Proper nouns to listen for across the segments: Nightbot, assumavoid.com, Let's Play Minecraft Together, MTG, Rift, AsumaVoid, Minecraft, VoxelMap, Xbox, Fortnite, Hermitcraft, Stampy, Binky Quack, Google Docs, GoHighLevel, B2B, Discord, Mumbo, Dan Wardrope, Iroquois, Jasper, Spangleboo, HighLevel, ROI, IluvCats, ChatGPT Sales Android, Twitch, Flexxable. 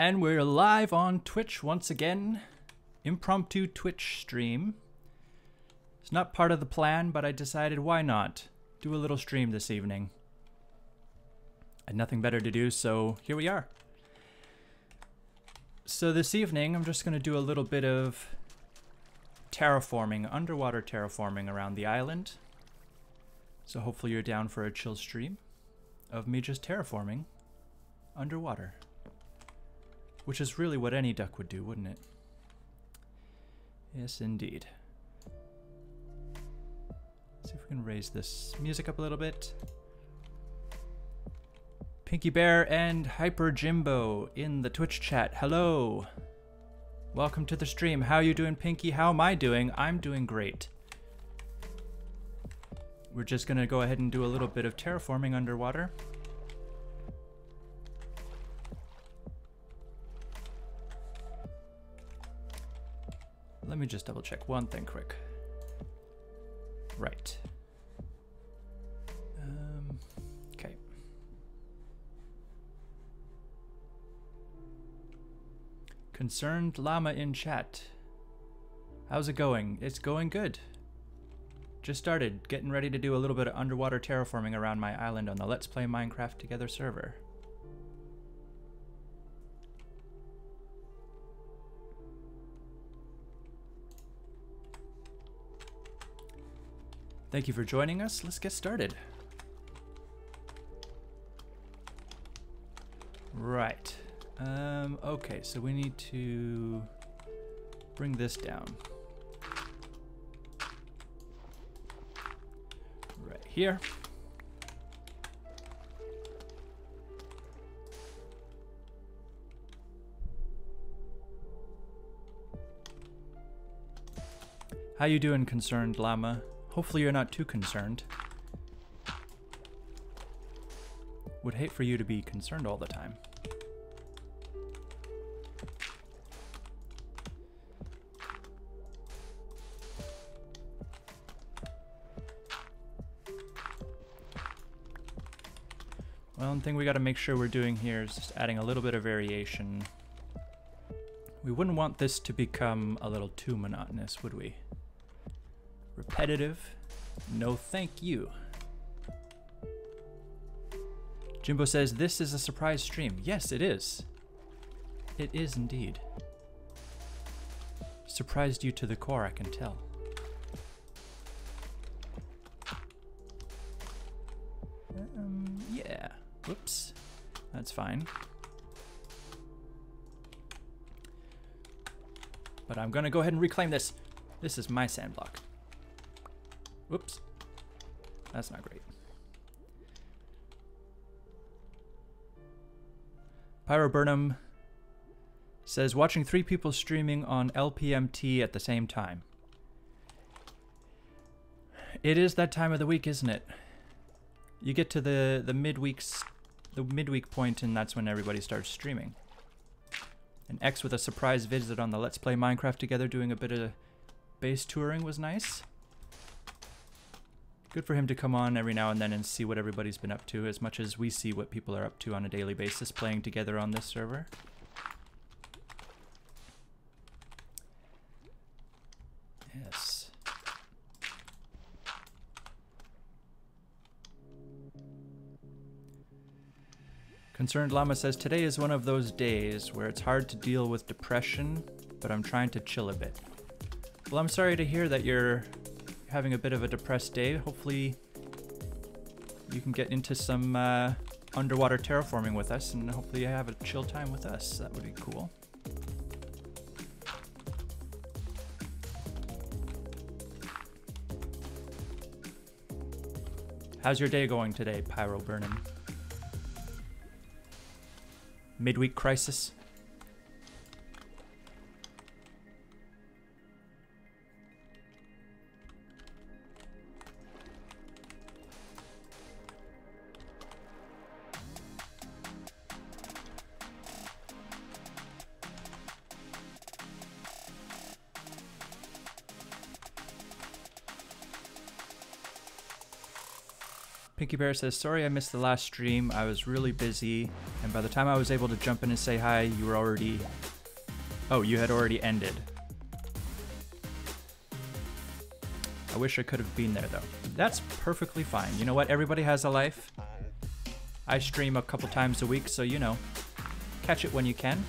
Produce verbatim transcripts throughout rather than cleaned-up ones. And we're live on Twitch once again. Impromptu Twitch stream. It's not part of the plan, but I decided why not do a little stream this evening. I had nothing better to do, so here we are. So this evening, I'm just gonna do a little bit of terraforming, underwater terraforming around the island. So hopefully you're down for a chill stream of me just terraforming underwater. Which is really what any duck would do, wouldn't it? Yes, indeed. Let's see if we can raise this music up a little bit. Pinky Bear and Hyper Jimbo in the Twitch chat. Hello. Welcome to the stream. How you doing, Pinky? How am I doing? I'm doing great. We're just gonna go ahead and do a little bit of terraforming underwater. Let me just double check one thing quick. Right. Um, okay. Concerned Llama in chat. How's it going? It's going good. Just started getting ready to do a little bit of underwater terraforming around my island on the Let's Play Minecraft Together server. Thank you for joining us. Let's get started. Right. Um, okay, so we need to bring this down. Right here. How you doing, Concerned Llama? Hopefully you're not too concerned. Would hate for you to be concerned all the time. One thing we got to make sure we're doing here is just adding a little bit of variation. We wouldn't want this to become a little too monotonous, would we? Repetitive. No thank you. Jimbo says, this is a surprise stream. Yes, it is. It is indeed. Surprised you to the core, I can tell. Um, yeah. Whoops. That's fine. But I'm gonna go ahead and reclaim this. This is my sand block. Whoops. That's not great. Pyro Burnham says, watching three people streaming on L P M T at the same time. It is that time of the week, isn't it? You get to the, the midweeks, the midweek point, and that's when everybody starts streaming. An X with a surprise visit on the Let's Play Minecraft Together doing a bit of base touring was nice. Good for him to come on every now and then and see what everybody's been up to, as much as we see what people are up to on a daily basis playing together on this server. Yes. Concerned Llama says, today is one of those days where it's hard to deal with depression, but I'm trying to chill a bit. Well, I'm sorry to hear that you're having a bit of a depressed day. Hopefully you can get into some uh, underwater terraforming with us, and hopefully you have a chill time with us. That would be cool. How's your day going today, Pyro Burnham? Midweek crisis? Pinky Bear says, sorry I missed the last stream, I was really busy, and by the time I was able to jump in and say hi, you were already... Oh, you had already ended. I wish I could have been there, though. That's perfectly fine. You know what? Everybody has a life. I stream a couple times a week, so you know. Catch it when you can,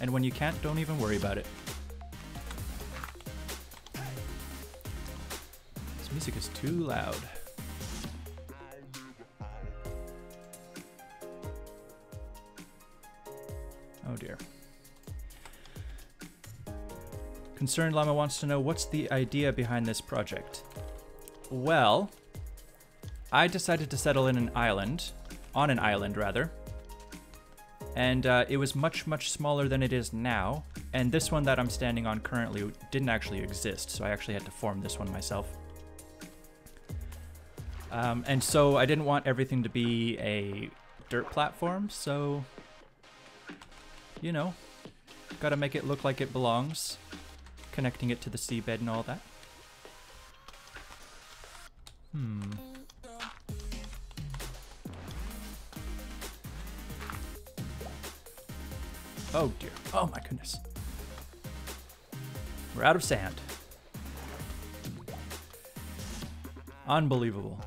and when you can't, don't even worry about it. This music is too loud. Concerned Llama wants to know, what's the idea behind this project? Well, I decided to settle in an island, on an island rather, and uh, it was much, much smaller than it is now, and this one that I'm standing on currently didn't actually exist, so I actually had to form this one myself. Um, and so I didn't want everything to be a dirt platform, so, you know, gotta make it look like it belongs. Connecting it to the seabed and all that. Hmm. Oh dear. Oh my goodness. We're out of sand. Unbelievable.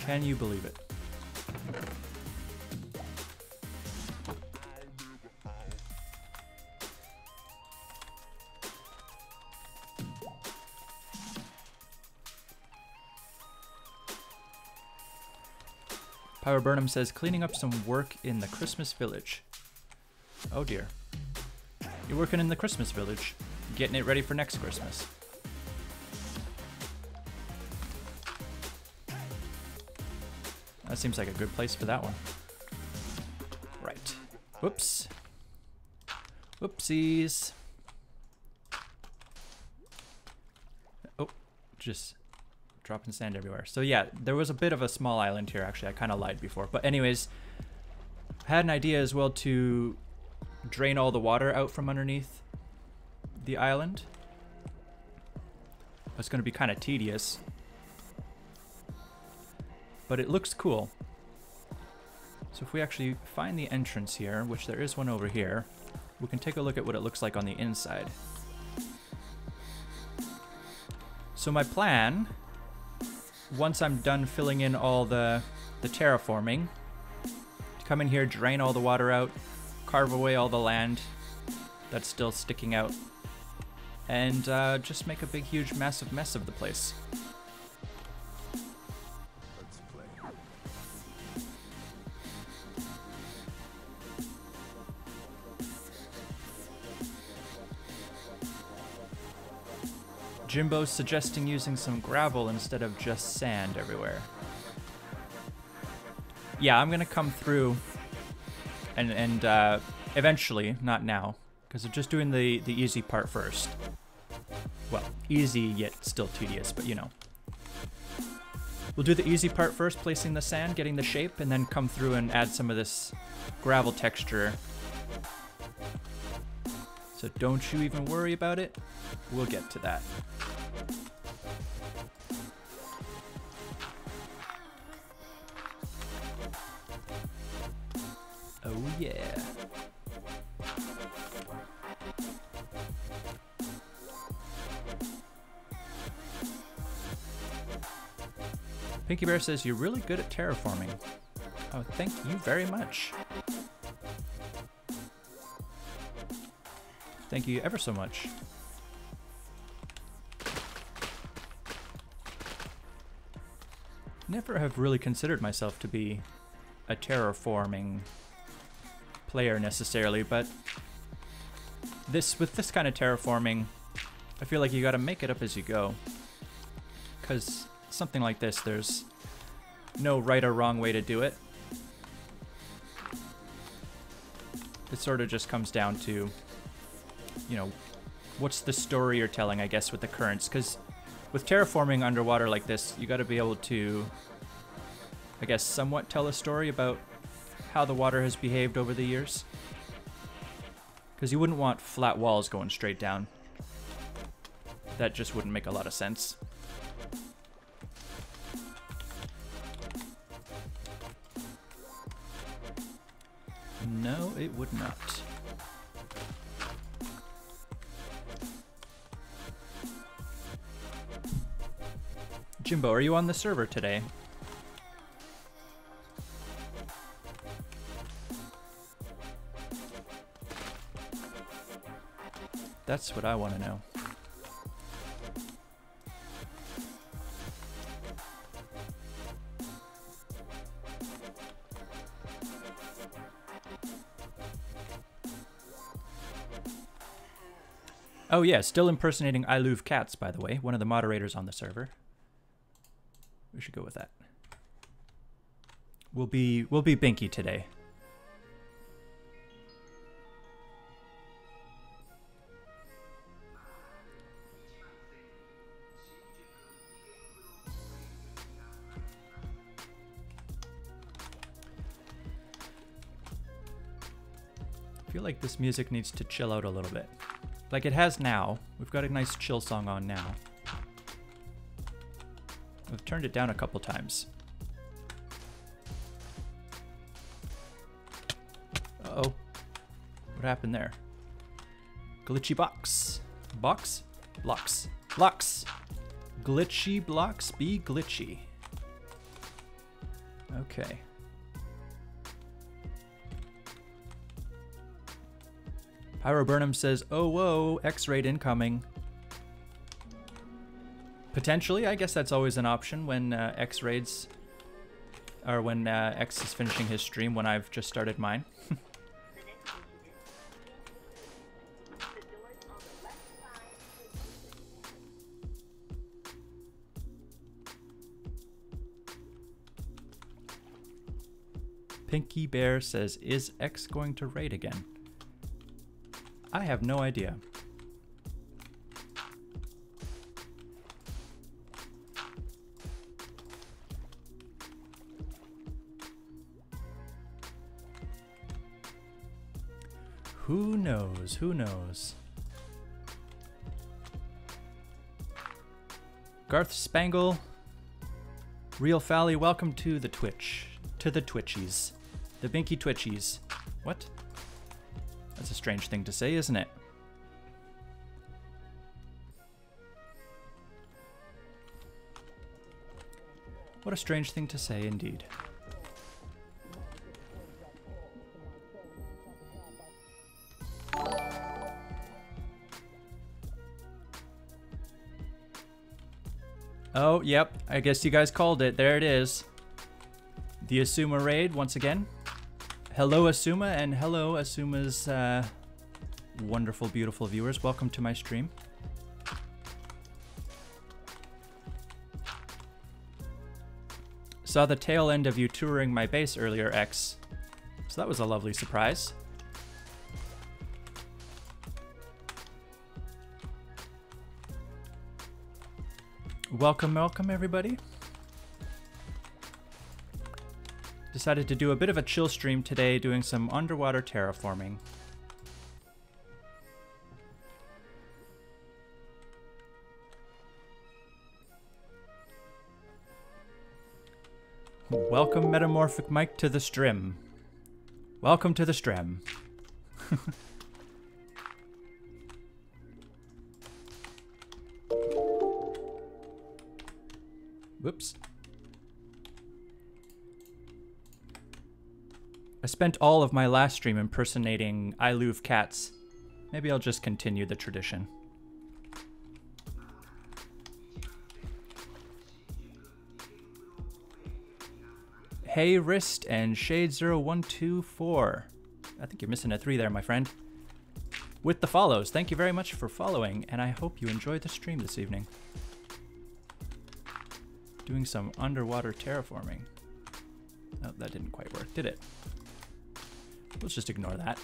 Can you believe it? Power Burnham says, cleaning up some work in the Christmas village. Oh dear. You're working in the Christmas village, getting it ready for next Christmas. That seems like a good place for that one. Right. Whoops. Whoopsies. Oh, just dropping sand everywhere. So yeah, there was a bit of a small island here, actually. I kind of lied before. But anyways, I had an idea as well to drain all the water out from underneath the island. It's going to be kind of tedious, but it looks cool. So if we actually find the entrance here, which there is one over here, we can take a look at what it looks like on the inside. So my plan, once I'm done filling in all the, the terraforming, to come in here, drain all the water out, carve away all the land that's still sticking out, and uh, just make a big, huge, massive mess of the place. Jimbo's suggesting using some gravel instead of just sand everywhere. Yeah, I'm gonna come through and, and uh, eventually, not now, because I'm just doing the, the easy part first. Well, easy yet still tedious, but you know. We'll do the easy part first, placing the sand, getting the shape, and then come through and add some of this gravel texture. So don't you even worry about it. We'll get to that. Oh yeah. Pinky Bear says, you're really good at terraforming. Oh, thank you very much. Thank you ever so much. Never have really considered myself to be a terraforming player necessarily, but this with this kind of terraforming, I feel like you gotta make it up as you go. Because something like this, there's no right or wrong way to do it. It sort of just comes down to, you know, what's the story you're telling, I guess, with the currents. Because with terraforming underwater like this, you got to be able to, I guess, somewhat tell a story about how the water has behaved over the years. Because you wouldn't want flat walls going straight down. That just wouldn't make a lot of sense. No, it would not. Jimbo, are you on the server today? That's what I want to know. Oh yeah, still impersonating IluvCats, by the way, one of the moderators on the server. We should go with that. We'll be we'll be Binky today. I feel like this music needs to chill out a little bit. Like it has now. We've got a nice chill song on now. I've turned it down a couple times. Uh-oh. What happened there? Glitchy box. Box? Blocks. Blocks! Glitchy blocks be glitchy. Okay. Pyro Burnham says, oh whoa, X-rayed incoming. Potentially, I guess that's always an option when uh, X raids, or when uh, X is finishing his stream when I've just started mine. Pinky Bear says, is X going to raid again? I have no idea. Who knows? Who knows? Garth Spangle, Real Fally, welcome to the Twitch, to the Twitchies, the Binky Twitchies. What? That's a strange thing to say, isn't it? What a strange thing to say indeed. Oh, yep. I guess you guys called it. There it is. The Asuma raid once again. Hello, Asuma, and hello, Asuma's uh, wonderful, beautiful viewers. Welcome to my stream. Saw the tail end of you touring my base earlier, X. So that was a lovely surprise. Welcome, welcome everybody. Decided to do a bit of a chill stream today, doing some underwater terraforming. Welcome, Metamorphic Mike, to the stream. Welcome to the stream. Whoops. I spent all of my last stream impersonating IluvCats. Maybe I'll just continue the tradition. Hey Wrist and Shade zero one two four. I think you're missing a three there, my friend. With the follows, thank you very much for following, and I hope you enjoyed the stream this evening. Doing some underwater terraforming. Oh, that didn't quite work, did it? Let's just ignore that.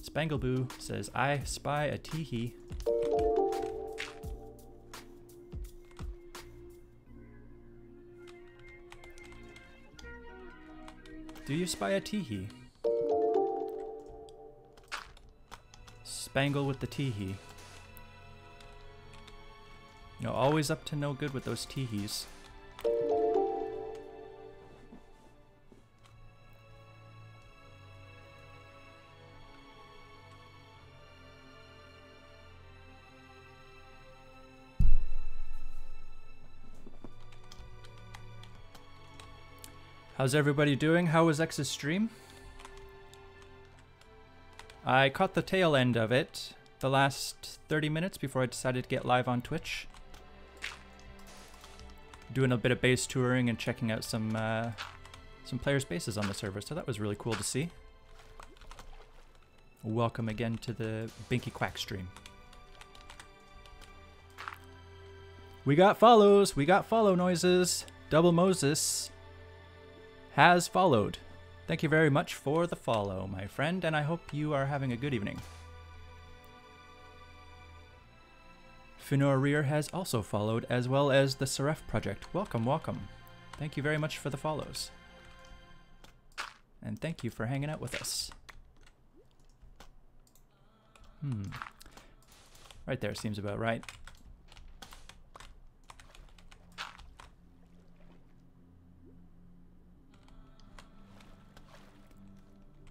Spangleboo says, I spy a teehee. Do you spy a teehee? Spangle with the teehee. You know, always up to no good with those teehees. How's everybody doing? How was X's stream? I caught the tail end of it the last thirty minutes before I decided to get live on Twitch. Doing a bit of base touring and checking out some uh, some players' bases on the server, so that was really cool to see. Welcome again to the Binky Quack stream. We got follows, we got follow noises. Double Moses has followed. Thank you very much for the follow, my friend, and I hope you are having a good evening. Finor Rear has also followed, as well as the Seref Project. Welcome, welcome. Thank you very much for the follows. And thank you for hanging out with us. Hmm. Right there seems about right.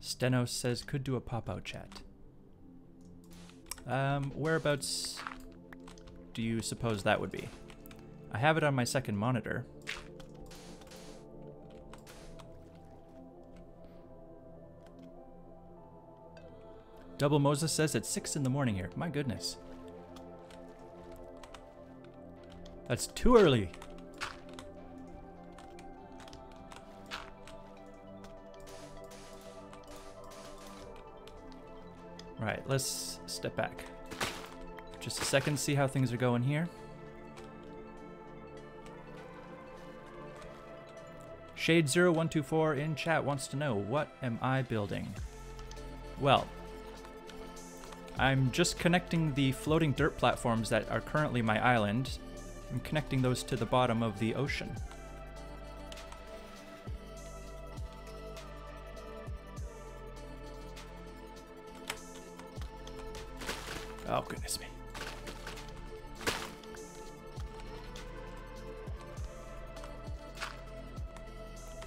Stenos says, could do a pop-out chat. Um, whereabouts do you suppose that would be? I have it on my second monitor. Double Moses says it's six in the morning here. My goodness. That's too early. Right, let's step back just a second, see how things are going here. Shade zero one two four in chat wants to know, what am I building? Well, I'm just connecting the floating dirt platforms that are currently my island. I'm connecting those to the bottom of the ocean. Oh, goodness me.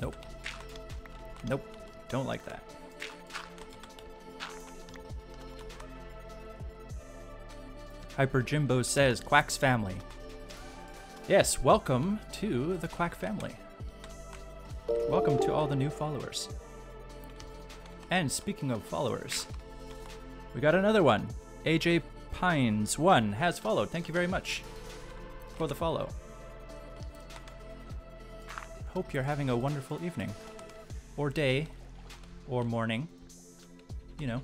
Nope. Nope. Don't like that. Hyper Jimbo says, Quack's family. Yes, welcome to the Quack family. Welcome to all the new followers. And speaking of followers, we got another one. A J Pines one has followed. Thank you very much for the follow. Hope you're having a wonderful evening or day or morning. You know,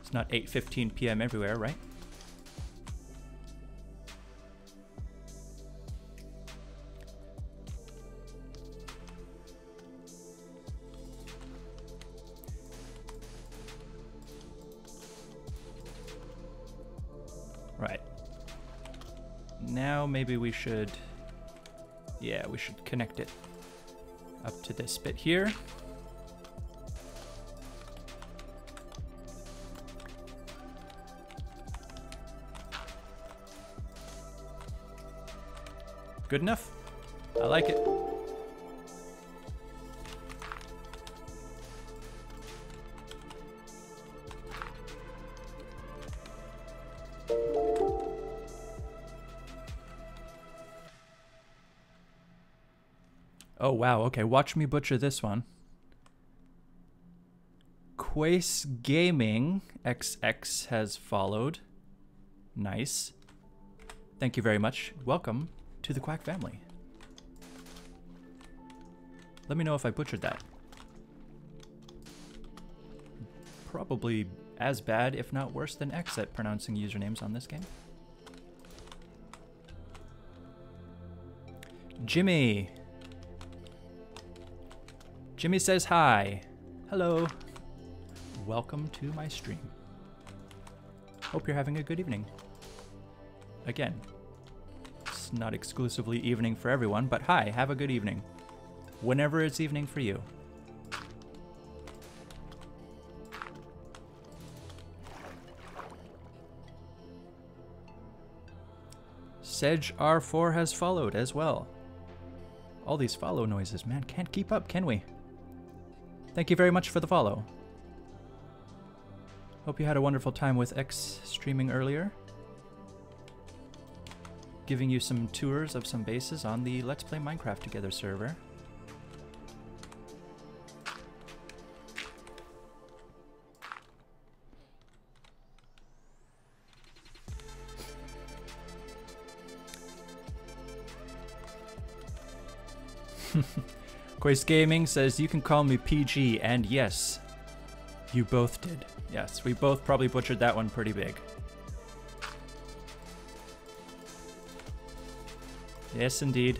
it's not eight fifteen p m everywhere, right? Maybe we should, yeah, we should connect it up to this bit here. Good enough. I like it. Oh, wow. Okay, watch me butcher this one. Quace Gaming X X has followed. Nice. Thank you very much. Welcome to the Quack family. Let me know if I butchered that. Probably as bad, if not worse, than X at pronouncing usernames on this game. Jimmy. Jimmy says hi. Hello. Welcome to my stream. Hope you're having a good evening. Again, it's not exclusively evening for everyone, but hi, have a good evening. Whenever it's evening for you. Sedge R four has followed as well. All these follow noises, man, can't keep up, can we? Thank you very much for the follow. Hope you had a wonderful time with X streaming earlier. Giving you some tours of some bases on the Let's Play Minecraft Together server. Quace Gaming says, you can call me P G, and yes, you both did. Yes, we both probably butchered that one pretty big. Yes, indeed.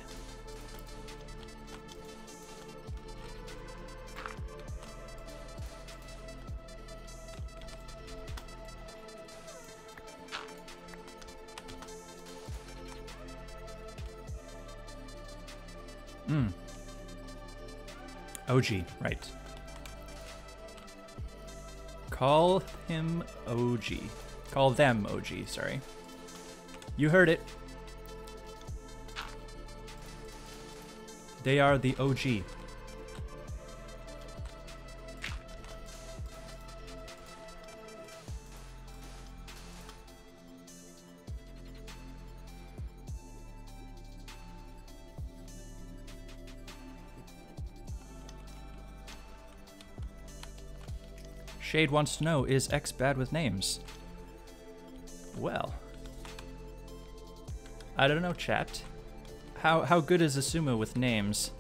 Hmm. O G, right. Call him O G. Call them O G, sorry. You heard it. They are the O G. Shade wants to know, is X bad with names? Well, I don't know, chat. How how good is Asuma with names?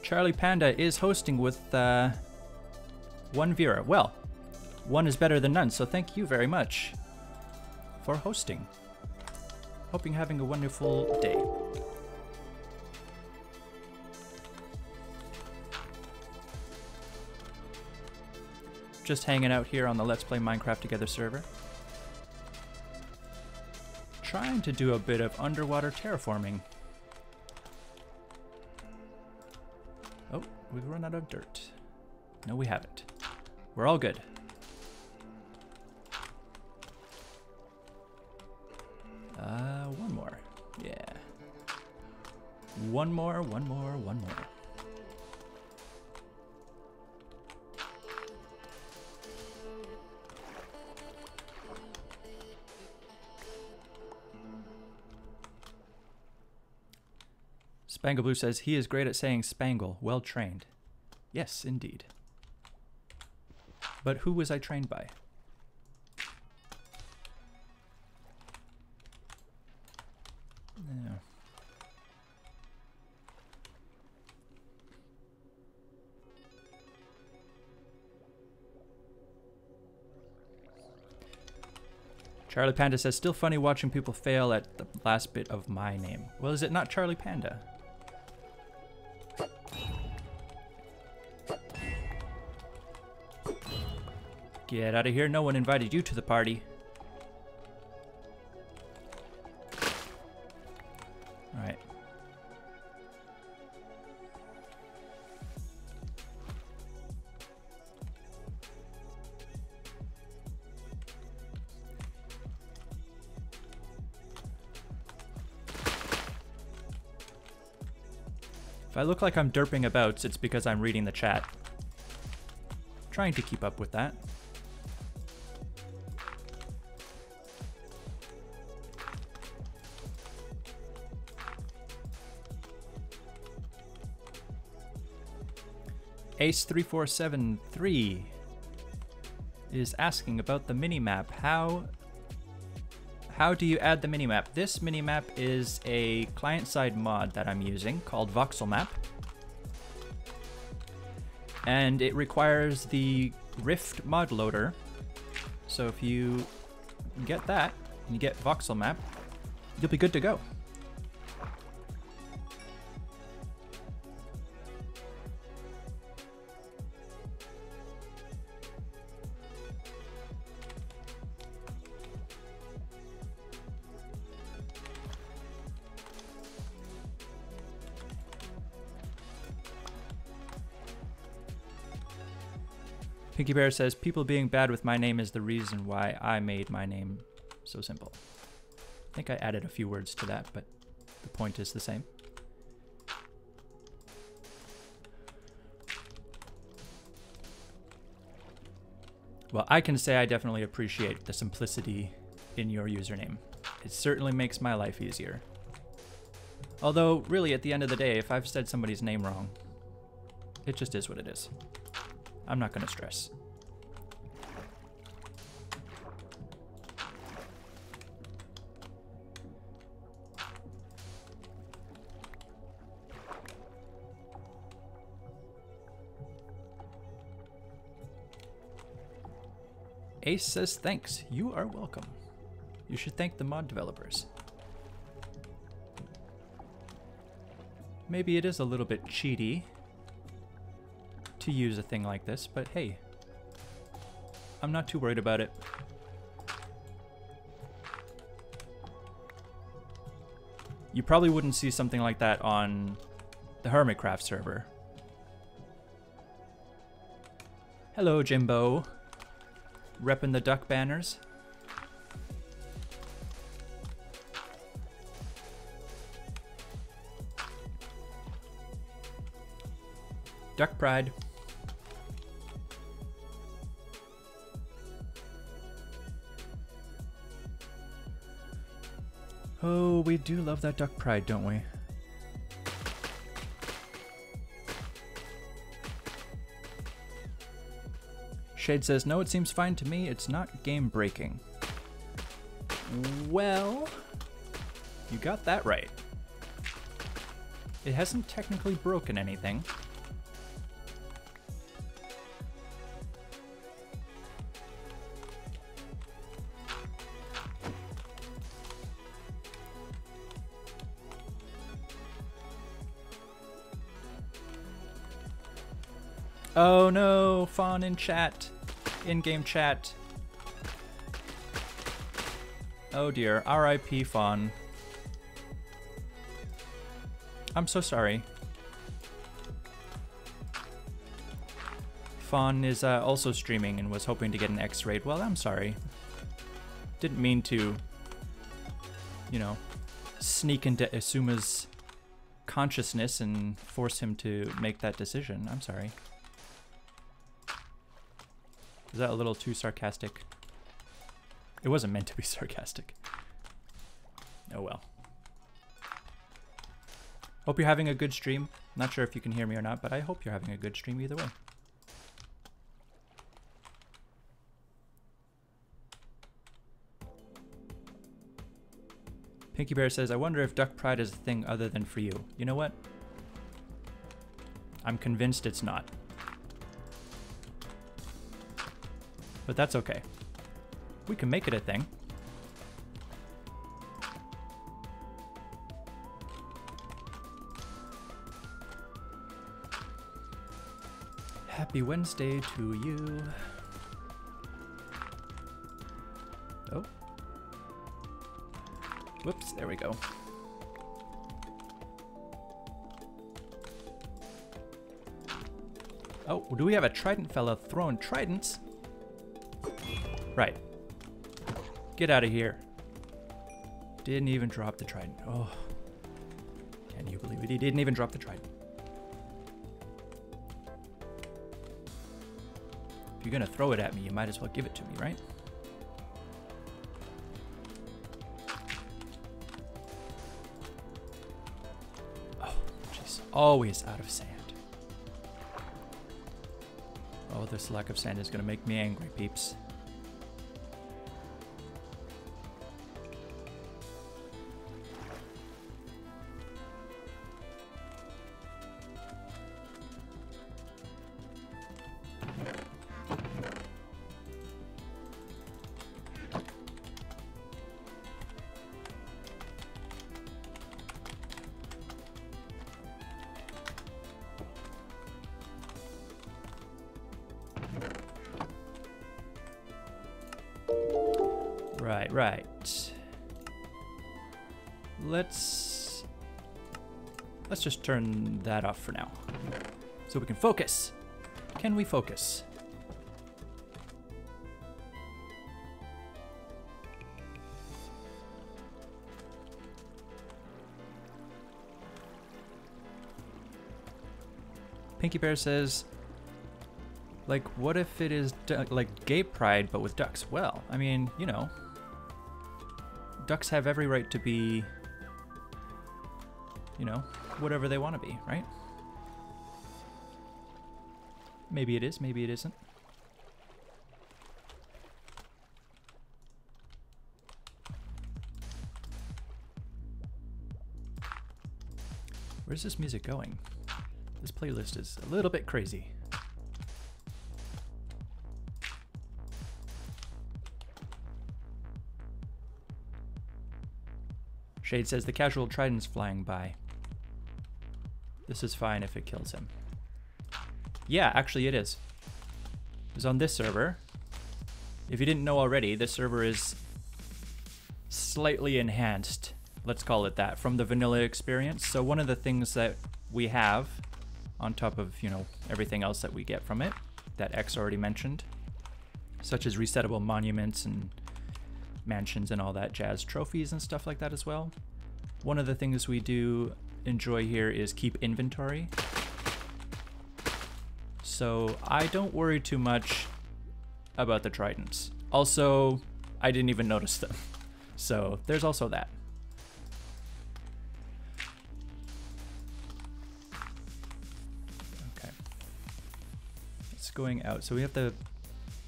Charlie Panda is hosting with uh, one viewer. Well, one is better than none, so thank you very much for hosting. Hope you're having a wonderful day. Just hanging out here on the Let's Play Minecraft Together server. Trying to do a bit of underwater terraforming. We've run out of dirt. No, we haven't. We're all good. Uh, one more. Yeah. One more, one more, one more. Spangle Blue says he is great at saying spangle, well trained. Yes, indeed. But who was I trained by? No. Charlie Panda says, still funny watching people fail at the last bit of my name. Well, is it not Charlie Panda? Get out of here, no one invited you to the party. Alright. If I look like I'm derping abouts, it's because I'm reading the chat. I'm trying to keep up with that. Ace three four seven three is asking about the minimap. How how do you add the minimap? This minimap is a client-side mod that I'm using called VoxelMap. And it requires the Rift mod loader. So if you get that and you get VoxelMap, you'll be good to go. Pinky Bear says, people being bad with my name is the reason why I made my name so simple. I think I added a few words to that, but the point is the same. Well, I can say I definitely appreciate the simplicity in your username. It certainly makes my life easier. Although, really, at the end of the day, if I've said somebody's name wrong, it just is what it is. I'm not going to stress. Ace says thanks. You are welcome. You should thank the mod developers. Maybe it is a little bit cheaty to use a thing like this, but hey, I'm not too worried about it. You probably wouldn't see something like that on the Hermitcraft server. Hello, Jimbo. Reppin' the duck banners. Duck pride. Oh, we do love that duck pride, don't we? Shade says, no, it seems fine to me. It's not game breaking. Well, you got that right. It hasn't technically broken anything. Oh no, Fawn in chat, in-game chat. Oh dear, R I P Fawn. I'm so sorry. Fawn is uh, also streaming and was hoping to get an X-rate. Well, I'm sorry. Didn't mean to, you know, sneak into Asuma's consciousness and force him to make that decision. I'm sorry. Is that a little too sarcastic? It wasn't meant to be sarcastic. Oh well. Hope you're having a good stream. Not sure if you can hear me or not, but I hope you're having a good stream either way. Pinky Bear says, I wonder if Duck Pride is a thing other than for you. You know what? I'm convinced it's not. But that's okay. We can make it a thing. Happy Wednesday to you. Oh. Whoops, there we go. Oh, do we have a trident fella throwing tridents? Right. Get out of here. Didn't even drop the trident. Oh. Can you believe it? He didn't even drop the trident. If you're gonna throw it at me, you might as well give it to me, right? Oh, jeez. Always out of sand. Oh, this lack of sand is gonna make me angry, peeps. Right, right. Let's let's just turn that off for now, so we can focus. Can we focus? Pinky Bear says, like, what if it is like gay pride but with ducks? Well, I mean, you know. Ducks have every right to be, you know, whatever they want to be, right? Maybe it is, maybe it isn't. Where's this music going? This playlist is a little bit crazy. Shade says the casual trident's flying by. This is fine if it kills him. Yeah, actually it is. It's on this server. If you didn't know already, this server is slightly enhanced, let's call it that, from the vanilla experience. So one of the things that we have, on top of, you know, everything else that we get from it, that X already mentioned, such as resettable monuments and mansions and all that jazz, trophies and stuff like that as well. One of the things we do enjoy here is keep inventory. So I don't worry too much about the tridents. Also, I didn't even notice them. So there's also that. Okay. It's going out. So we have to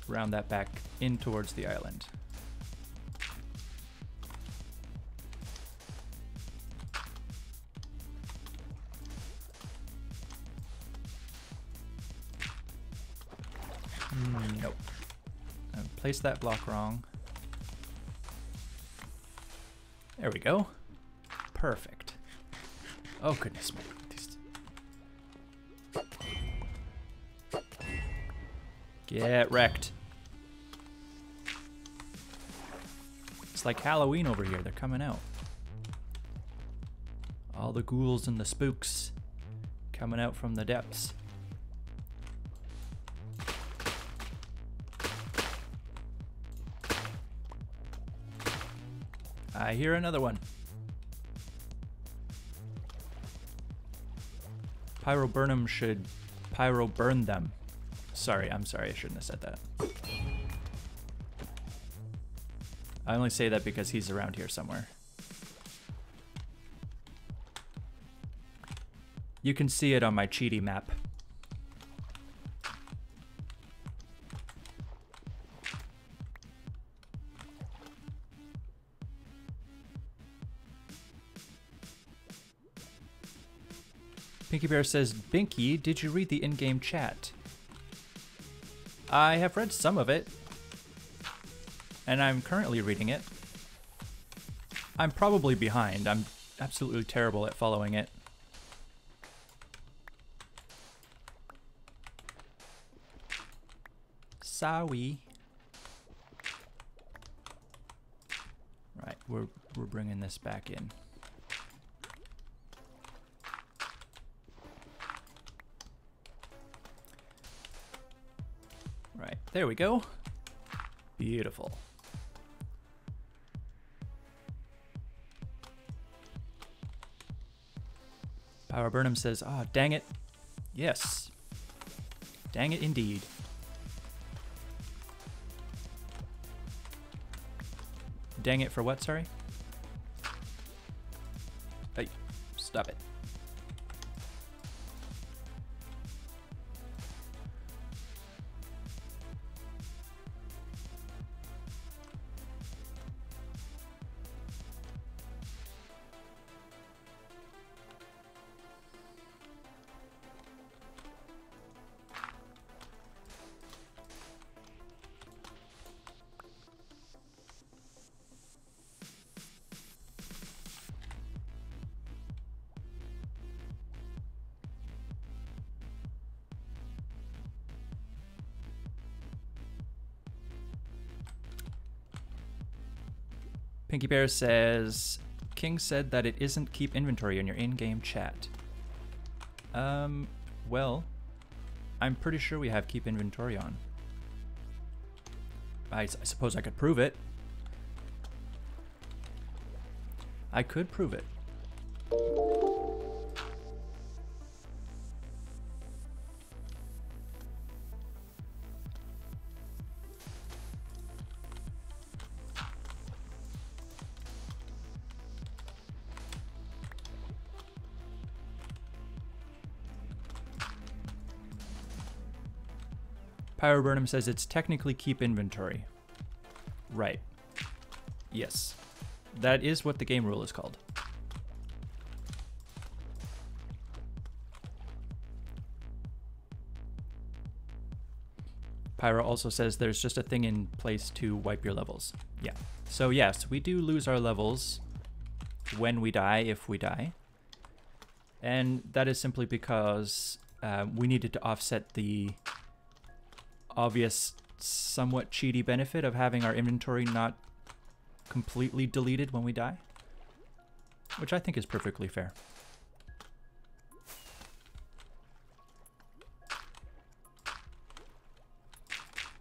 round that back in towards the island. Nope. I placed that block wrong. There we go. Perfect. Oh, goodness me. Get wrecked. It's like Halloween over here. They're coming out. All the ghouls and the spooks coming out from the depths. I hear another one. Pyro burn 'em should pyro burn them. Sorry, I'm sorry, I shouldn't have said that. I only say that because he's around here somewhere. You can see it on my cheaty map. Pinky Bear says, Binky, did you read the in-game chat? I have read some of it, and I'm currently reading it. I'm probably behind. I'm absolutely terrible at following it. Sorry. Right, we're, we're bringing this back in. Right, there we go. Beautiful. Power Burnham says, ah, oh, dang it. Yes. Dang it indeed. Dang it for what, sorry? Hey, stop it. Pinky Bear says, King said that it isn't keep inventory in your in-game chat. Um, well, I'm pretty sure we have keep inventory on. I, I suppose I could prove it. I could prove it. Pyro Burnham says it's technically keep inventory. Right. Yes. That is what the game rule is called. Pyro also says there's just a thing in place to wipe your levels. Yeah. So yes, we do lose our levels when we die, if we die. And that is simply because uh, we needed to offset the obvious, somewhat cheaty benefit of having our inventory not completely deleted when we die, which I think is perfectly fair.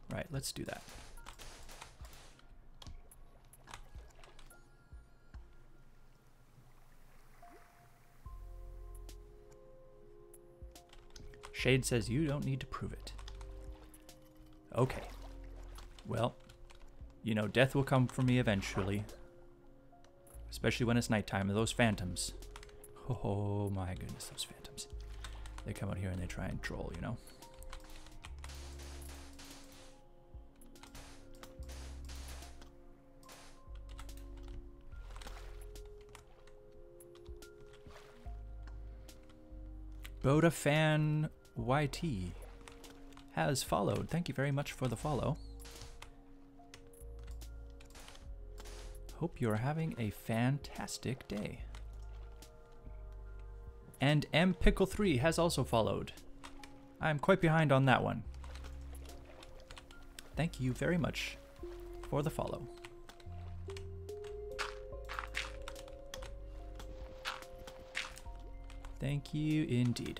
Right, let's do that. Shade says you don't need to prove it. Okay, well, you know, death will come for me eventually, especially when it's nighttime. Those phantoms, oh my goodness, those phantoms, they come out here and they try and troll, you know. Bodafan Y T has followed. Thank you very much for the follow. Hope you're having a fantastic day. And M Pickle three has also followed. I'm quite behind on that one. Thank you very much for the follow. Thank you indeed.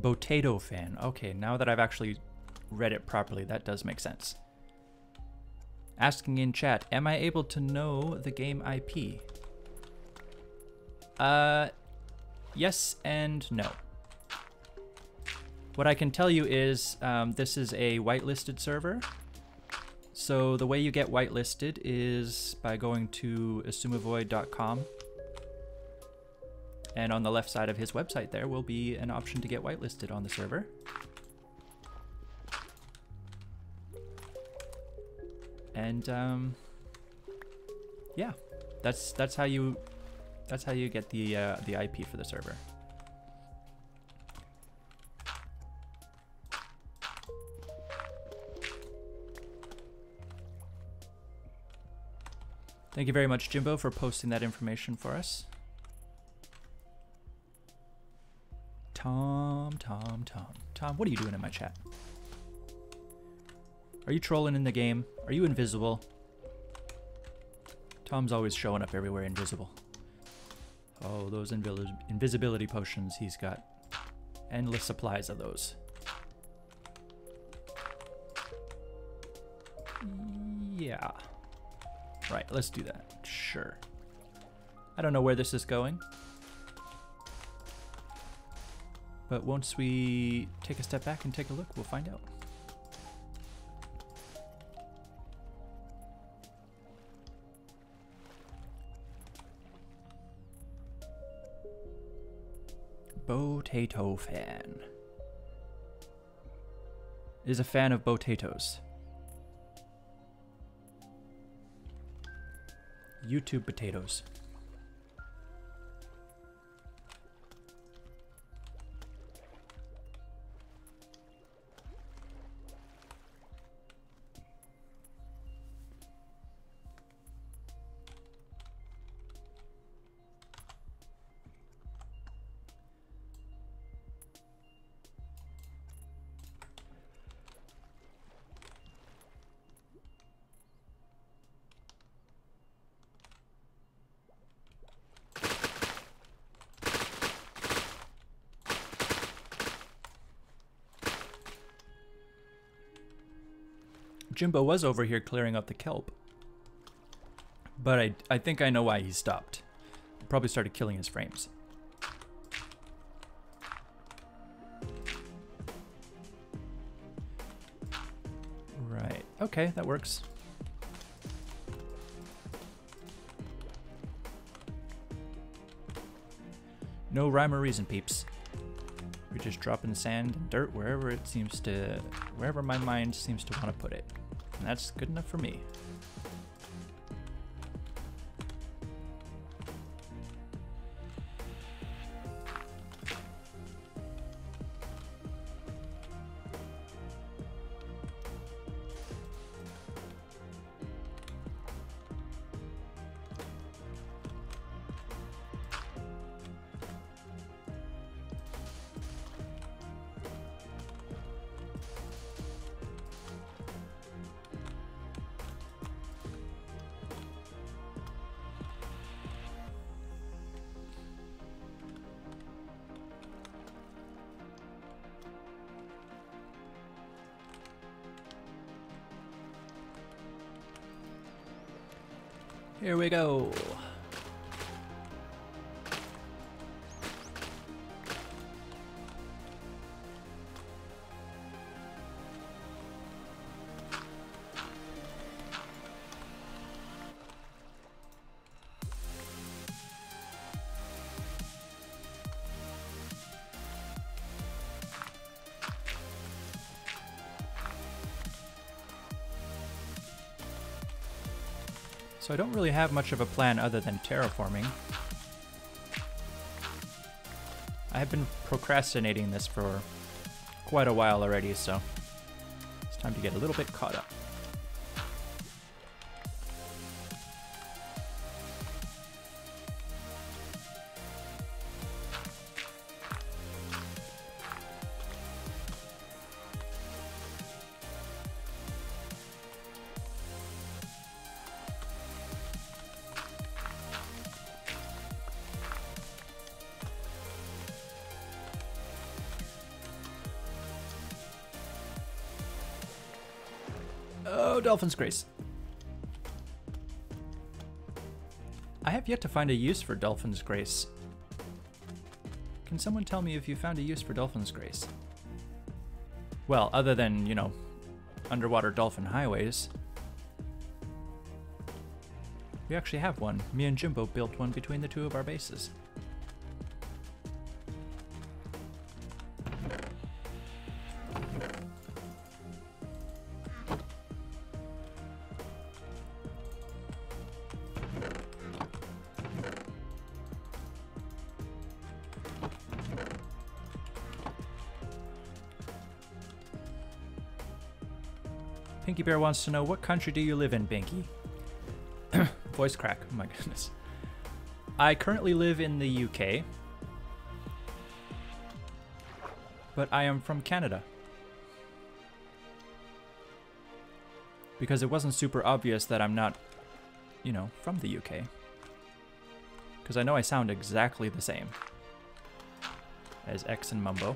Potato fan. Okay, now that I've actually read it properly, that does make sense. Asking in chat, am I able to know the game I P? Uh, yes and no. What I can tell you is um, this is a whitelisted server. So the way you get whitelisted is by going to assuma void dot com. And on the left side of his website there will be an option to get whitelisted on the server. And um, yeah, that's that's how you that's how you get the uh, the I P for the server. Thank you very much, Jimbo, for posting that information for us. Tom, Tom, Tom. Tom, what are you doing in my chat? Are you trolling in the game? Are you invisible? Tom's always showing up everywhere invisible. Oh, those invis invisibility potions he's got. Endless supplies of those. Yeah. Right, let's do that. Sure. I don't know where this is going. But once we take a step back and take a look, we'll find out. Potato fan. Is a fan of potatoes. YouTube potatoes. Jimbo was over here clearing up the kelp, but I, I think I know why he stopped. Probably started killing his frames. Right, okay, that works. No rhyme or reason, peeps. We're just dropping sand and dirt wherever it seems to, wherever my mind seems to want to put it. And that's good enough for me. Here we go. So I don't really have much of a plan other than terraforming. I have been procrastinating this for quite a while already, so it's time to get a little bit caught up. Oh, Dolphin's Grace. I have yet to find a use for Dolphin's Grace. Can someone tell me if you found a use for Dolphin's Grace? Well, other than, you know, underwater dolphin highways. We actually have one. Me and Jimbo built one between the two of our bases. Binky Bear wants to know, what country do you live in, Binky? Voice crack, oh my goodness. I currently live in the U K, but I am from Canada. Because it wasn't super obvious that I'm not, you know, from the U K. Because I know I sound exactly the same as X and Mumbo.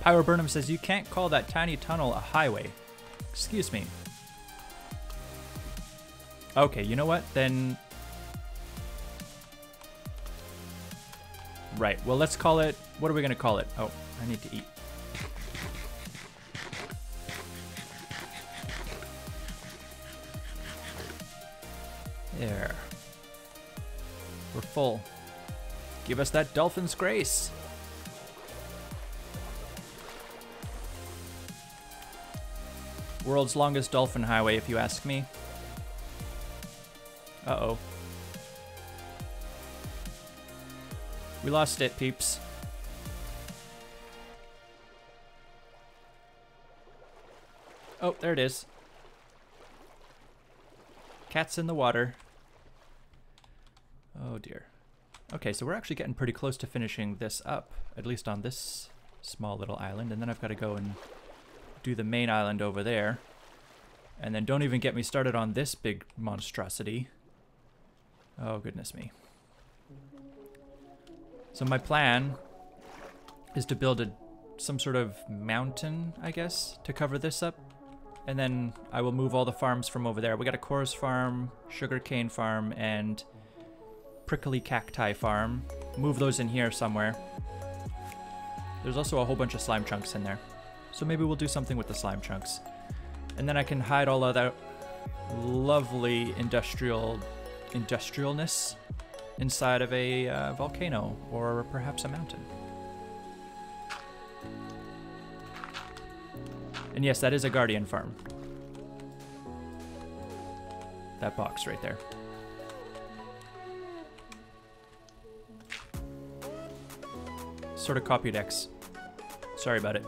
Pyro Burnham says, you can't call that tiny tunnel a highway. Excuse me. Okay, you know what? Then... Right, well, let's call it... What are we going to call it? Oh, I need to eat. There. We're full. Give us that Dolphin's Grace. World's longest dolphin highway, if you ask me. Uh-oh. We lost it, peeps. Oh, there it is. Cats in the water. Oh, dear. Okay, so we're actually getting pretty close to finishing this up, at least on this small little island, and then I've got to go and... do the main island over there, and then don't even get me started on this big monstrosity. Oh goodness me. So my plan is to build a some sort of mountain, I guess, to cover this up, and then I will move all the farms from over there. We got a chorus farm, sugarcane farm, and prickly cacti farm. Move those in here somewhere. There's also a whole bunch of slime chunks in there. So maybe we'll do something with the slime chunks. And then I can hide all of that lovely industrial industrialness inside of a uh, volcano or perhaps a mountain. And yes, that is a guardian farm. That box right there. Sort of copied X. Sorry about it.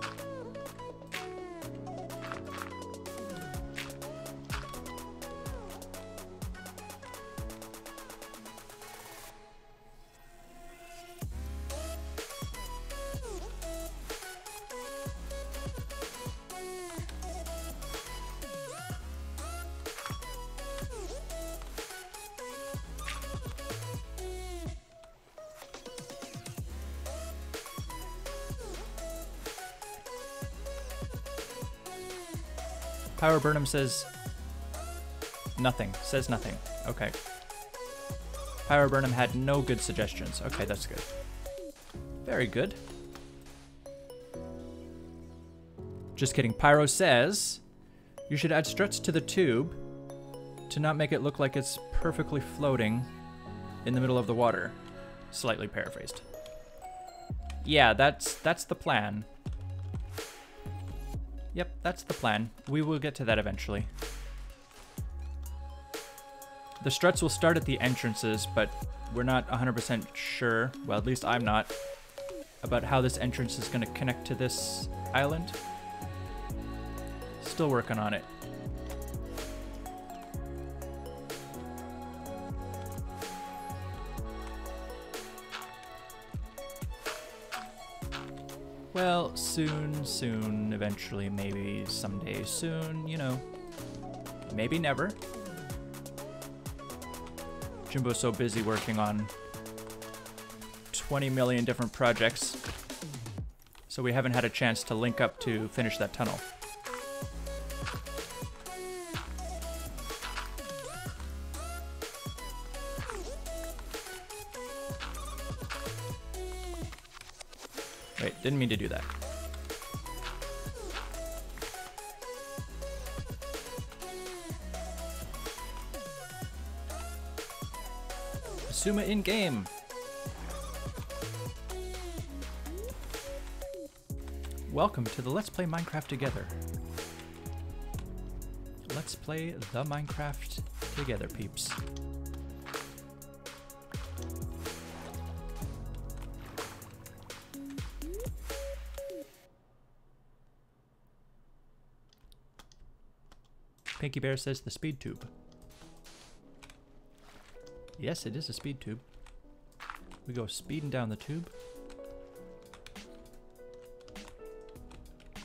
Power Burnham says nothing. Says nothing. Okay. Power Burnham had no good suggestions. Okay, that's good. Very good. Just kidding. Pyro says you should add struts to the tube to not make it look like it's perfectly floating in the middle of the water. Slightly paraphrased. Yeah, that's that's the plan. Yep, that's the plan. We will get to that eventually. The struts will start at the entrances, but we're not one hundred percent sure, well, at least I'm not, about how this entrance is going to connect to this island. Still working on it. Well, soon, soon, eventually, maybe someday soon, you know. Maybe never. Jimbo's so busy working on twenty million different projects, so we haven't had a chance to link up to finish that tunnel. Didn't mean to do that. Asuma in game. Welcome to the Let's Play Minecraft Together. Let's play the Minecraft together, peeps. Pinky Bear says the speed tube. Yes, it is a speed tube. We go speeding down the tube.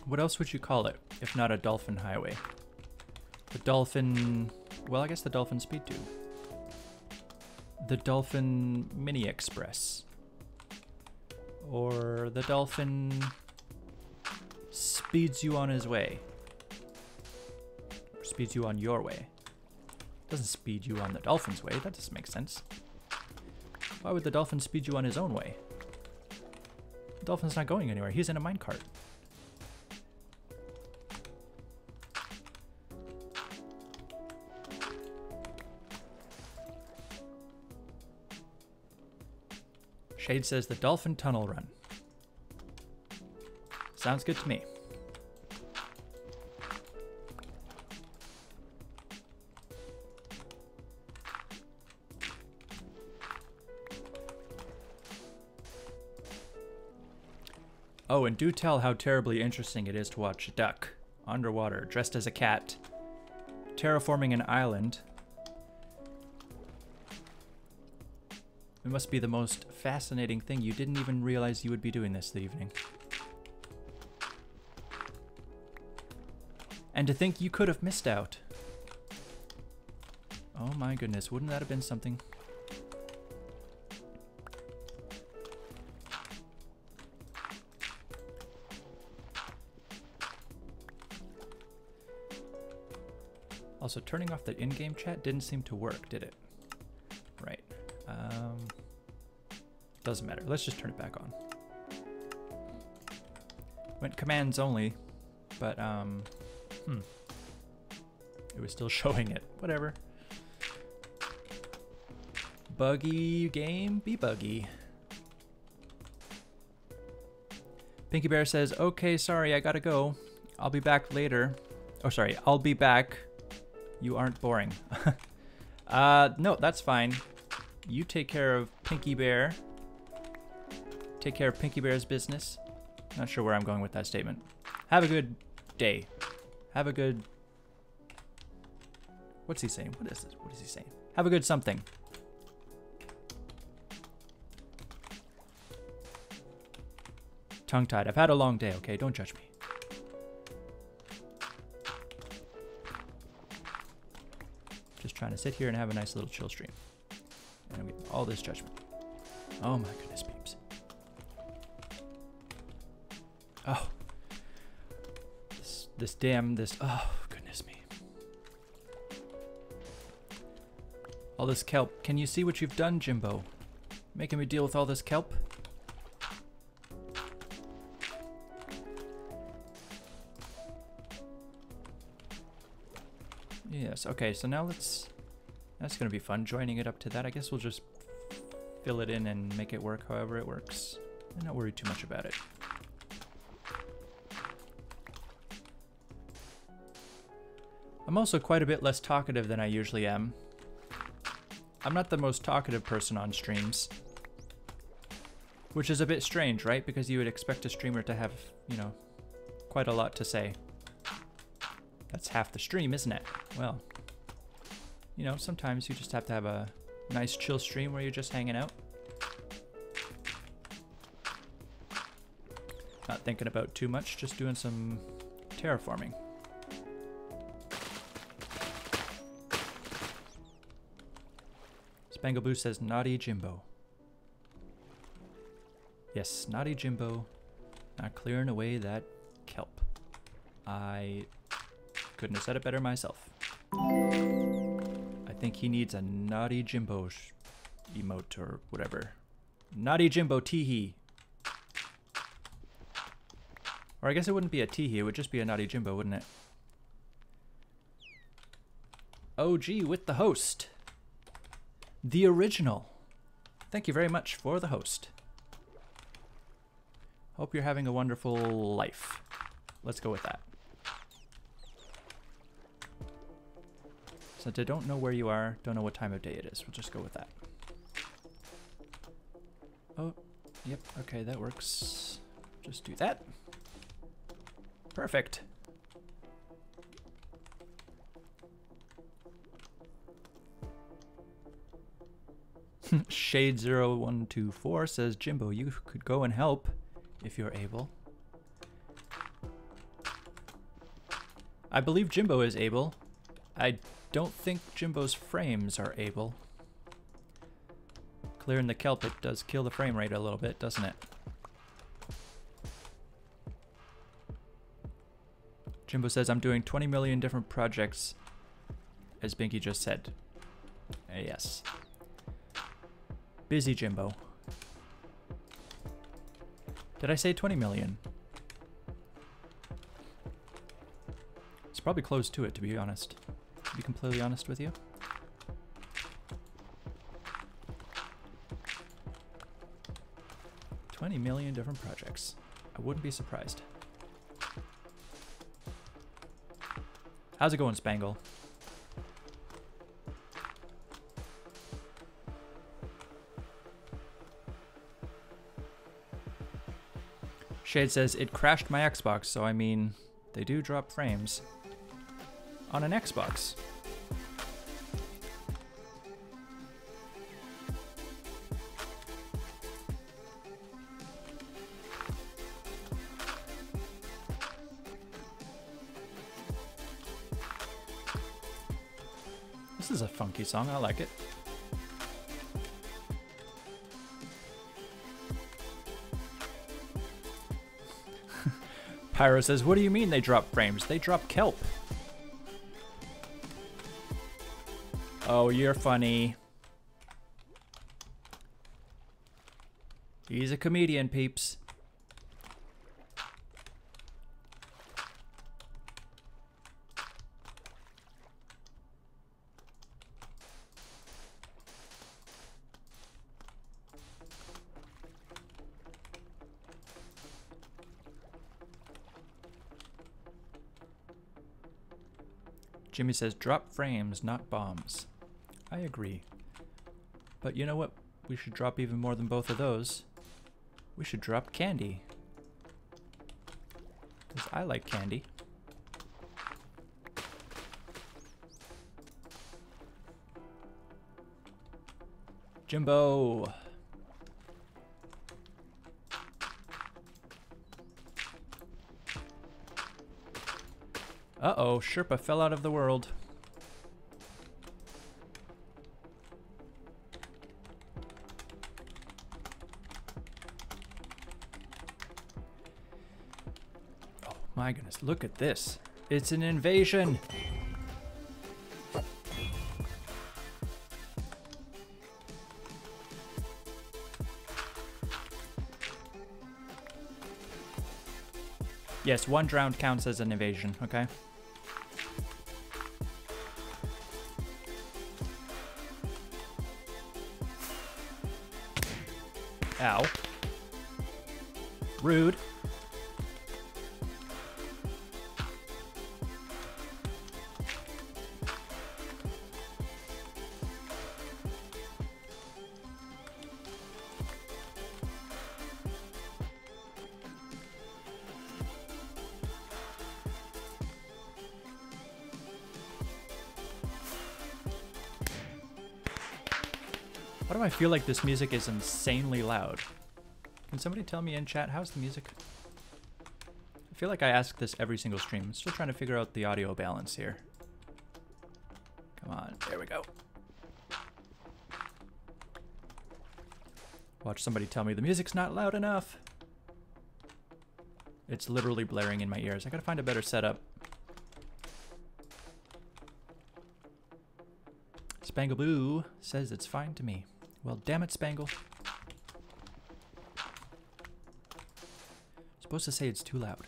What else would you call it if not a dolphin highway? The dolphin, well, I guess the dolphin speed tube. The dolphin mini express. Or the dolphin speeds you on his way. Speeds you on your way. Doesn't speed you on the dolphin's way. That doesn't make sense. Why would the dolphin speed you on his own way? The dolphin's not going anywhere. He's in a minecart. Shade says the dolphin tunnel run. Sounds good to me. Oh, and do tell how terribly interesting it is to watch a duck, underwater, dressed as a cat, terraforming an island. It must be the most fascinating thing. You didn't even realize you would be doing this the evening. And to think you could have missed out. Oh my goodness, wouldn't that have been something? Also, turning off the in-game chat didn't seem to work, did it? Right. Um, doesn't matter. Let's just turn it back on. Went commands only, but um, hmm. It was still showing it. Whatever. Buggy game, be buggy. Pinky Bear says, "Okay, sorry, I gotta go. I'll be back later." Oh, sorry, I'll be back. You aren't boring. uh, no, that's fine. You take care of Pinky Bear. Take care of Pinky Bear's business. Not sure where I'm going with that statement. Have a good day. Have a good... What's he saying? What is this? What is he saying? Have a good something. Tongue-tied. I've had a long day, okay? Don't judge me. Just trying to sit here and have a nice little chill stream. And I'm getting all this judgment. Oh my goodness, peeps. Oh. This, this damn, this, oh goodness me. All this kelp. Can you see what you've done, Jimbo? Making me deal with all this kelp? Yes, okay, so now let's, that's gonna be fun, joining it up to that. I guess we'll just fill it in and make it work however it works. And not worry too much about it. I'm also quite a bit less talkative than I usually am. I'm not the most talkative person on streams. Which is a bit strange, right? Because you would expect a streamer to have, you know, quite a lot to say. That's half the stream, isn't it? Well, you know, sometimes you just have to have a nice chill stream where you're just hanging out. Not thinking about too much, just doing some terraforming. Spangleboo says, naughty Jimbo. Yes, naughty Jimbo. Not clearing away that kelp. I couldn't have said it better myself. I think he needs a naughty Jimbo sh emote or whatever. Naughty Jimbo teehee. Or I guess it wouldn't be a teehee, it would just be a naughty Jimbo, wouldn't it? O G with the host. The original. Thank you very much for the host. Hope you're having a wonderful life. Let's go with that. Since I don't know where you are, don't know what time of day it is, we'll just go with that. Oh, yep, okay, that works. Just do that. Perfect. Shade zero one two four says, Jimbo, you could go and help if you're able. I believe Jimbo is able. I don't think Jimbo's frames are able. Clearing the kelp, it does kill the frame rate a little bit, doesn't it? Jimbo says, I'm doing twenty million different projects, as Binky just said. Uh, yes. Busy Jimbo. Did I say twenty million? It's probably close to it, to be honest. To be completely honest with you. twenty million different projects. I wouldn't be surprised. How's it going, Spangle? Shade says, it crashed my Xbox, so I mean, they do drop frames on an Xbox. This is a funky song, I like it. Pyro says, what do you mean they drop frames? They drop kelp. Oh, you're funny. He's a comedian, peeps. Jimmy says, drop frames, not bombs. I agree. But you know what? We should drop even more than both of those. We should drop candy. Because I like candy. Jimbo! Uh-oh, Sherpa fell out of the world. Oh my goodness, look at this. It's an invasion. Yes, one drowned counts as an invasion, okay? Ow. Rude. Why do I feel like this music is insanely loud? Can somebody tell me in chat, how's the music? feel like I ask this every single stream. I'm still trying to figure out the audio balance here. Come on, there we go. Watch somebody tell me the music's not loud enough. It's literally blaring in my ears. I gotta find a better setup. Spangleboo says it's fine to me. Well, damn it, Spangle. I'm supposed to say it's too loud.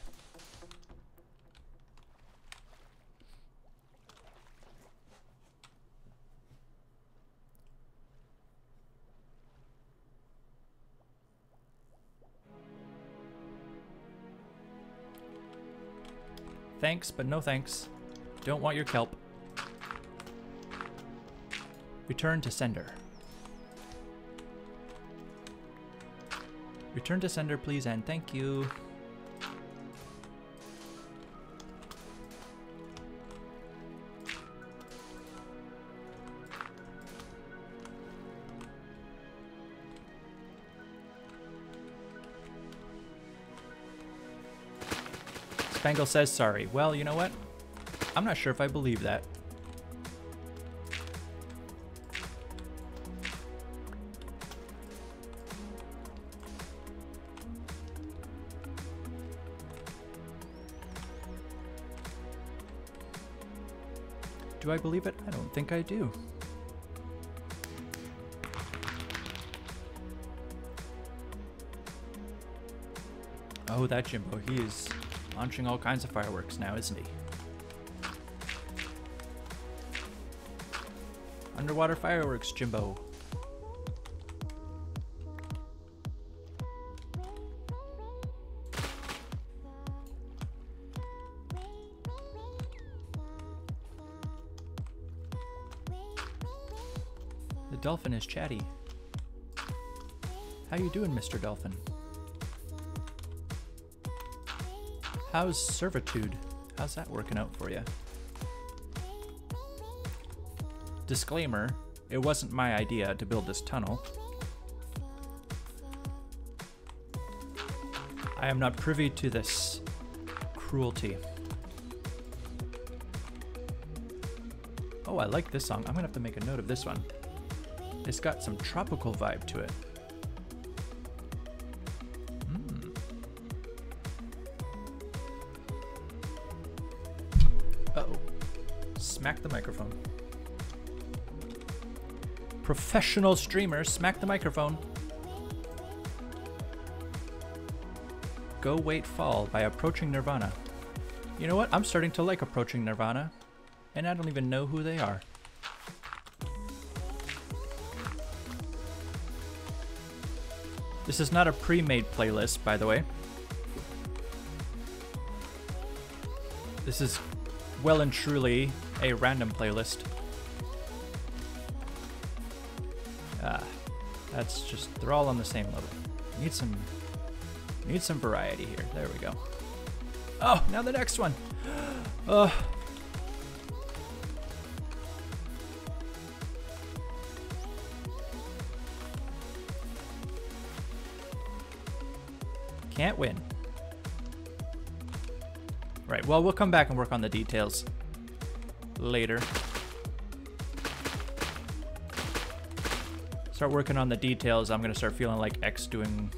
Thanks, but no thanks. Don't want your kelp. Return to sender. Return to sender, please, and thank you. Spangle says sorry. Well, you know what? I'm not sure if I believe that. Do I believe it? I don't think I do. Oh, that Jimbo, he is launching all kinds of fireworks now, isn't he? Underwater fireworks, Jimbo. The dolphin is chatty. How you doing, Mister Dolphin? How's servitude? How's that working out for you? Disclaimer, it wasn't my idea to build this tunnel. I am not privy to this cruelty. Oh, I like this song. I'm gonna have to make a note of this one. It's got some tropical vibe to it. Smack the microphone. Professional streamer, smack the microphone. Go Wait Fall by Approaching Nirvana. You know what? I'm starting to like Approaching Nirvana, and I don't even know who they are. This is not a pre-made playlist, by the way. This is well and truly a random playlist. Ah, that's just, they're all on the same level. Need some, need some variety here. There we go. Oh, now the next one. Oh. Can't win. Right, well, we'll come back and work on the details later. Start working on the details. I'm gonna start feeling like X doing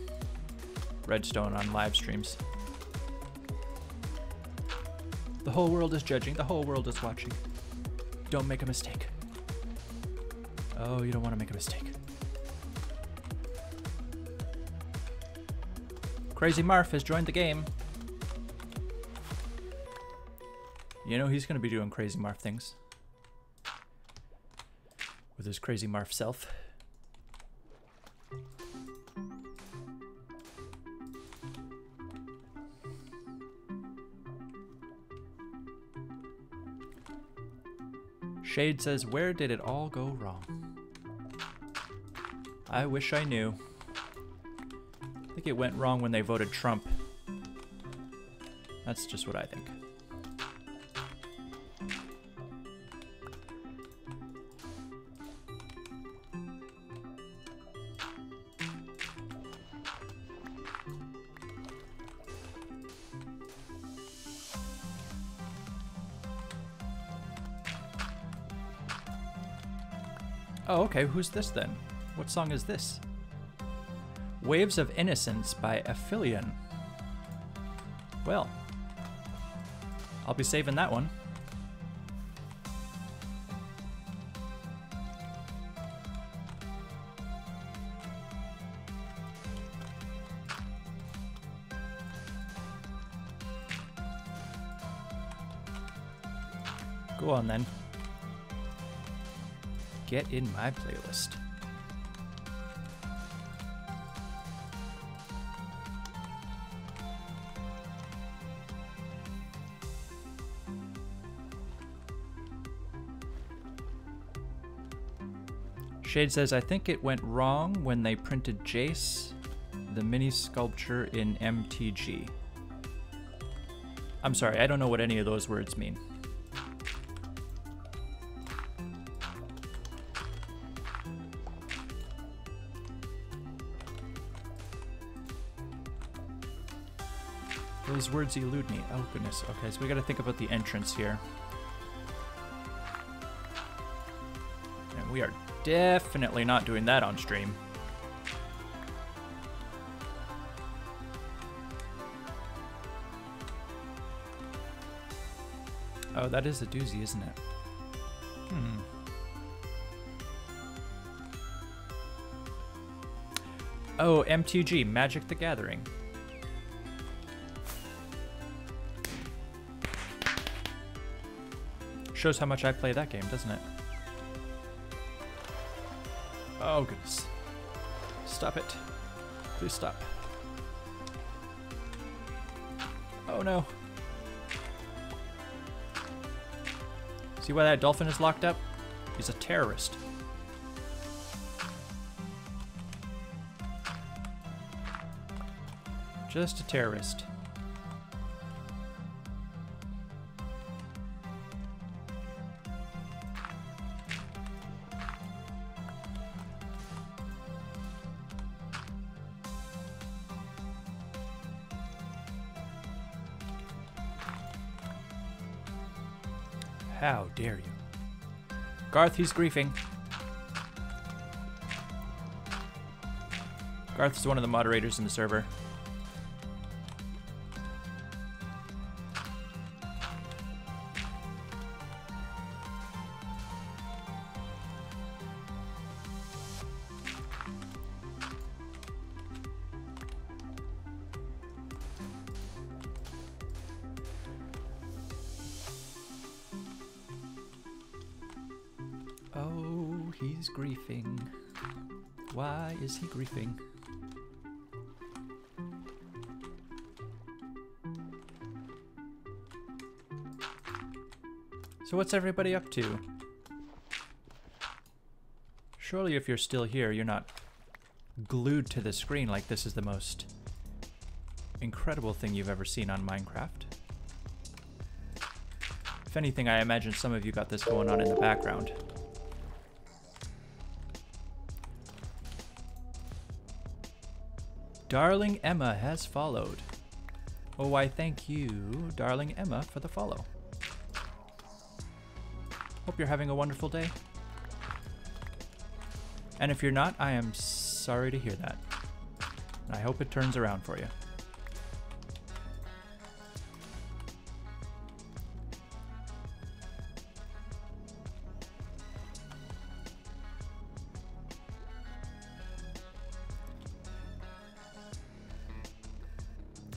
redstone on live streams. The whole world is judging. The whole world is watching. Don't make a mistake. Oh, you don't want to make a mistake. Crazy Marf has joined the game. You know, he's going to be doing Crazy Marf things with his Crazy Marf self. Shade says, where did it all go wrong? I wish I knew. I think it went wrong when they voted Trump. That's just what I think. Oh, okay, who's this then? What song is this? Waves of Innocence by Aphelion. Well, I'll be saving that one. Go on then. Get in my playlist. Shade says, I think it went wrong when they printed Jace, the mini sculpture in M T G. I'm sorry, I don't know what any of those words mean. Those words elude me. Oh goodness. Okay, so we gotta think about the entrance here. And we are definitely not doing that on stream. Oh, that is a doozy, isn't it? Hmm. Oh, M T G, Magic the Gathering. Shows how much I play that game, doesn't it? Oh, goodness. Stop it. Please stop. Oh, no. See why that dolphin is locked up? He's a terrorist. Just a terrorist. How dare you. Garth, he's griefing. Garth's one of the moderators in the server. Griefing. So what's everybody up to? Surely if you're still here, you're not glued to the screen like this is the most incredible thing you've ever seen on Minecraft. If anything, I imagine some of you got this going on in the background. Darling Emma has followed. Oh, I thank you, Darling Emma, for the follow. Hope you're having a wonderful day. And if you're not, I am sorry to hear that. And I hope it turns around for you.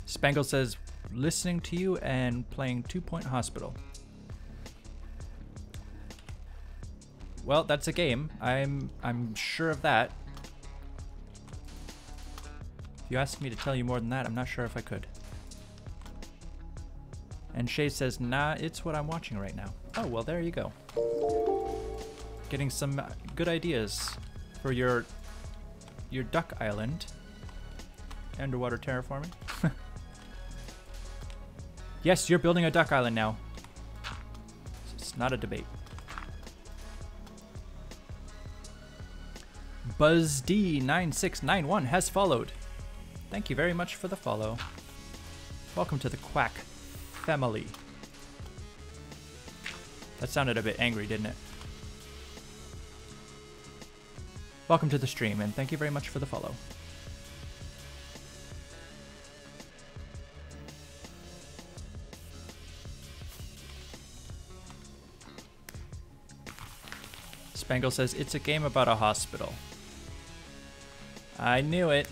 Spangle says, listening to you and playing Two Point Hospital. Well, that's a game. I'm I'm sure of that. If you asked me to tell you more than that, I'm not sure if I could. And Shay says, nah, it's what I'm watching right now. Oh, well, there you go. Getting some good ideas for your, your duck island. Underwater terraforming. Yes, you're building a duck island now. It's not a debate. Buzz D nine six nine one has followed. Thank you very much for the follow. Welcome to the Quack family. That sounded a bit angry, didn't it? Welcome to the stream, and thank you very much for the follow. Spangle says, it's a game about a hospital. I knew it.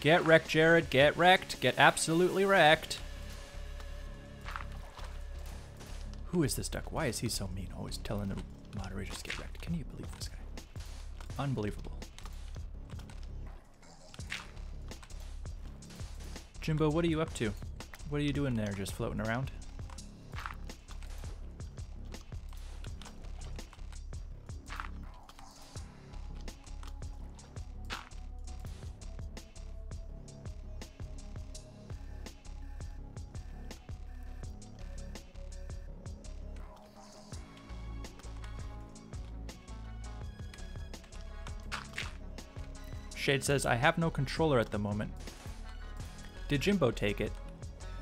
Get wrecked, Jared. Get wrecked. Get absolutely wrecked. Who is this duck? Why is he so mean? Always telling the moderators to get wrecked. Can you believe this guy? Unbelievable. Jimbo, what are you up to? What are you doing there? Just floating around? Shade says, I have no controller at the moment. Did Jimbo take it?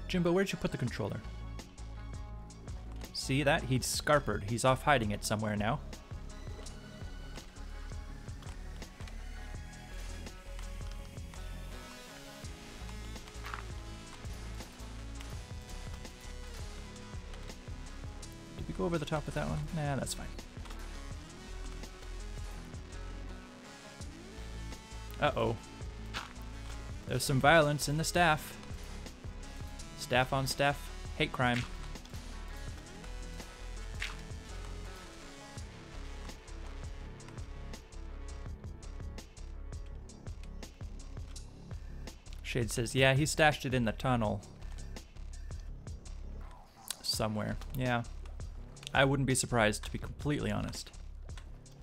Jimbo, where'd you put the controller? See that? He's scarpered. He's off hiding it somewhere now. Did we go over the top with that one? Nah, that's fine. Uh-oh. There's some violence in the staff. Staff on staff. Hate crime. Shade says, yeah, he stashed it in the tunnel. Somewhere. Yeah. I wouldn't be surprised, to be completely honest.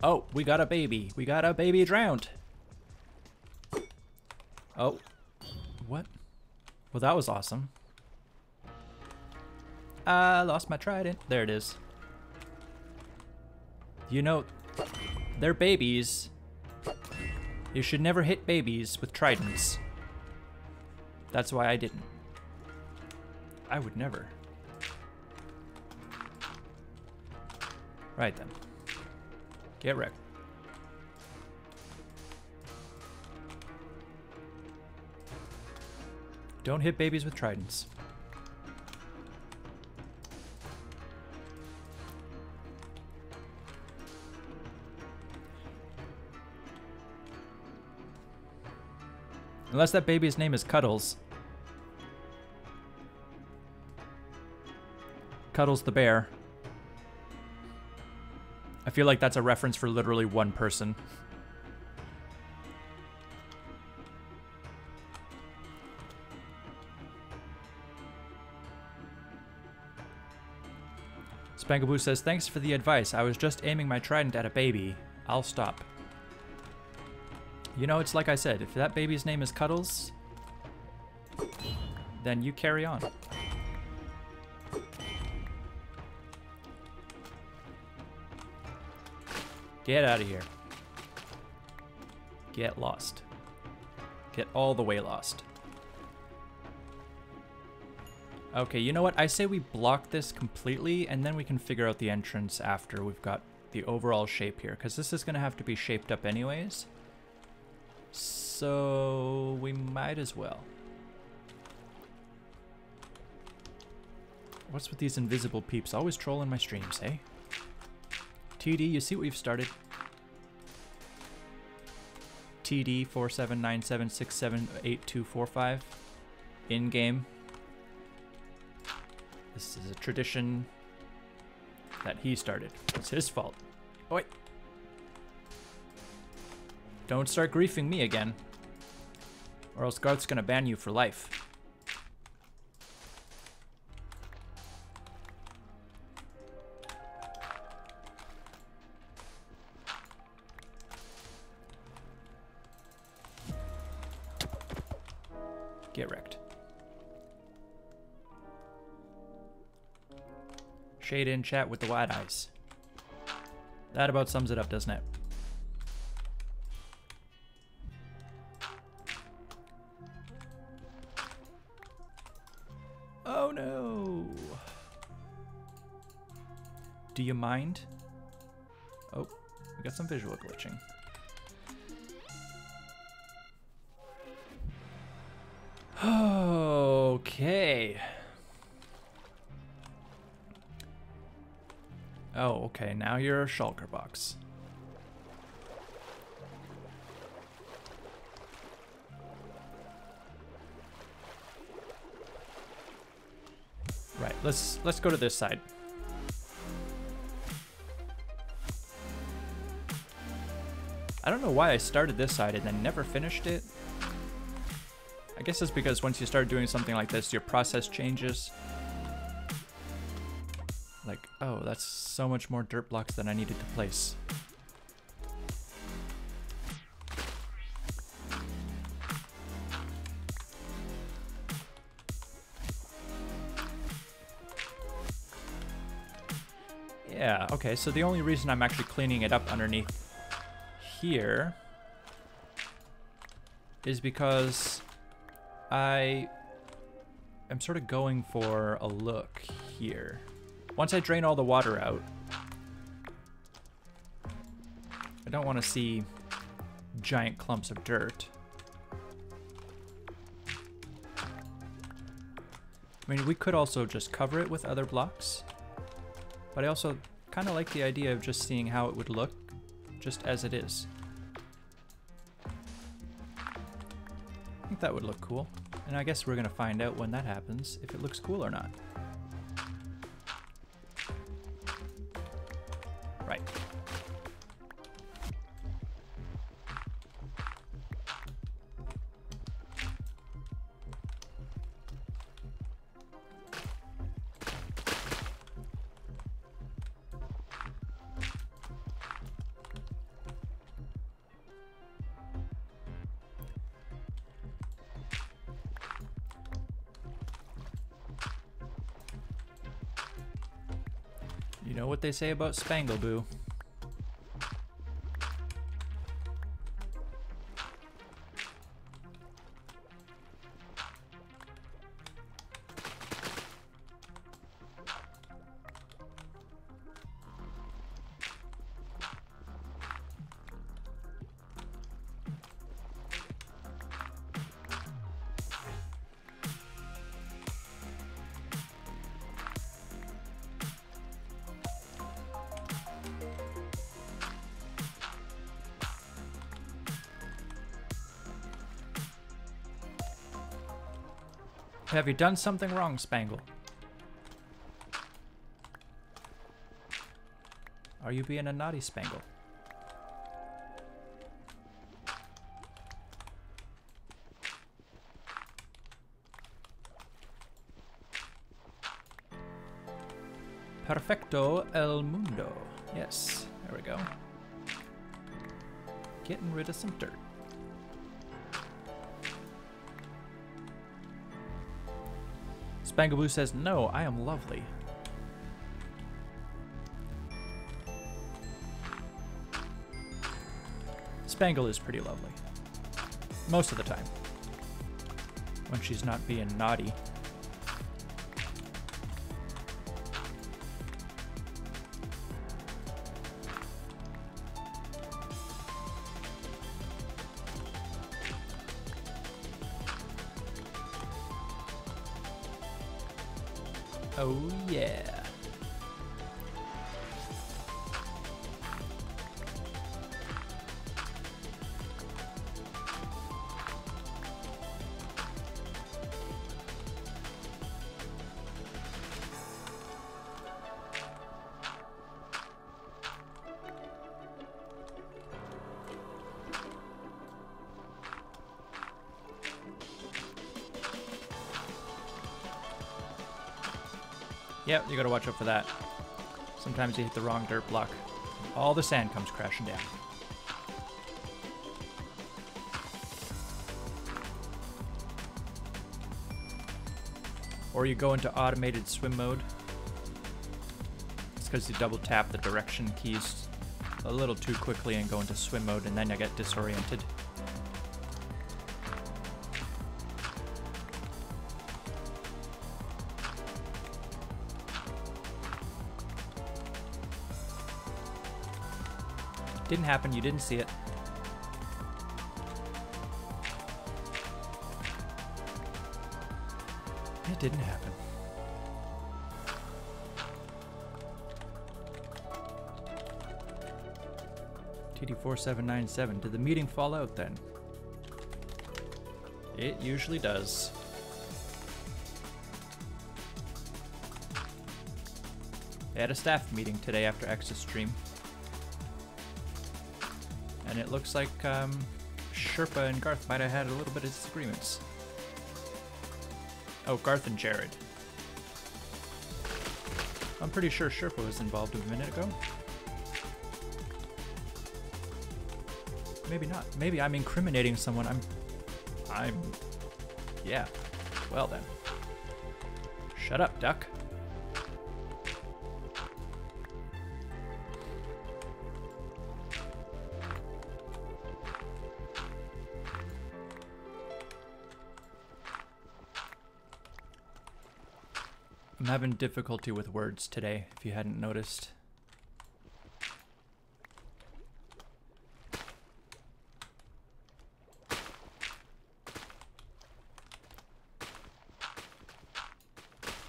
Oh, we got a baby. We got a baby drowned. Oh, what? Well, that was awesome. I lost my trident. There it is. You know, they're babies. You should never hit babies with tridents. That's why I didn't. I would never. Right then. Get wrecked. Don't hit babies with tridents. Unless that baby's name is Cuddles. Cuddles the bear. I feel like that's a reference for literally one person. Bangaboo says, thanks for the advice. I was just aiming my trident at a baby. I'll stop. You know, it's like I said, if that baby's name is Cuddles, then you carry on. Get out of here. Get lost. Get all the way lost. Okay, you know what? I say we block this completely, and then we can figure out the entrance after we've got the overall shape here, because this is going to have to be shaped up anyways. So we might as well. What's with these invisible peeps? Always trolling my streams, eh? T D, you see what we've started? T D four seven nine seven six seven eight two four five. In-game. This is a tradition that he started. It's his fault. Oh, wait. Don't start griefing me again, or else Garth's gonna ban you for life. Get wrecked. Shade in chat with the wide eyes. That about sums it up, doesn't it? no. Do you mind? Oh, we got some visual glitching. Okay. Oh, okay, now you're a shulker box. Right, let's let's go to this side. I don't know why I started this side and then never finished it. I guess it's because once you start doing something like this, your process changes. Like, oh, that's so much more dirt blocks than I needed to place. Yeah, okay, so the only reason I'm actually cleaning it up underneath here is because I am sort of going for a look here. Once I drain all the water out, I don't want to see giant clumps of dirt. I mean, we could also just cover it with other blocks, but I also kind of like the idea of just seeing how it would look just as it is. I think that would look cool. And I guess we're gonna find out when that happens, if it looks cool or not. Right. What they say about Spangleboo. Have you done something wrong, Spangle? Are you being a naughty Spangle? Perfecto el mundo. Yes, there we go. Getting rid of some dirt. Spangleboo says, no, I am lovely. Spangle is pretty lovely. Most of the time. When she's not being naughty. Oh, yeah. Yeah, you gotta watch out for that. Sometimes you hit the wrong dirt block. All the sand comes crashing down. Or you go into automated swim mode. It's because you double tap the direction keys a little too quickly and go into swim mode, and then you get disoriented. Didn't happen, you didn't see it. It didn't happen. T D four seven nine seven, did the meeting fall out then? It usually does. They had a staff meeting today after X's stream. And it looks like um, Sherpa and Garth might have had a little bit of disagreements. Oh, Garth and Jared. I'm pretty sure Sherpa was involved a minute ago. Maybe not. Maybe I'm incriminating someone. I'm... I'm... Yeah. Well then. Shut up, duck. I'm having difficulty with words today, if you hadn't noticed.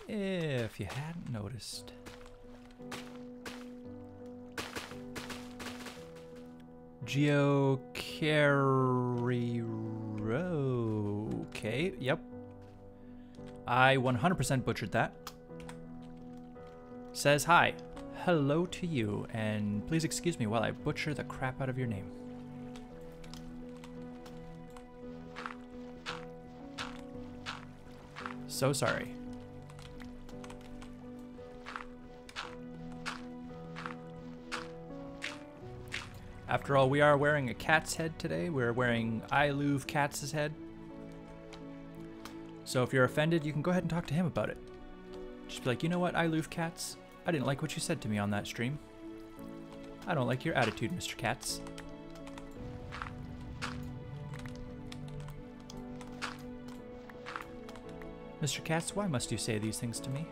If you hadn't noticed. Geocariro. Okay, yep. I one hundred percent butchered that. Says hi. Hello to you, and please excuse me while I butcher the crap out of your name. So sorry. After all, we are wearing a cat's head today. We're wearing IluvCats' head. So if you're offended, you can go ahead and talk to him about it. Just be like, you know what, IluvCats? I didn't like what you said to me on that stream. I don't like your attitude, Mister Katz. Mister Katz, why must you say these things to me?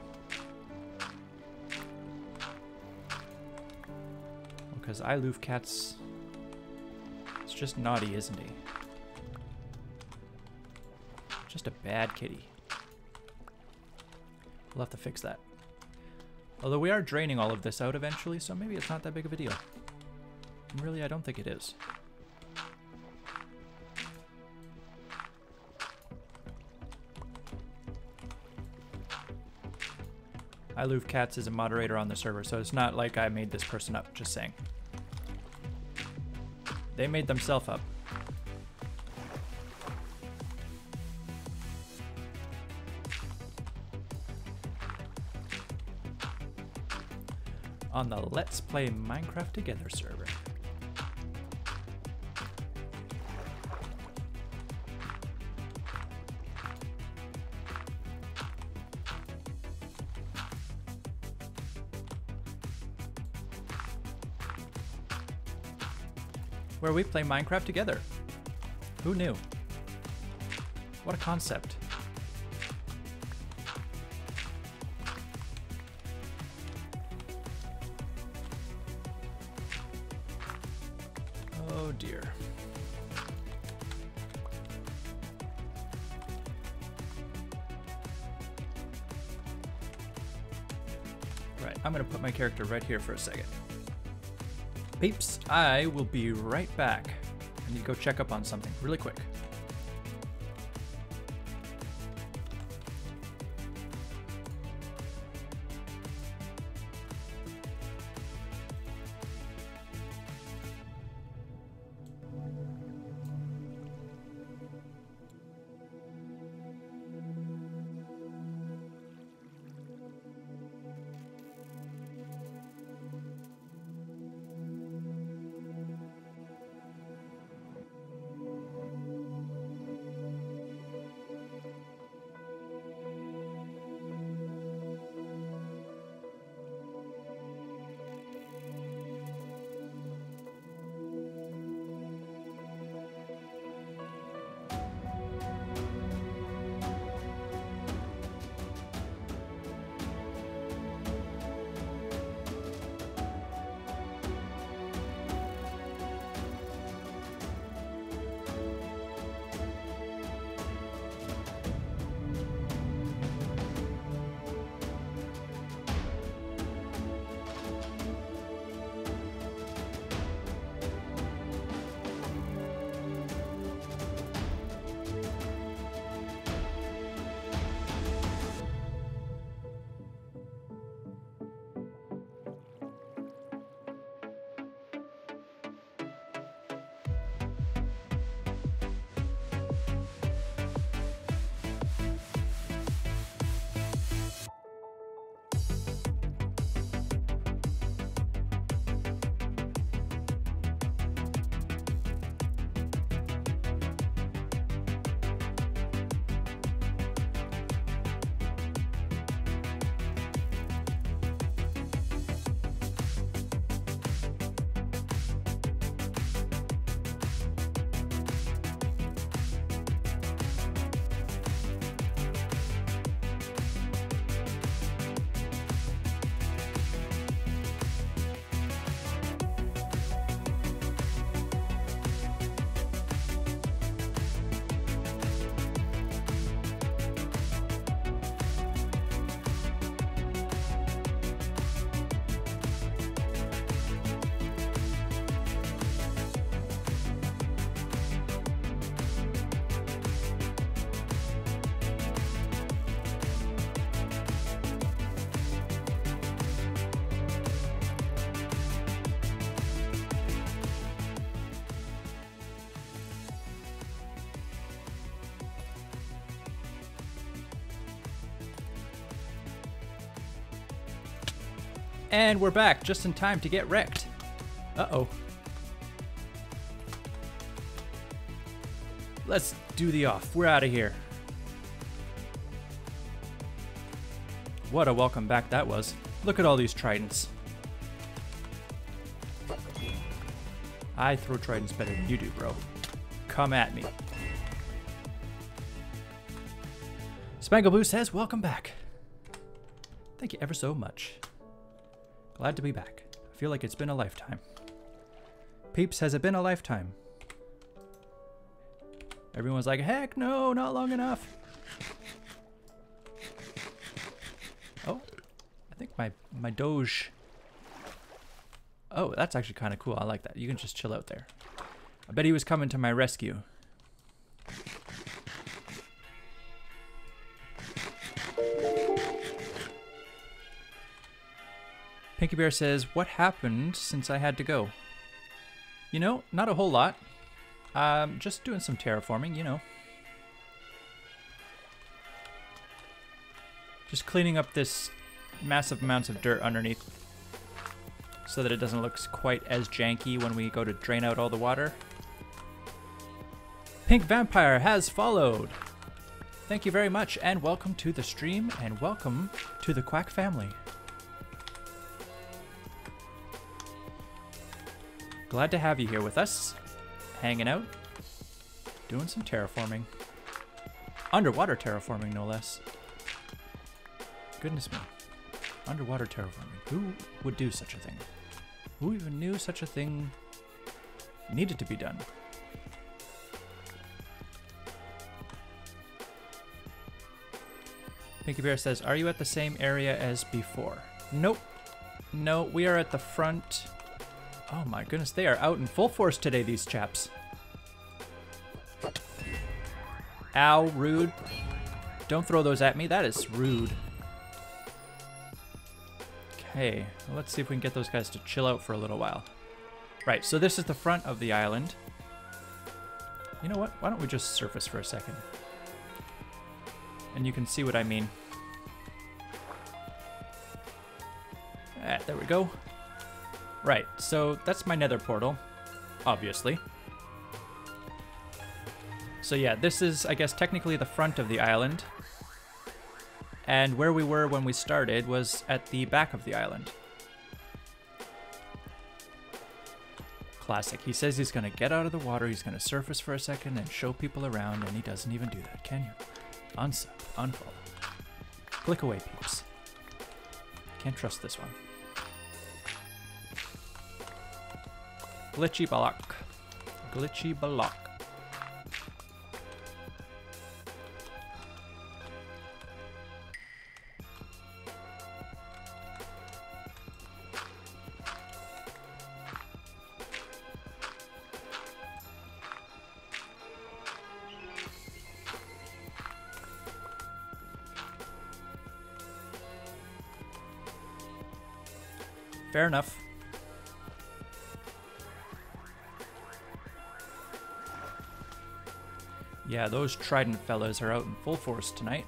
Because IluvCats is just naughty, isn't he? Just a bad kitty. We'll have to fix that. Although we are draining all of this out eventually, so maybe it's not that big of a deal. Really, I don't think it is. IluvCats is a moderator on the server, so it's not like I made this person up, just saying. They made themselves up. On the Let's Play Minecraft Together server. Where we play Minecraft together. Who knew? What a concept. Character right here for a second. Peeps, I will be right back. I need to go check up on something really quick. And we're back just in time to get wrecked. Uh-oh. Let's do the off. We're out of here. What a welcome back that was. Look at all these tridents. I throw tridents better than you do, bro. Come at me. Spangleboo says, welcome back. Thank you ever so much. Glad to be back. I feel like it's been a lifetime. Peeps, has it been a lifetime? Everyone's like, heck no, not long enough. Oh, I think my, my Doge. Oh, that's actually kind of cool. I like that. You can just chill out there. I bet he was coming to my rescue. Pinky Bear says, what happened since I had to go? You know, not a whole lot. Um, just doing some terraforming, you know. Just cleaning up this massive amounts of dirt underneath so that it doesn't look quite as janky when we go to drain out all the water. Pink Vampire has followed. Thank you very much, and welcome to the stream, and welcome to the Quack family. Glad to have you here with us, hanging out, doing some terraforming. Underwater terraforming, no less. Goodness me. Underwater terraforming. Who would do such a thing? Who even knew such a thing needed to be done? Pinky Bear says, are you at the same area as before? Nope. No, we are at the front. Oh my goodness, they are out in full force today, these chaps. Ow, rude. Don't throw those at me, that is rude. Okay, let's see if we can get those guys to chill out for a little while. Right, so this is the front of the island. You know what, why don't we just surface for a second? And you can see what I mean. Ah, there we go. Right, so that's my nether portal, obviously. So yeah, this is, I guess, technically the front of the island. And where we were when we started was at the back of the island. Classic. He says he's going to get out of the water, he's going to surface for a second and show people around, and he doesn't even do that, can you? Unsub, unfollow. Click away, peeps. Can't trust this one. Glitchy Balak. Glitchy Balak. Fair enough. Yeah, those trident fellas are out in full force tonight.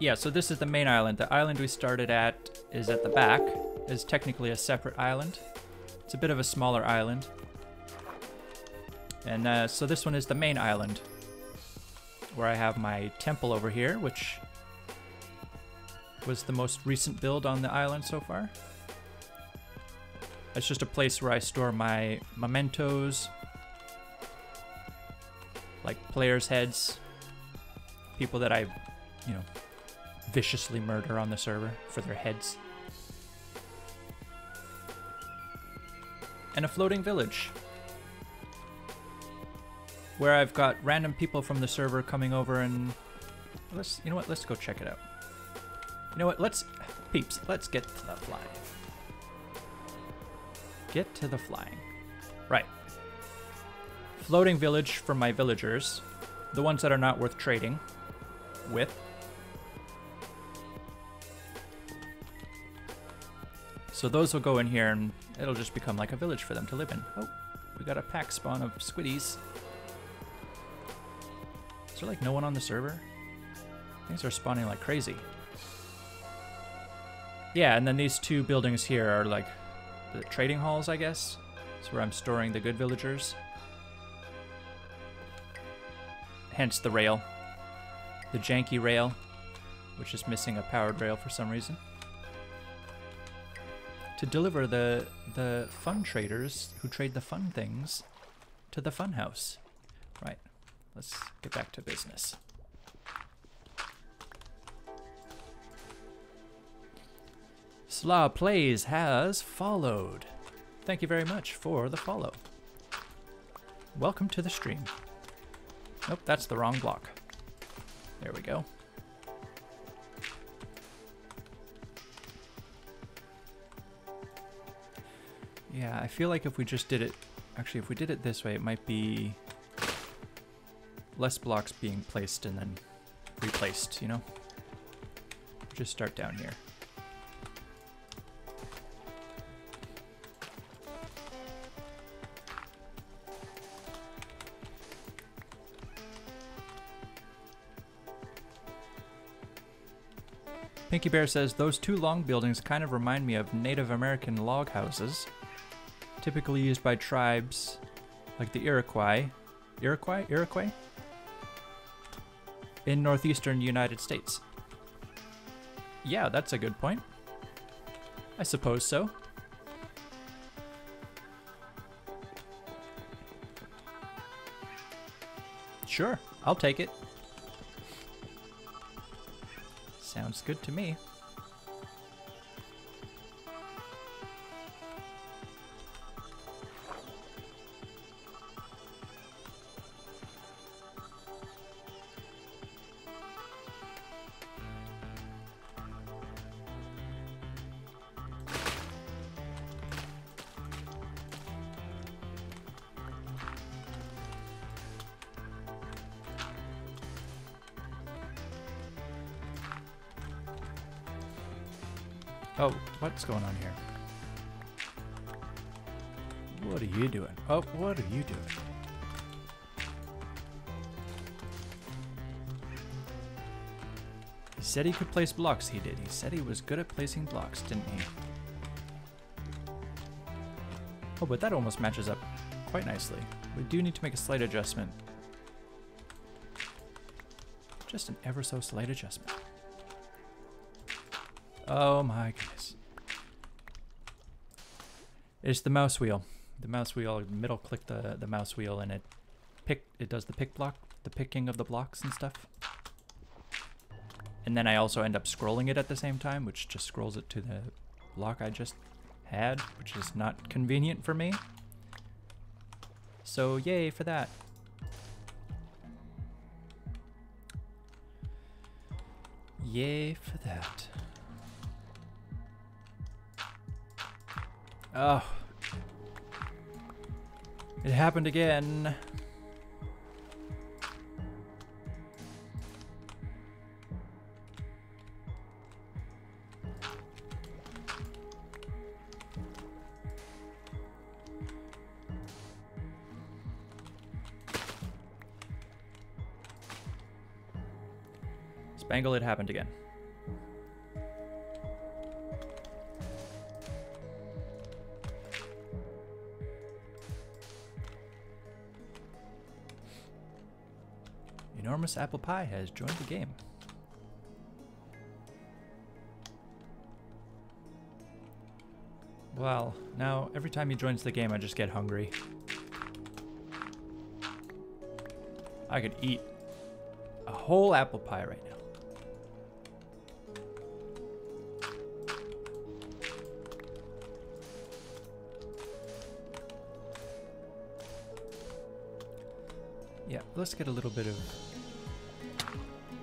Yeah, so this is the main island. The island we started at is at the back. It's technically a separate island. It's a bit of a smaller island. And uh, so this one is the main island, where I have my temple over here, which was the most recent build on the island so far. It's just a place where I store my mementos, like players' heads, people that I, you know, viciously murder on the server for their heads. And a floating village, where I've got random people from the server coming over and let's, you know what, let's go check it out. You know what, let's, peeps, let's get to the flying. Get to the flying. Right. Floating village for my villagers, the ones that are not worth trading with. So those will go in here and it'll just become like a village for them to live in. Oh, we got a pack spawn of squiddies. Is there like no one on the server? Things are spawning like crazy. Yeah, and then these two buildings here are like the trading halls, I guess. That's where I'm storing the good villagers. Hence the rail. The janky rail, which is missing a powered rail for some reason. To deliver the the fun traders who trade the fun things to the fun house. Right, let's get back to business. Slaw Plays has followed. Thank you very much for the follow. Welcome to the stream. Nope, that's the wrong block. There we go. Yeah, I feel like if we just did it, actually if we did it this way, it might be less blocks being placed and then replaced, you know? Just start down here. Pinky Bear says, those two long buildings kind of remind me of Native American log houses, typically used by tribes like the Iroquois, Iroquois, Iroquois, in northeastern United States. Yeah, that's a good point. I suppose so. Sure, I'll take it. Sounds good to me. Oh, what's going on here? What are you doing? Oh, what are you doing? He said he could place blocks, he did. He said he was good at placing blocks, didn't he? Oh, but that almost matches up quite nicely. We do need to make a slight adjustment. Just an ever so slight adjustment. Oh my goodness. It's the mouse wheel. The mouse wheel, middle click the, the mouse wheel and it pick it does the pick block, the picking of the blocks and stuff. And then I also end up scrolling it at the same time, which just scrolls it to the block I just had, which is not convenient for me. So yay for that. Yay for that. Oh, it happened again. Spangle, it happened again. Enormous apple pie has joined the game. Well, now every time he joins the game I just get hungry. I could eat a whole apple pie right now. Yeah, let's get a little bit of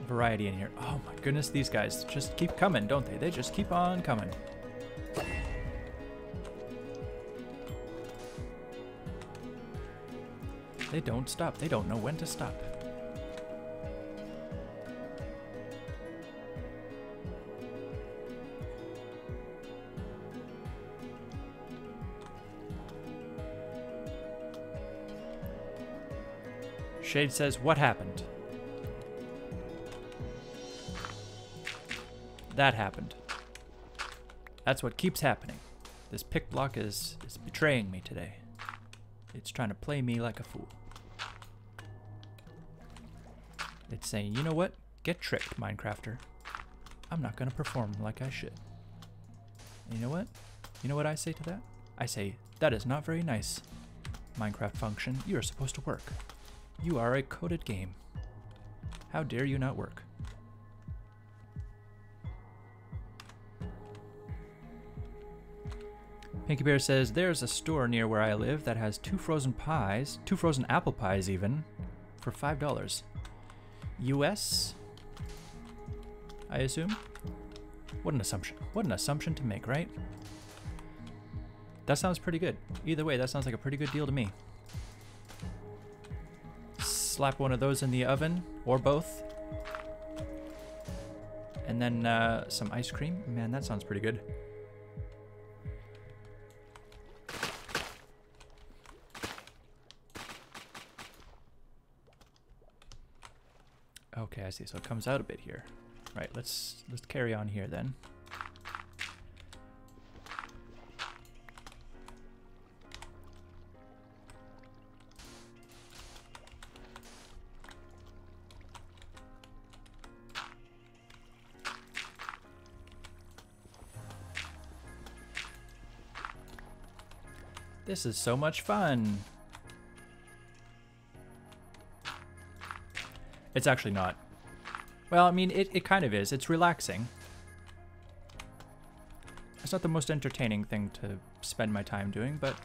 variety in here. Oh my goodness, these guys just keep coming, don't they? They just keep on coming. They don't stop. They don't know when to stop. Shade says, what happened? That happened. That's what keeps happening. This pick block is, is betraying me today. It's trying to play me like a fool. It's saying, you know what? Get tricked, Minecrafter. I'm not gonna perform like I should. And you know what? You know what I say to that? I say, that is not very nice, Minecraft function. You are supposed to work. You are a coded game. How dare you not work? Pinky Bear says, there's a store near where I live that has two frozen pies, two frozen apple pies even, for five dollars. U S, I assume? What an assumption. What an assumption to make, right? That sounds pretty good. Either way, that sounds like a pretty good deal to me. Slap one of those in the oven, or both. And then uh, some ice cream. Man, that sounds pretty good. Okay, I see. So it comes out a bit here. Right, let's let's carry on here then. This is so much fun. It's actually not. Well, I mean, it, it kind of is. It's relaxing. It's not the most entertaining thing to spend my time doing, but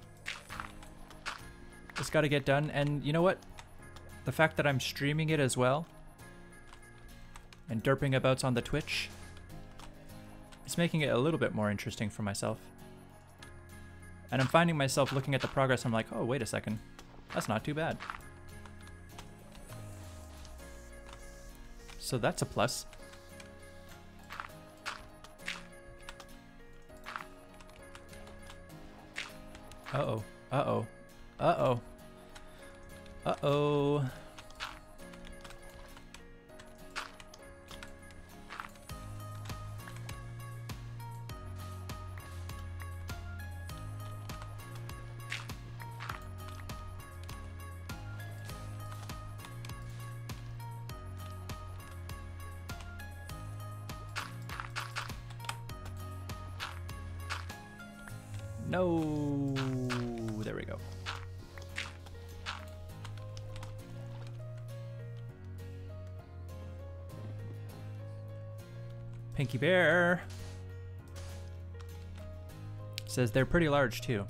it's got to get done. And you know what? The fact that I'm streaming it as well and derping abouts on the Twitch, it's making it a little bit more interesting for myself. And I'm finding myself looking at the progress. I'm like, oh, wait a second. That's not too bad. So that's a plus. Uh-oh, uh-oh, uh-oh, uh-oh. No, there we go. Pinky Bear says they're pretty large too.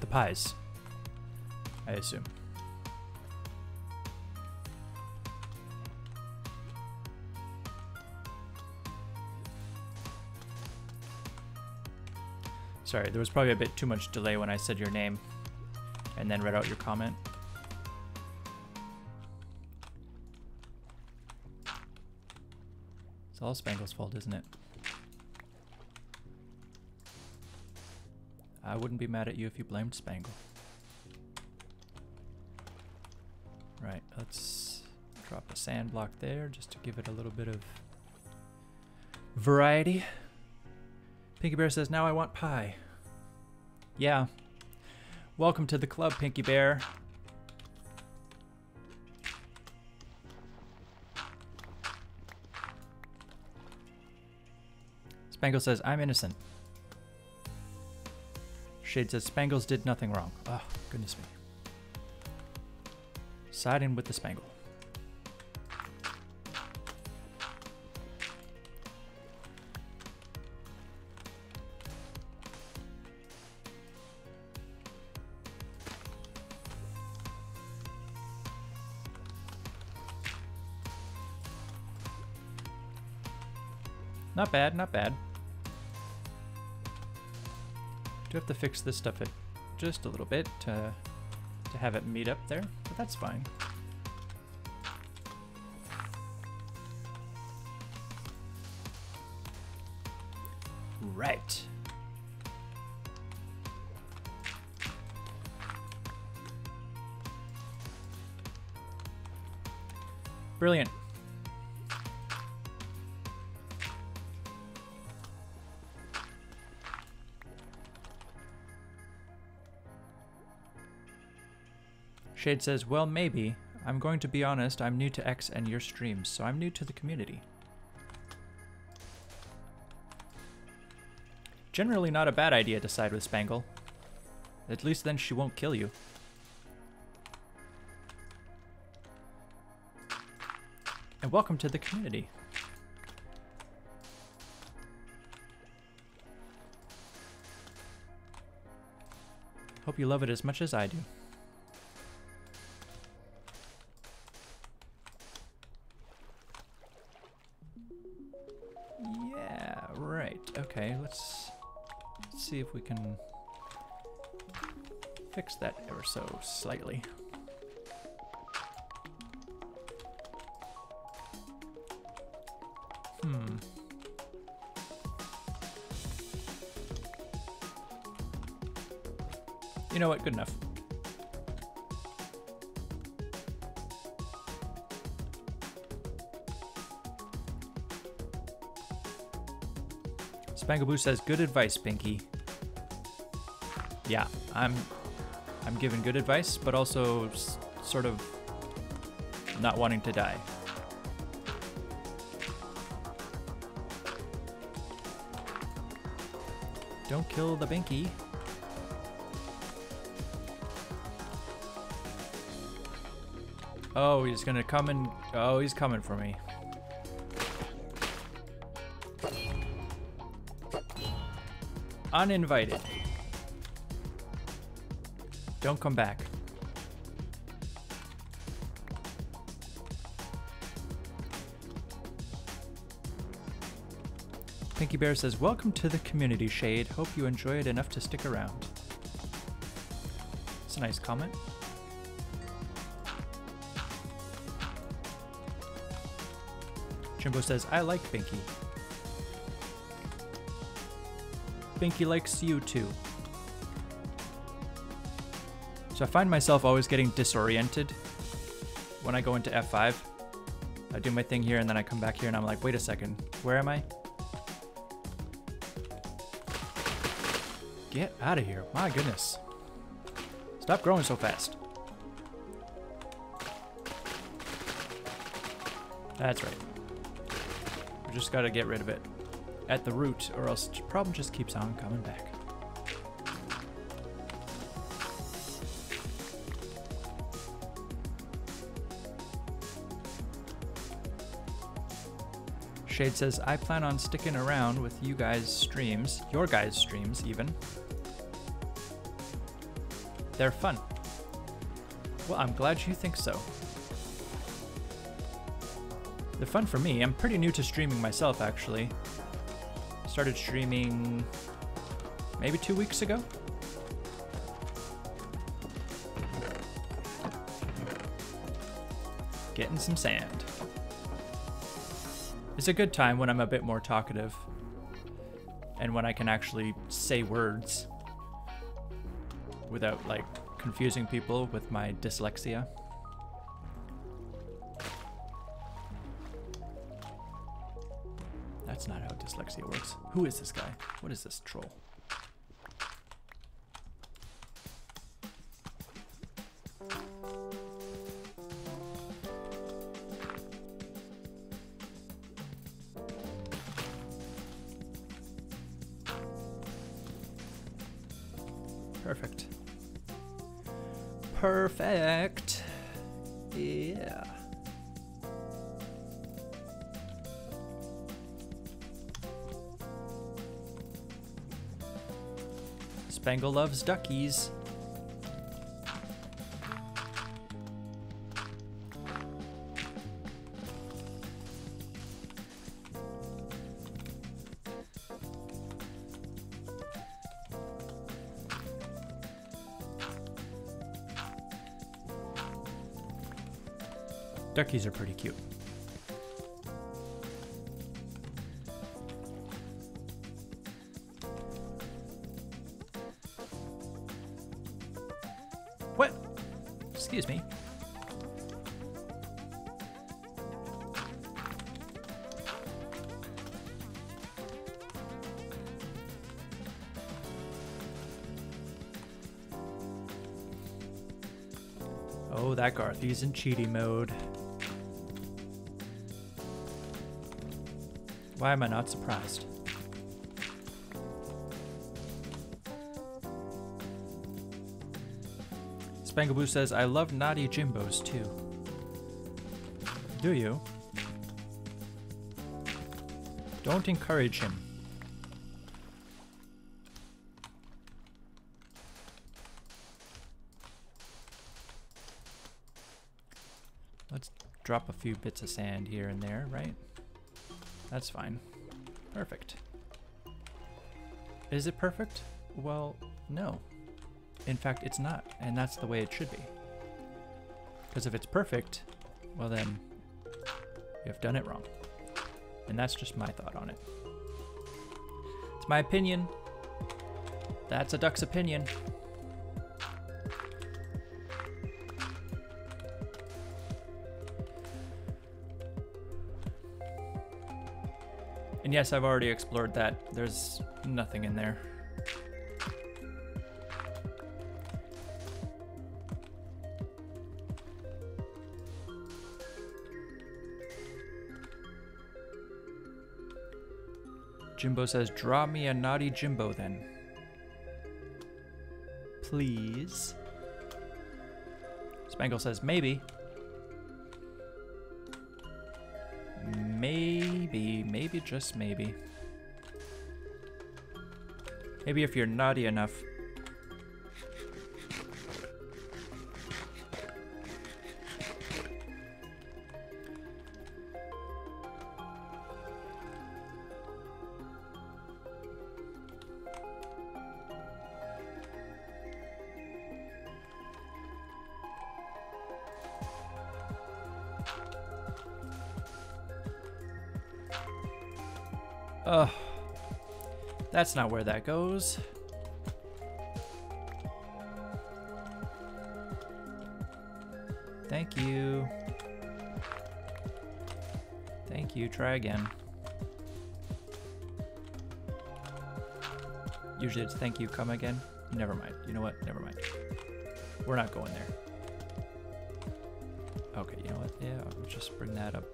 The pies, I assume. Sorry, there was probably a bit too much delay when I said your name and then read out your comment. It's all Spangle's fault, isn't it? I wouldn't be mad at you if you blamed Spangle. Right, let's drop a sand block there just to give it a little bit of variety. Pinky Bear says, now I want pie. Yeah. Welcome to the club, Pinky Bear. Spangle says, I'm innocent. Shade says, Spangles did nothing wrong. Oh, goodness me. Siding with the Spangle. Not bad, not bad. Do have to fix this stuff at just a little bit to, to have it meet up there, but that's fine. Right. Brilliant. Shade says, well, maybe. I'm going to be honest, I'm new to X and your streams, so I'm new to the community. Generally not a bad idea to side with Spangle. At least then she won't kill you. And welcome to the community. Hope you love it as much as I do. Yeah, right. Okay, let's see if we can fix that ever so slightly. Hmm. You know what? Good enough. Spangleboo says, good advice, Binky. Yeah, I'm I'm giving good advice, but also s sort of not wanting to die. Don't kill the Binky. Oh, he's gonna come and... Oh, he's coming for me. Uninvited. Don't come back. Pinky Bear says, welcome to the community, Shade. Hope you enjoy it enough to stick around. It's a nice comment. Jimbo says, I like Binky. Binky likes you too. So I find myself always getting disoriented when I go into F five. I do my thing here and then I come back here and I'm like, wait a second, where am I? Get out of here. My goodness. Stop growing so fast. That's right. We just gotta get rid of it at the root or else the problem just keeps on coming back. Shade says, I plan on sticking around with you guys' streams, your guys' streams even. They're fun. Well, I'm glad you think so. They're fun for me. I'm pretty new to streaming myself, actually. Started streaming maybe two weeks ago. Getting some sand. It's a good time when I'm a bit more talkative and when I can actually say words without, like, confusing people with my dyslexia. That's not how dyslexia works. Who is this guy? What is this troll? Perfect. Perfect. Yeah. Spangle loves duckies. Duckies are pretty cute. What? Excuse me. Oh, that Garthy's in cheaty mode. Why am I not surprised? Spangleboo says, I love naughty Jimbos too. Do you? Don't encourage him. Let's drop a few bits of sand here and there, right? That's fine. Perfect. Is it perfect? Well, no. In fact, it's not, and that's the way it should be. Because if it's perfect, well then, you've done it wrong. And that's just my thought on it. It's my opinion. That's a duck's opinion. And yes, I've already explored that. There's nothing in there. Jimbo says, draw me a naughty Jimbo then. Please. Spangle says, maybe. Maybe, maybe, just maybe. Maybe if you're naughty enough. Ugh, that's not where that goes. Thank you. Thank you, try again. Usually it's thank you, come again. Never mind, you know what, never mind. We're not going there. Okay, you know what, yeah, I'll just bring that up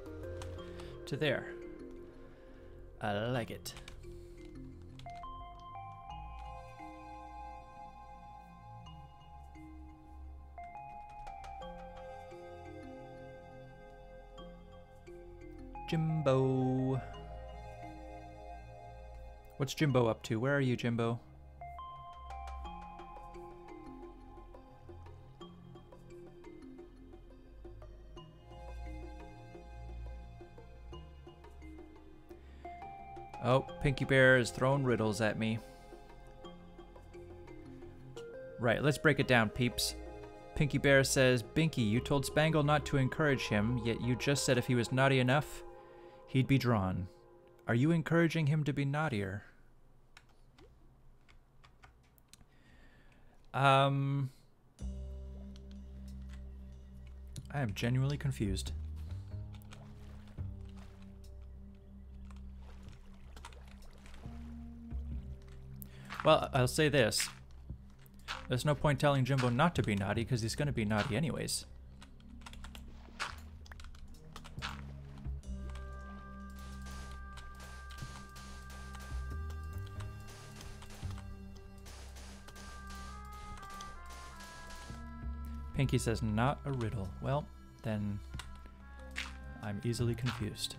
to there. I like it. Jimbo. What's Jimbo up to? Where are you, Jimbo? Oh, Pinky Bear is throwing riddles at me. Right, let's break it down, peeps. Pinky Bear says, Binky, you told Spangle not to encourage him, yet you just said if he was naughty enough, he'd be drawn. Are you encouraging him to be naughtier? Um... I am genuinely confused. Well, I'll say this. There's no point telling Jimbo not to be naughty because he's going to be naughty anyways. Pinky says, not a riddle. Well, then I'm easily confused.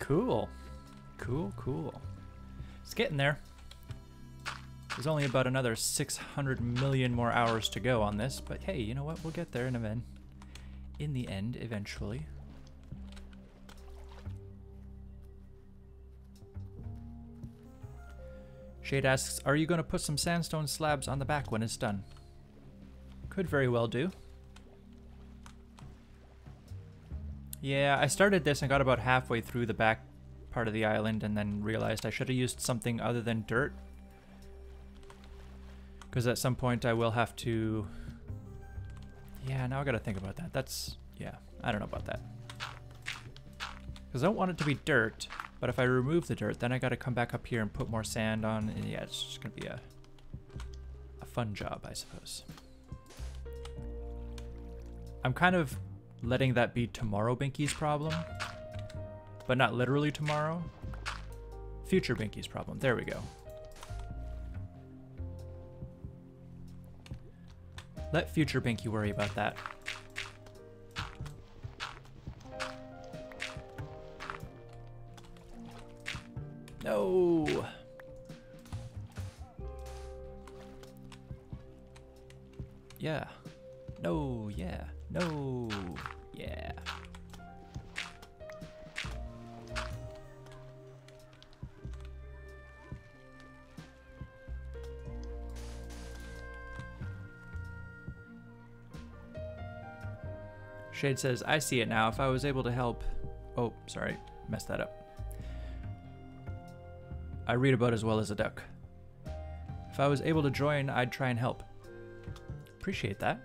Cool, cool, cool. It's getting there. There's only about another six hundred million more hours to go on this, but hey, you know what? We'll get there in a minute. In the end, eventually. Shade asks, are you going to put some sandstone slabs on the back when it's done? Could very well do. Yeah, I started this and got about halfway through the back part of the island and then realized I should have used something other than dirt. because at some point I will have to... Yeah, now I gotta think about that. That's... yeah, I don't know about that. Because I don't want it to be dirt, but if I remove the dirt, then I gotta come back up here and put more sand on, and yeah, it's just gonna be a, a fun job, I suppose. I'm kind of letting that be tomorrow Binky's problem, but not literally tomorrow. Future Binky's problem, there we go. Let future Binky worry about that. No! Yeah. No, yeah. No, yeah. Shade says, I see it now. If I was able to help... Oh, sorry. Messed that up. I read about as well as a duck. If I was able to join, I'd try and help. Appreciate that.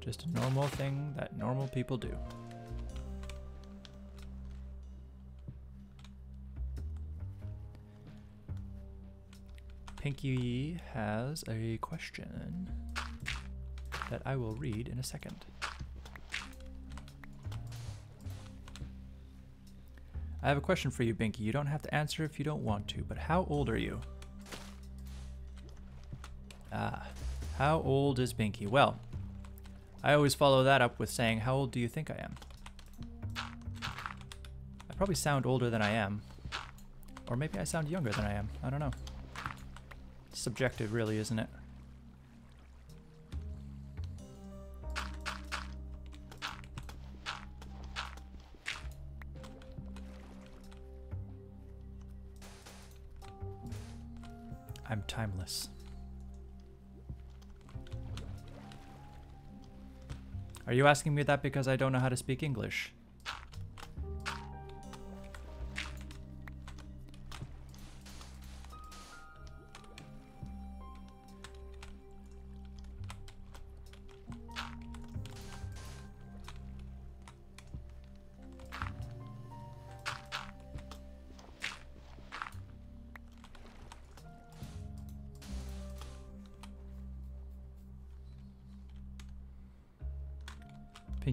Just a normal thing that normal people do. Pinky has a question that I will read in a second. I have a question for you, Binky. You don't have to answer if you don't want to, but how old are you? Ah, how old is Binky? Well, I always follow that up with saying, how old do you think I am? I probably sound older than I am, or maybe I sound younger than I am. I don't know. Subjective, really, isn't it? I'm timeless. Are you asking me that because I don't know how to speak English?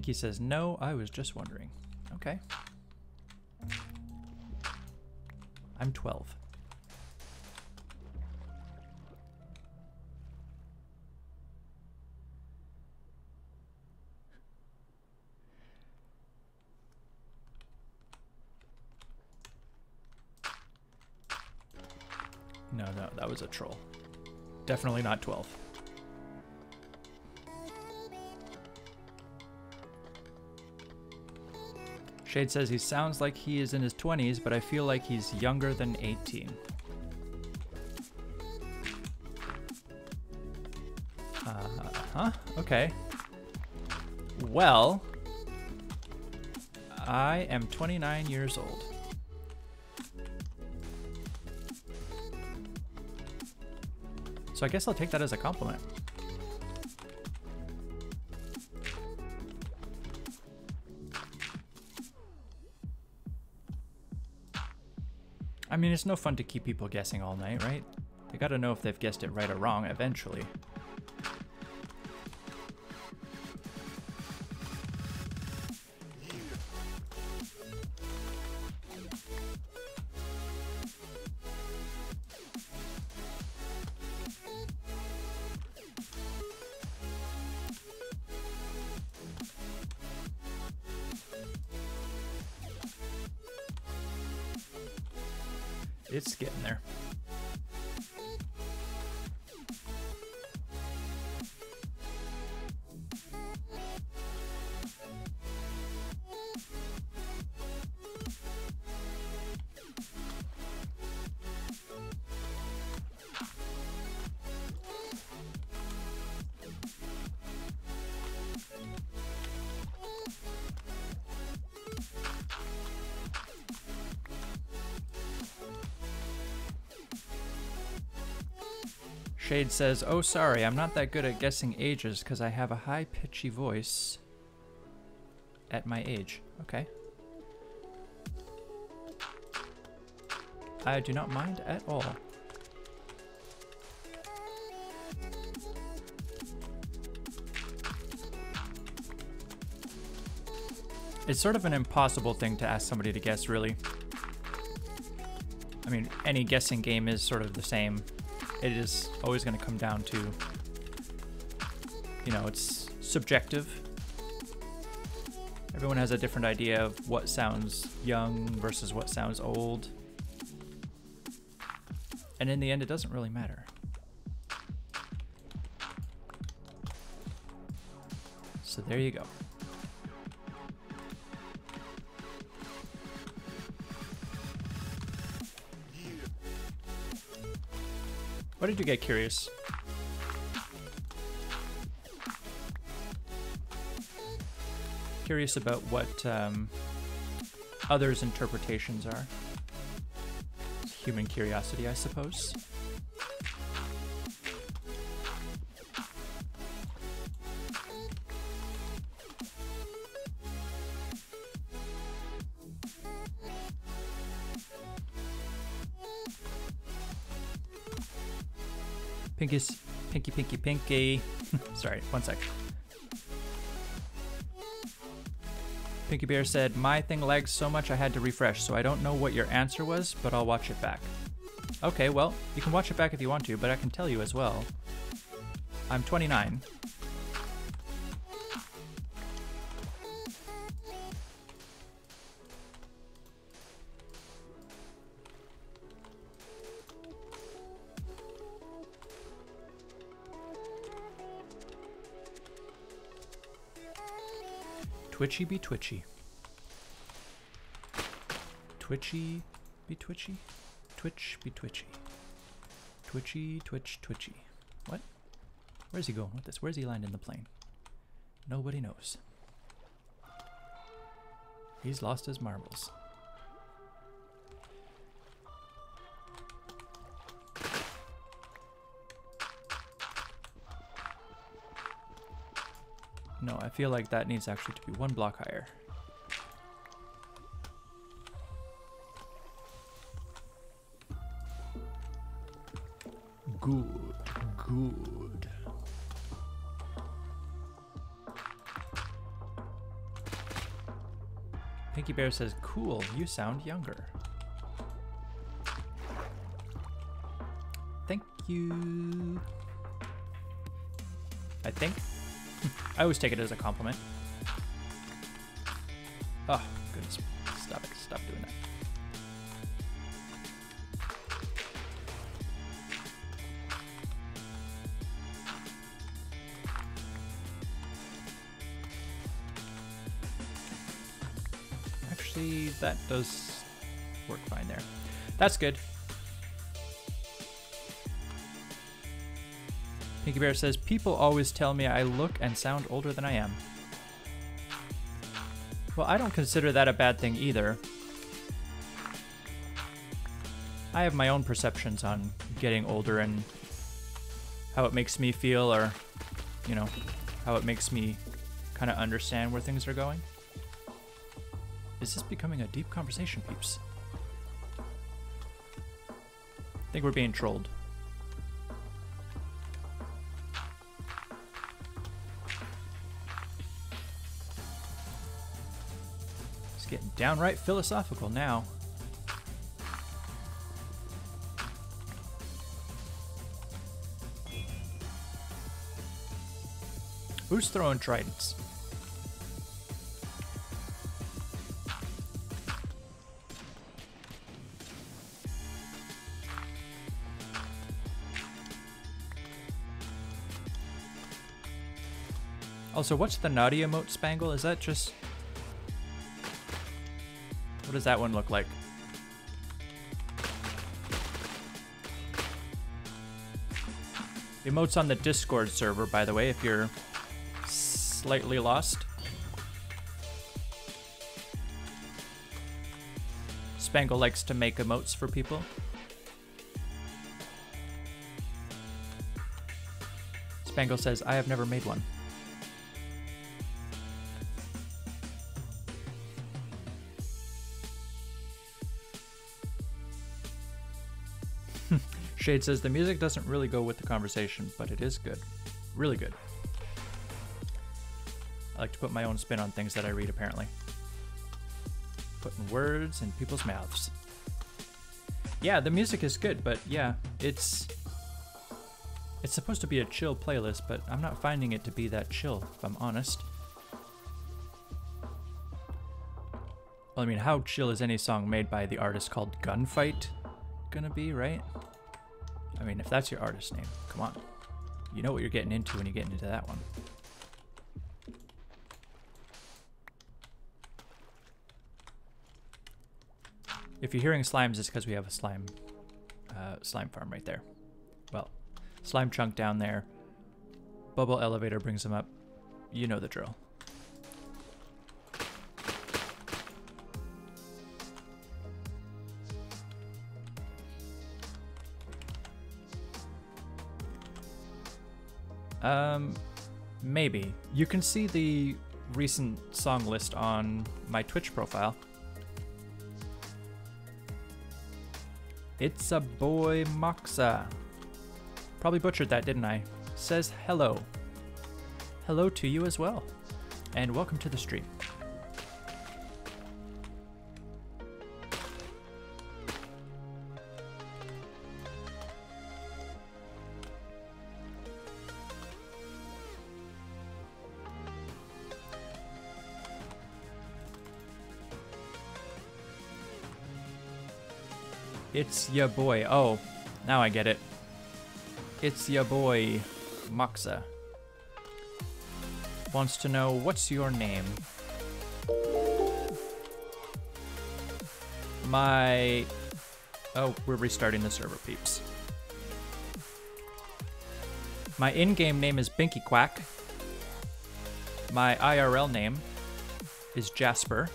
He says, no, I was just wondering. Okay. I'm twelve. No, no, that was a troll. Definitely not twelve. Shade says he sounds like he is in his twenties, but I feel like he's younger than eighteen. Uh-huh, okay. Well, I am twenty-nine years old. So I guess I'll take that as a compliment. I mean, it's no fun to keep people guessing all night, right? They gotta know if they've guessed it right or wrong eventually. It's getting there. Shade says, oh, sorry, I'm not that good at guessing ages because I have a high pitchy voice at my age. Okay. I do not mind at all. It's sort of an impossible thing to ask somebody to guess, really. I mean, any guessing game is sort of the same. It is always going to come down to, you know, it's subjective. Everyone has a different idea of what sounds young versus what sounds old. And in the end, it doesn't really matter. So there you go. Why did you get curious? Curious about what um, others' interpretations are. It's human curiosity, I suppose. Pinkus, pinky, pinky, pinky. Sorry, one sec. Pinky Bear said, my thing lags so much I had to refresh, so I don't know what your answer was, but I'll watch it back. Okay, well, you can watch it back if you want to, but I can tell you as well. I'm twenty-nine. Twitchy be twitchy. Twitchy be twitchy. Twitch be twitchy. Twitchy, twitch, twitchy. What? Where's he going with this? Where's he landing the plane? Nobody knows. He's lost his marbles. No, I feel like that needs actually to be one block higher. Good, good. Pinky Bear says, cool, you sound younger. Thank you. I think. I always take it as a compliment. Oh, goodness. Stop it. Stop doing that. Actually, that does work fine there. That's good. Pinky Bear says, people always tell me I look and sound older than I am. Well, I don't consider that a bad thing either. I have my own perceptions on getting older and how it makes me feel, or, you know, how it makes me kind of understand where things are going. Is this becoming a deep conversation, peeps? I think we're being trolled. Getting downright philosophical now. Who's throwing tridents? Also, what's the naughty emote spangle? Is that just... What does that one look like? The emote's on the Discord server, by the way, if you're slightly lost. Spangle likes to make emotes for people. Spangle says, I have never made one. Shade says, the music doesn't really go with the conversation, but it is good. Really good. I like to put my own spin on things that I read, apparently. Putting words in people's mouths. Yeah, the music is good, but yeah, it's... It's supposed to be a chill playlist, but I'm not finding it to be that chill, if I'm honest. Well, I mean, how chill is any song made by the artist called Gunfight gonna be, right? I mean, if that's your artist name, come on. You know what you're getting into when you get into that one. If you're hearing slimes, it's because we have a slime uh, slime farm right there. Well, slime chunk down there. Bubble elevator brings them up. You know the drill. Um, maybe. You can see the recent song list on my Twitch profile. It's a boy Moxa. Probably butchered that, didn't I? Says hello. Hello to you as well. And welcome to the stream. It's ya boy. Oh, now I get it. It's ya boy, Moxa. Wants to know, what's your name? My... Oh, we're restarting the server, peeps. My in-game name is Binky Quack. My I R L name is Jasper.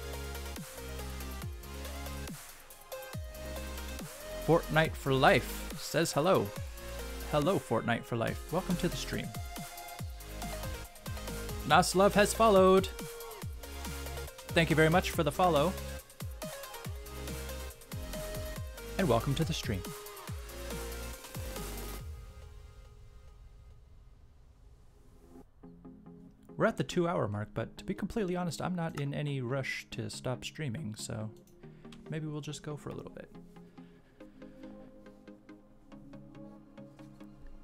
Fortnite for Life says hello. Hello, Fortnite for Life. Welcome to the stream. Naslov has followed. Thank you very much for the follow. And welcome to the stream. We're at the two hour mark, but to be completely honest, I'm not in any rush to stop streaming, so maybe we'll just go for a little bit.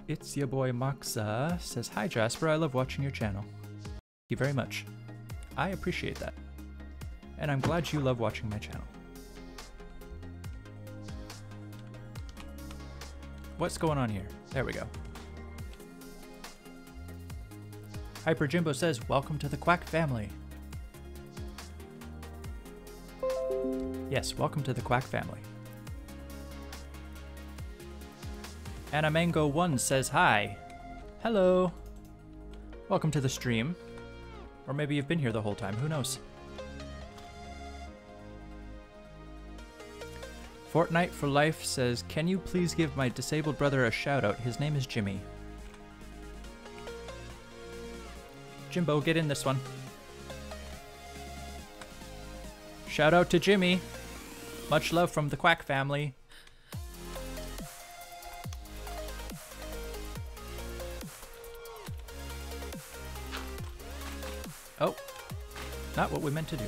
It's your boy Moxa says, hi Jasper, I love watching your channel. Thank you very much. I appreciate that. And I'm glad you love watching my channel. What's going on here? There we go. Hyper Jimbo says, welcome to the Quack family. Yes, welcome to the Quack family. Anamango one says hi. Hello. Welcome to the stream. Or maybe you've been here the whole time, who knows? Fortnite for Life says, can you please give my disabled brother a shout out? His name is Jimmy. Jimbo, get in this one. Shout out to Jimmy. Much love from the Quack family. Not what we meant to do.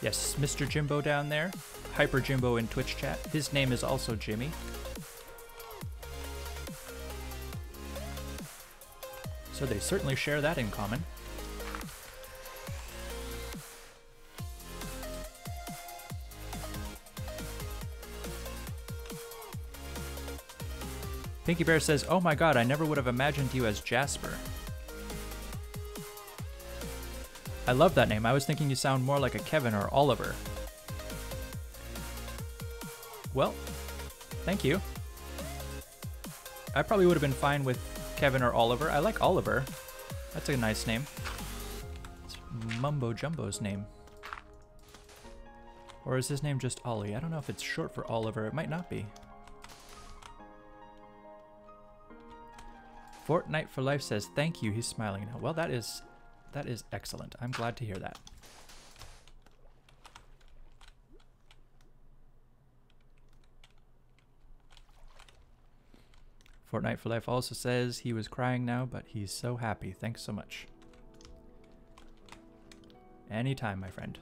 Yes, Mister Jimbo down there. Hyper Jimbo in Twitch chat. His name is also Jimmy. So they certainly share that in common. Pinky Bear says, oh my god, I never would have imagined you as Jasper. I love that name. I was thinking you sound more like a Kevin or Oliver. Well, thank you. I probably would have been fine with Kevin or Oliver. I like Oliver. That's a nice name. It's Mumbo Jumbo's name. Or is his name just Ollie? I don't know if it's short for Oliver. It might not be. Fortnite for Life says thank you. He's smiling now. Well, that is that is excellent. I'm glad to hear that. Fortnite for Life also says he was crying now, but he's so happy. Thanks so much. Anytime, my friend.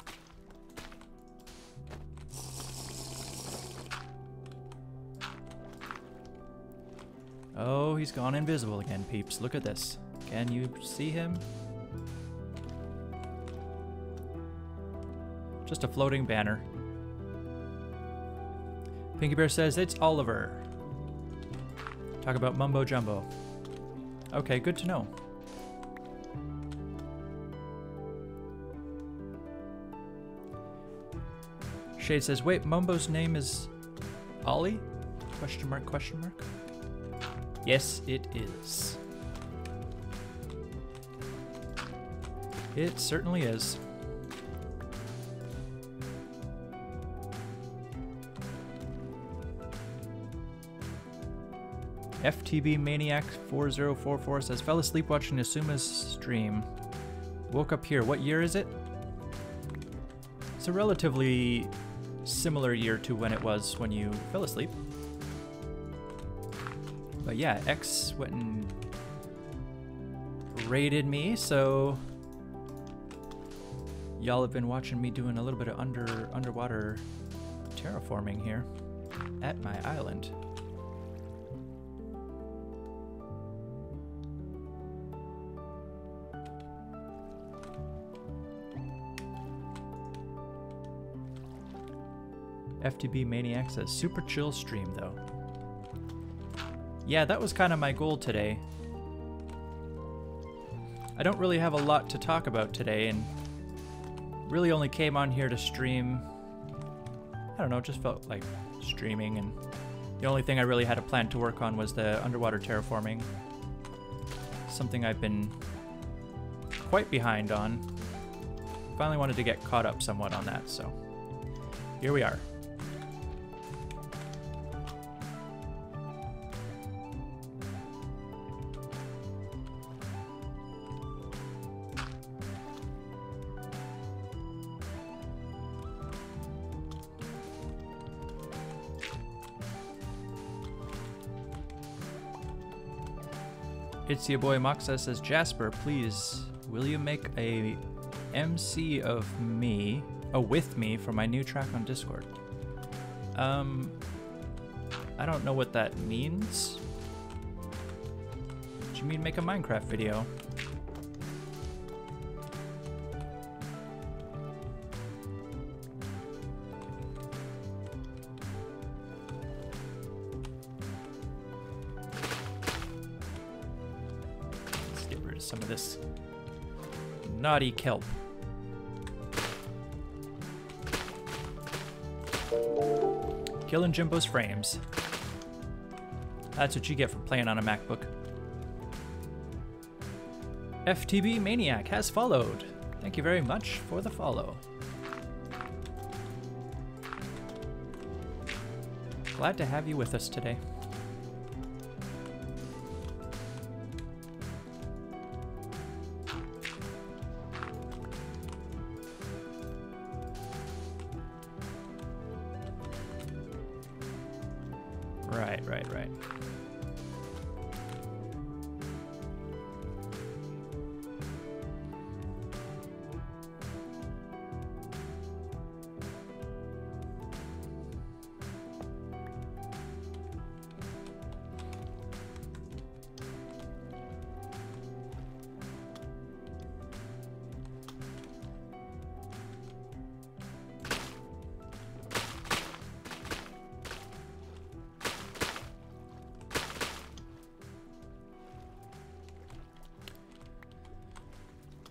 Oh, he's gone invisible again, peeps. Look at this. Can you see him? Just a floating banner. Pinky Bear says, it's Oliver. Talk about mumbo jumbo. Okay, good to know. Shade says, wait, Mumbo's name is Ollie? Question mark, question mark. Yes, it is. It certainly is. F T B Maniac four zero four four says, fell asleep watching Asuma's stream. Woke up here. What year is it? It's a relatively similar year to when it was when you fell asleep. But yeah, X went and raided me, so y'all have been watching me doing a little bit of under underwater terraforming here at my island. F T B Maniac says, super chill stream though. Yeah, that was kind of my goal today. I don't really have a lot to talk about today, and really only came on here to stream. I don't know, just felt like streaming, and the only thing I really had a plan to work on was the underwater terraforming. Something I've been quite behind on. Finally wanted to get caught up somewhat on that, so here we are. It's your boy Moxa says, Jasper, please, will you make a M C of me, oh, with me for my new track on Discord? Um, I don't know what that means. Do you mean make a Minecraft video? Naughty kelp. Killing Jimbo's frames. That's what you get for playing on a MacBook. F T B Maniac has followed. Thank you very much for the follow. Glad to have you with us today.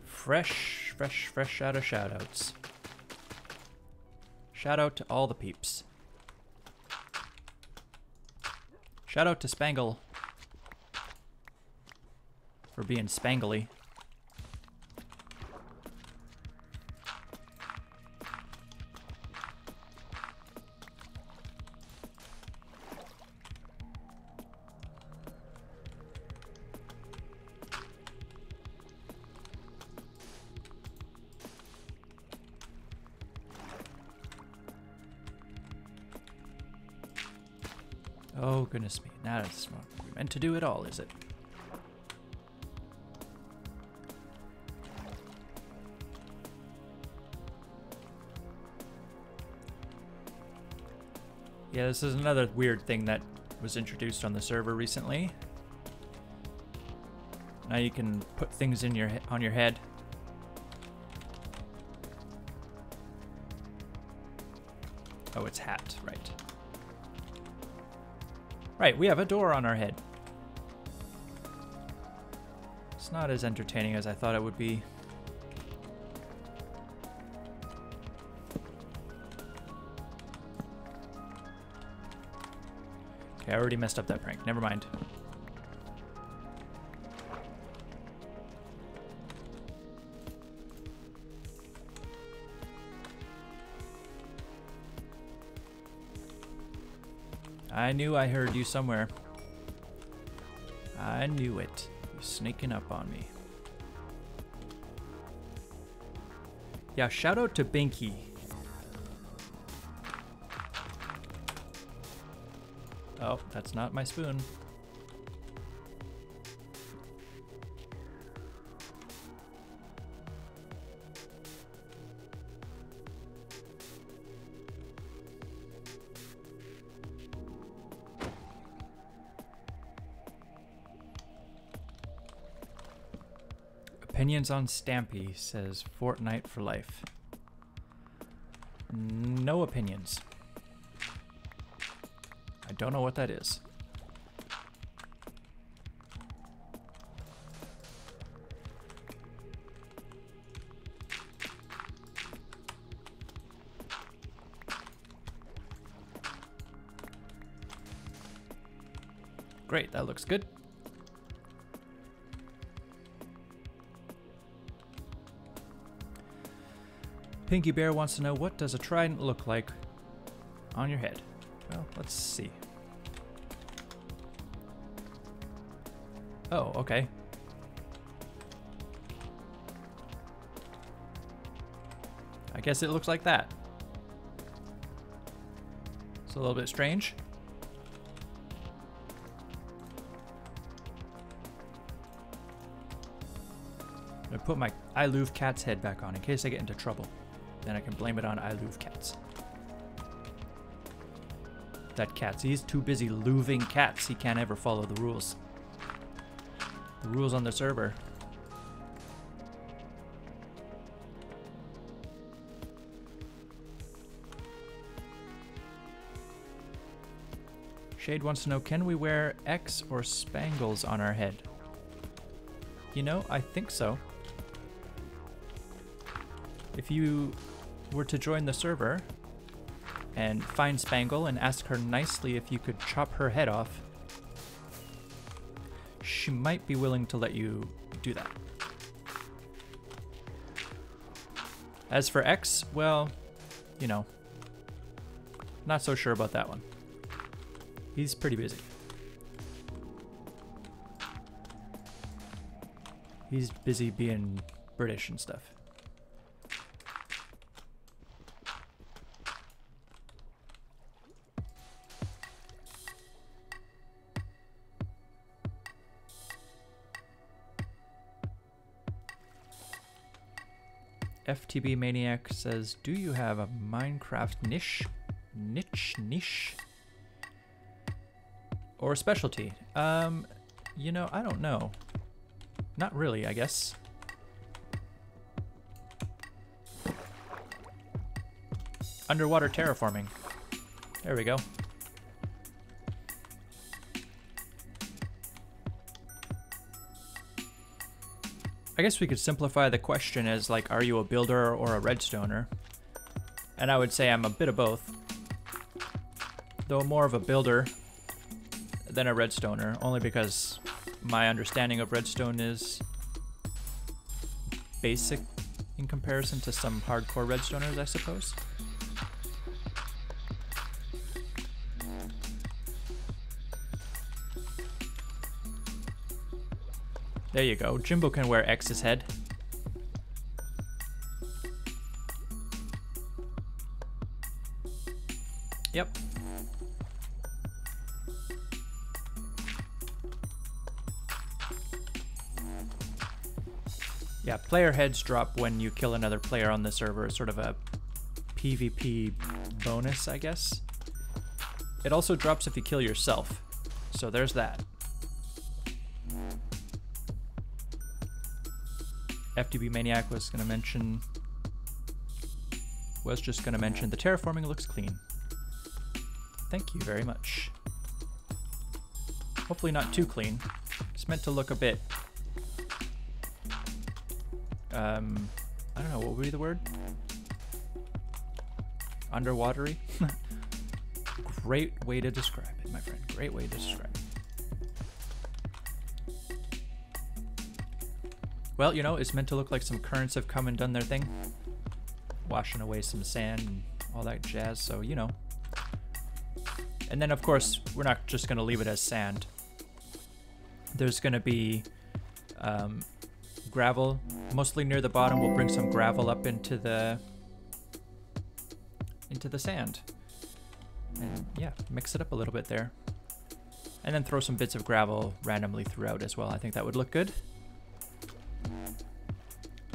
Fresh, fresh, fresh out of shoutouts. Shout out to all the peeps. Shout out to Spangle for being spangly. Oh, goodness me. That's not what we meant to do at all, is it? Yeah, this is another weird thing that was introduced on the server recently. Now you can put things in your on your head. Oh, it's hat, right. Right, we have a door on our head. It's not as entertaining as I thought it would be. I already messed up that prank. Never mind. I knew I heard you somewhere. I knew it. You're sneaking up on me. Yeah, shout out to Binky. Oh, that's not my spoon. Opinions on Stampy, says Fortnite for life. No opinions. I don't know what that is. Great, that looks good. Pinky Bear wants to know, what does a trident look like on your head? Well, let's see. Oh, okay. I guess it looks like that. It's a little bit strange. I'm gonna put my IluvCats head back on in case I get into trouble. Then I can blame it on IluvCats. That cat's, he's too busy louving cats. He can't ever follow the rules. The rules on the server. Shade wants to know, can we wear X or spangles on our head? You know, I think so. If you were to join the server and find Spangle and ask her nicely if you could chop her head off, she might be willing to let you do that. As for X, well, you know, not so sure about that one. He's pretty busy. He's busy being British and stuff. F T B Maniac says, do you have a Minecraft niche? Niche? Niche? Or specialty? Um, you know, I don't know. Not really, I guess. Underwater terraforming. There we go. I guess we could simplify the question as, like, are you a builder or a redstoner? And I would say I'm a bit of both. Though more of a builder than a redstoner, only because my understanding of redstone is basic in comparison to some hardcore redstoners, I suppose. There you go. Jimbo can wear X's head. Yep. Yeah, player heads drop when you kill another player on the server. It's sort of a PvP bonus, I guess. It also drops if you kill yourself. So there's that. F T B Maniac was gonna mention, was just gonna mention the terraforming looks clean. Thank you very much. Hopefully not too clean. It's meant to look a bit, um, I don't know, what would be the word? Underwatery? Great way to describe it, my friend. Great way to describe it. Well, you know, it's meant to look like some currents have come and done their thing. Washing away some sand and all that jazz, so, you know. And then, of course, we're not just going to leave it as sand. There's going to be um, gravel, mostly near the bottom. We'll bring some gravel up into the, into the sand. And, yeah, mix it up a little bit there. And then throw some bits of gravel randomly throughout as well. I think that would look good.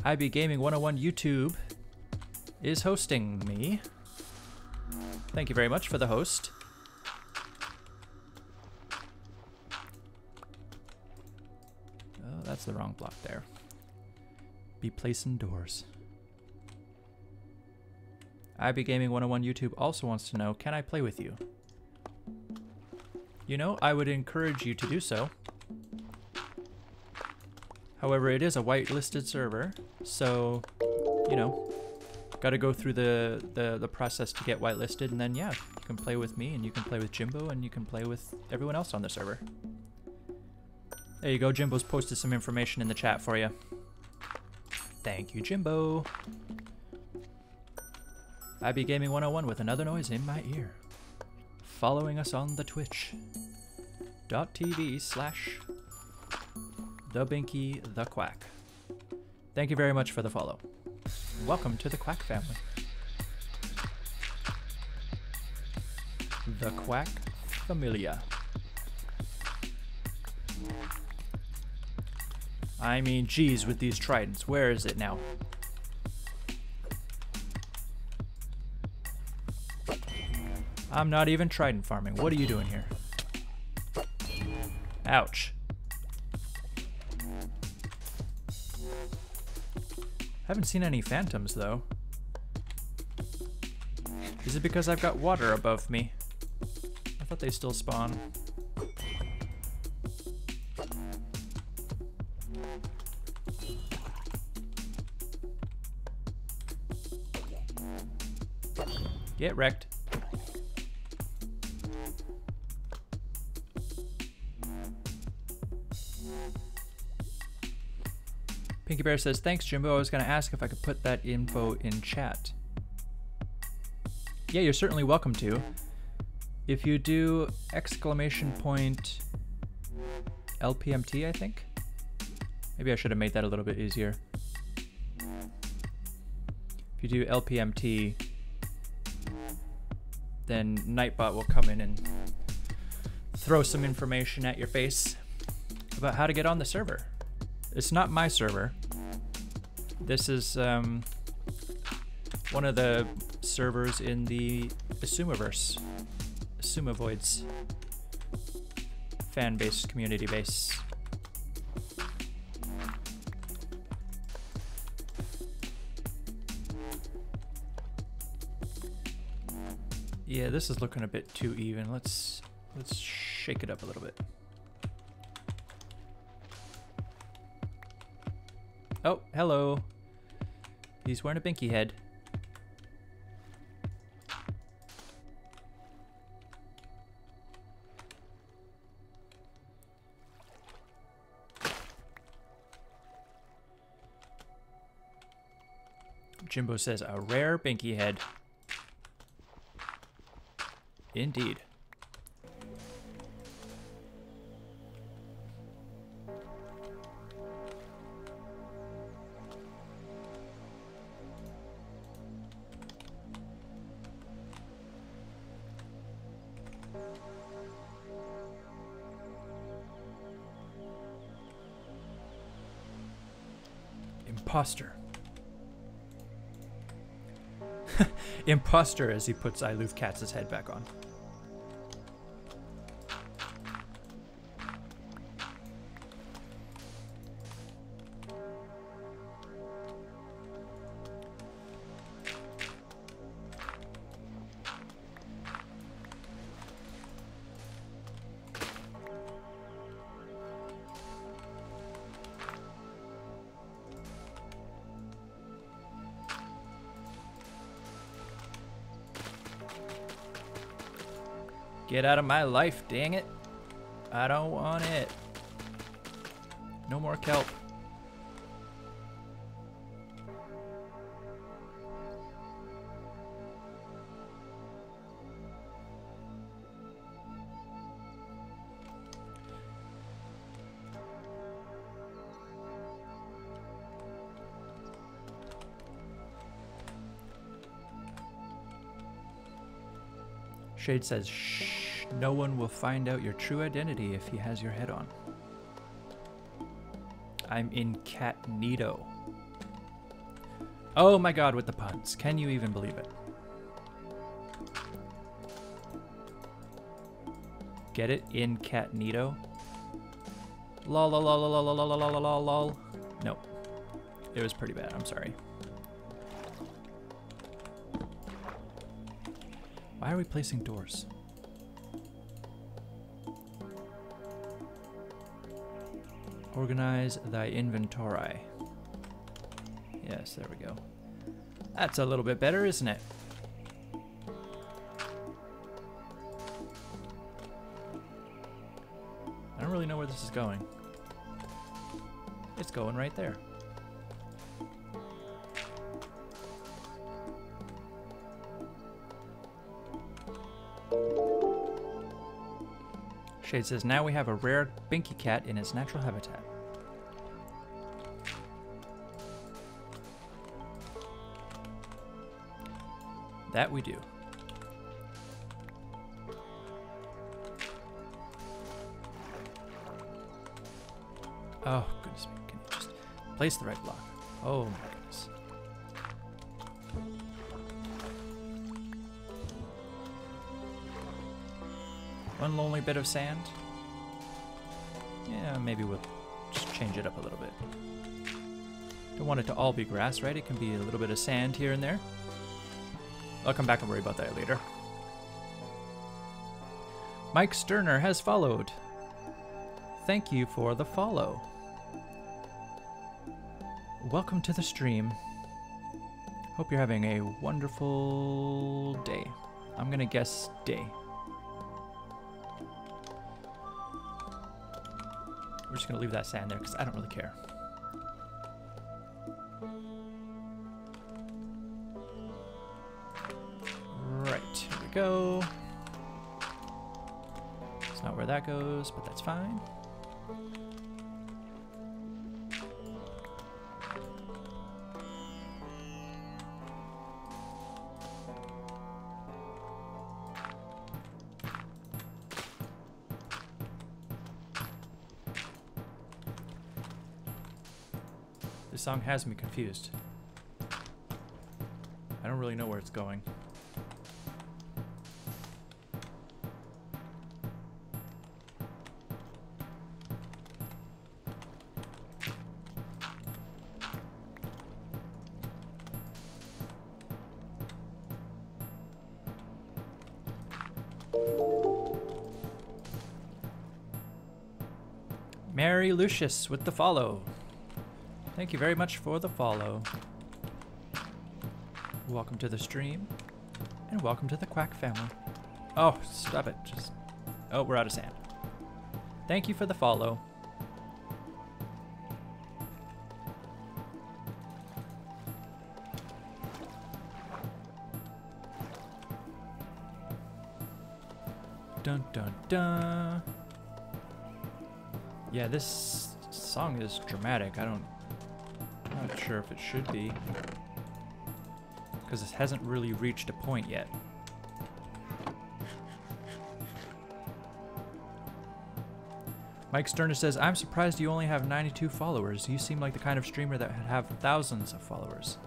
I B Gaming one oh one YouTube is hosting me. Thank you very much for the host. Oh, that's the wrong block there. Be placing doors. I B Gaming one oh one YouTube also wants to know, can I play with you? You know, I would encourage you to do so. However, it is a whitelisted server, so, you know, got to go through the, the, the process to get whitelisted, and then, yeah, you can play with me, and you can play with Jimbo, and you can play with everyone else on the server. There you go, Jimbo's posted some information in the chat for you. Thank you, Jimbo. I B Gaming one oh one with another noise in my ear. Following us on the twitch.tv slash... The Binky, the Quack. Thank you very much for the follow. Welcome to the Quack family. The Quack Familia. I mean, geez, with these tridents, where is it now? I'm not even trident farming. What are you doing here? Ouch. Haven't seen any phantoms though. Is it because I've got water above me? I thought they still spawn. Get wrecked. Pinky Bear says, thanks Jimbo, I was gonna ask if I could put that info in chat. Yeah, you're certainly welcome to. If you do exclamation point L P M T, I think. Maybe I should have made that a little bit easier. If you do L P M T, then Nightbot will come in and throw some information at your face about how to get on the server. It's not my server. This is um, one of the servers in the Asumaverse, AsumaVoid's fan base, community base. Yeah, this is looking a bit too even. Let's let's shake it up a little bit. Oh, hello. He's wearing a binky head. Jimbo says a rare binky head. Indeed. Imposter. Imposter, as he puts IluvCats' head back on. Get out of my life, dang it. I don't want it. No more kelp. Shade says, shh. No one will find out your true identity if he has your head on. I'm in Catnito. Oh my god, with the puns. Can you even believe it? Get it? In Catnito? Lol, lol, lol, lol, lol, lol, lol, lol, lol. Nope. It was pretty bad. I'm sorry. Why are we placing doors? Organize thy inventory. Yes, there we go. That's a little bit better, isn't it? I don't really know where this is going. It's going right there. Shade says, now we have a rare Binky cat in its natural habitat. That we do. Oh, goodness me. Can you just place the right block? Oh, my goodness. One lonely bit of sand? Yeah, maybe we'll just change it up a little bit. Don't want it to all be grass, right? It can be a little bit of sand here and there. I'll come back and worry about that later. Mike Sterner has followed. Thank you for the follow. Welcome to the stream. Hope you're having a wonderful day. I'm gonna guess day. We're just gonna leave that sand there because I don't really care. Right, here we go. It's not where that goes, but that's fine. This song has me confused. I don't really know where it's going. Mary Lucius with the follow. Thank you very much for the follow. Welcome to the stream, and welcome to the Quack family. Oh, stop it. Just Oh, we're out of sand. Thank you for the follow. Dun dun dun. Yeah, this song is dramatic. I don't Not sure if it should be, because this hasn't really reached a point yet. Mike Sterner says, I'm surprised you only have ninety-two followers. You seem like the kind of streamer that would have thousands of followers.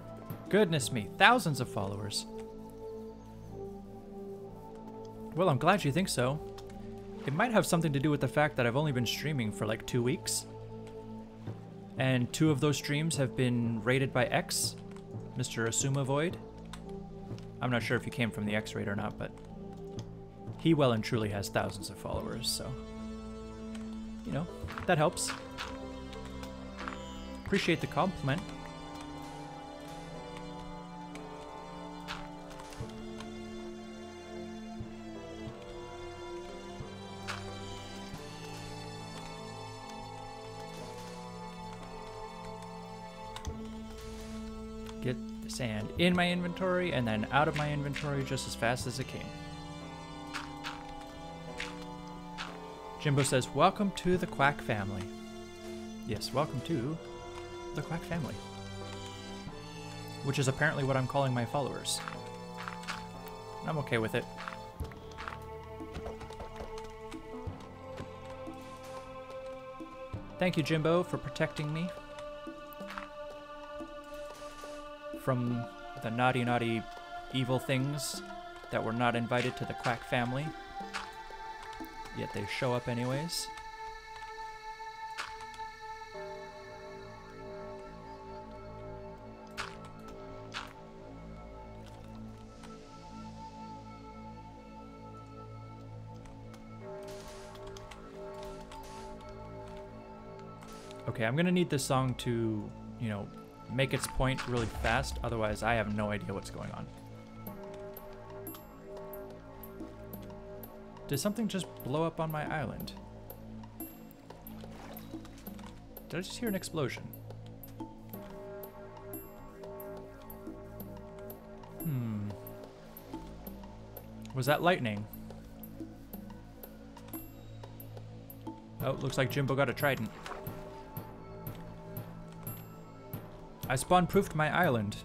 Goodness me, thousands of followers. Well, I'm glad you think so. It might have something to do with the fact that I've only been streaming for like two weeks. And two of those streams have been rated by X, Mister AsumaVoid. I'm not sure if he came from the X raid or not, but he well and truly has thousands of followers, so... you know, that helps. Appreciate the compliment. Get the sand in my inventory and then out of my inventory just as fast as it came. Jimbo says, welcome to the Quack family. Yes, welcome to the Quack family. Which is apparently what I'm calling my followers. I'm okay with it. Thank you, Jimbo, for protecting me from the naughty, naughty, evil things that were not invited to the Quack family. Yet they show up anyways. Okay, I'm gonna need this song to, you know, make its point really fast, otherwise I have no idea what's going on. Did something just blow up on my island? Did I just hear an explosion? Hmm. Was that lightning? Oh, looks like Jimbo got a trident. I spawn-proofed my island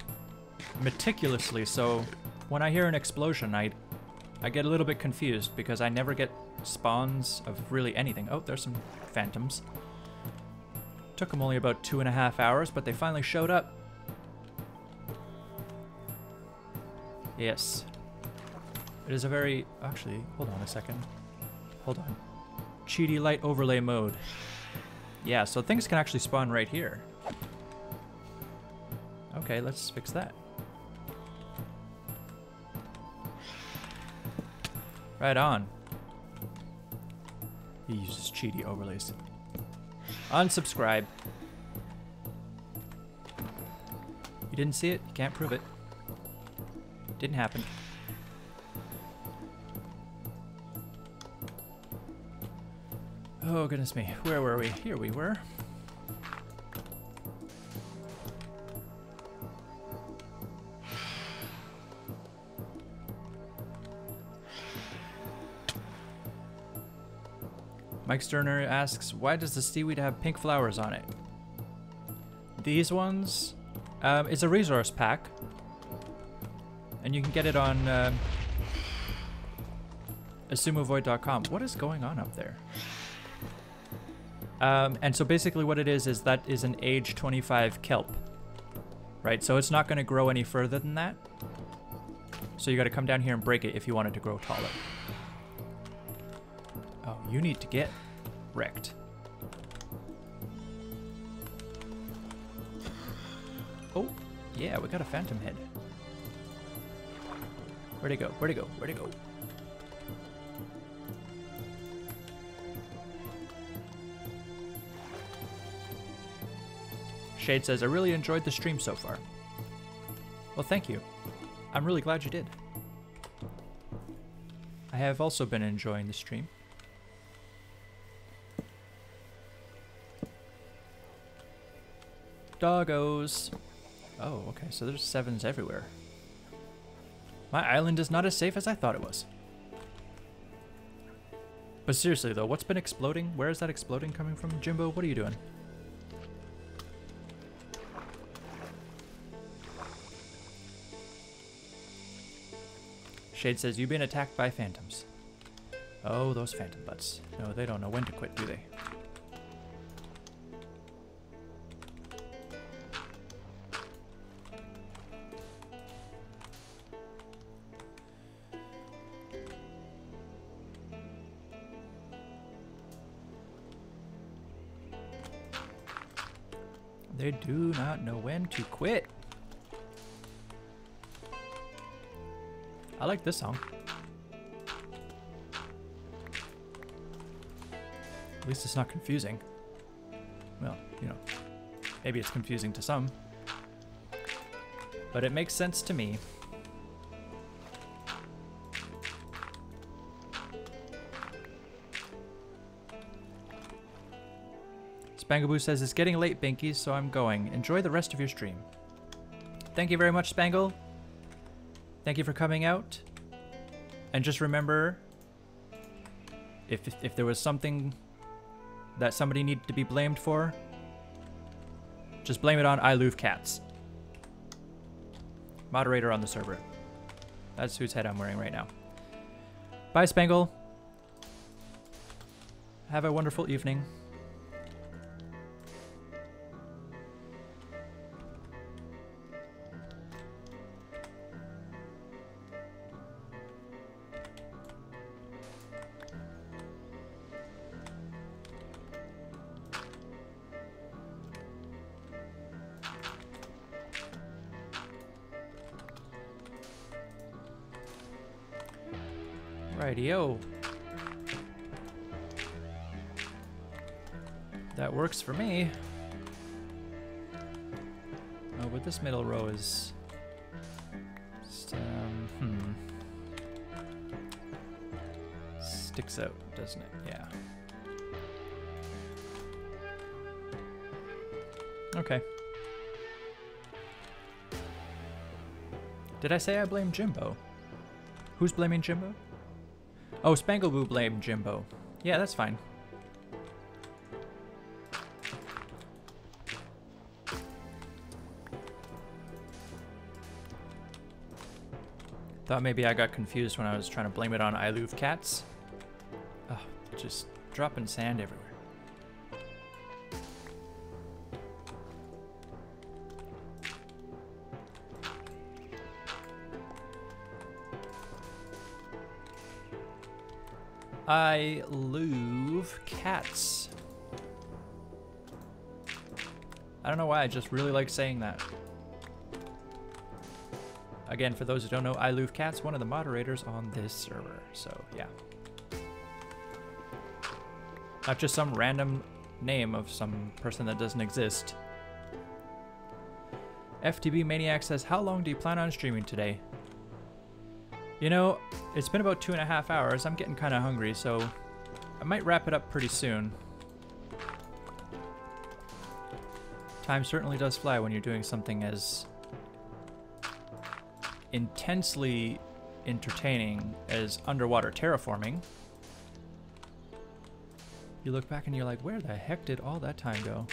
meticulously, so when I hear an explosion, I I get a little bit confused because I never get spawns of really anything. Oh, there's some phantoms. Took them only about two and a half hours, but they finally showed up. Yes. It is a very... actually, hold on a second. Hold on. Cheaty light overlay mode. Yeah, so things can actually spawn right here. Okay, let's fix that. Right on. He uses cheaty overlays. Unsubscribe. You didn't see it? You can't prove it. Didn't happen. Oh, goodness me. Where were we? Here we were. Mike Sterner asks, why does the seaweed have pink flowers on it? These ones? Um, it's a resource pack. And you can get it on uh, assumavoid dot com. What is going on up there? Um, and so basically what it is, is that is an age twenty-five kelp. Right, so it's not going to grow any further than that. So you got to come down here and break it if you want it to grow taller. You need to get wrecked. Oh, yeah, we got a phantom head. Where'd it go? Where'd it go? Where'd it go? Shade says, I really enjoyed the stream so far. Well, thank you. I'm really glad you did. I have also been enjoying the stream. Doggos. Oh, okay, so there's sevens everywhere. My island is not as safe as I thought it was. But seriously though, what's been exploding? Where is that exploding coming from? Jimbo, what are you doing? Shade says, you've been attacked by phantoms. Oh, those phantom butts. No, they don't know when to quit, do they? They do not know when to quit. I like this song. At least it's not confusing. Well, you know, maybe it's confusing to some, but it makes sense to me. Spangaboo says, it's getting late, Binky, so I'm going. Enjoy the rest of your stream. Thank you very much, Spangle. Thank you for coming out. And just remember, if, if, if there was something that somebody needed to be blamed for, just blame it on IluvCats, moderator on the server. That's whose head I'm wearing right now. Bye, Spangle. Have a wonderful evening. Yo, that works for me. Oh, but this middle row is just, um, hmm. sticks out, doesn't it? Yeah. Okay. Did I say I blame Jimbo? Who's blaming Jimbo? Oh, Spangleboo blamed Jimbo. Yeah, that's fine. Thought maybe I got confused when I was trying to blame it on IluvCats. Oh, just dropping sand everywhere. IluvCats. I don't know why, I just really like saying that. Again, for those who don't know, IluvCats, one of the moderators on this server. So, yeah. Not just some random name of some person that doesn't exist. F T B Maniac says, how long do you plan on streaming today? You know, it's been about two and a half hours. I'm getting kind of hungry, so I might wrap it up pretty soon. Time certainly does fly when you're doing something as intensely entertaining as underwater terraforming. You look back and you're like, where the heck did all that time go?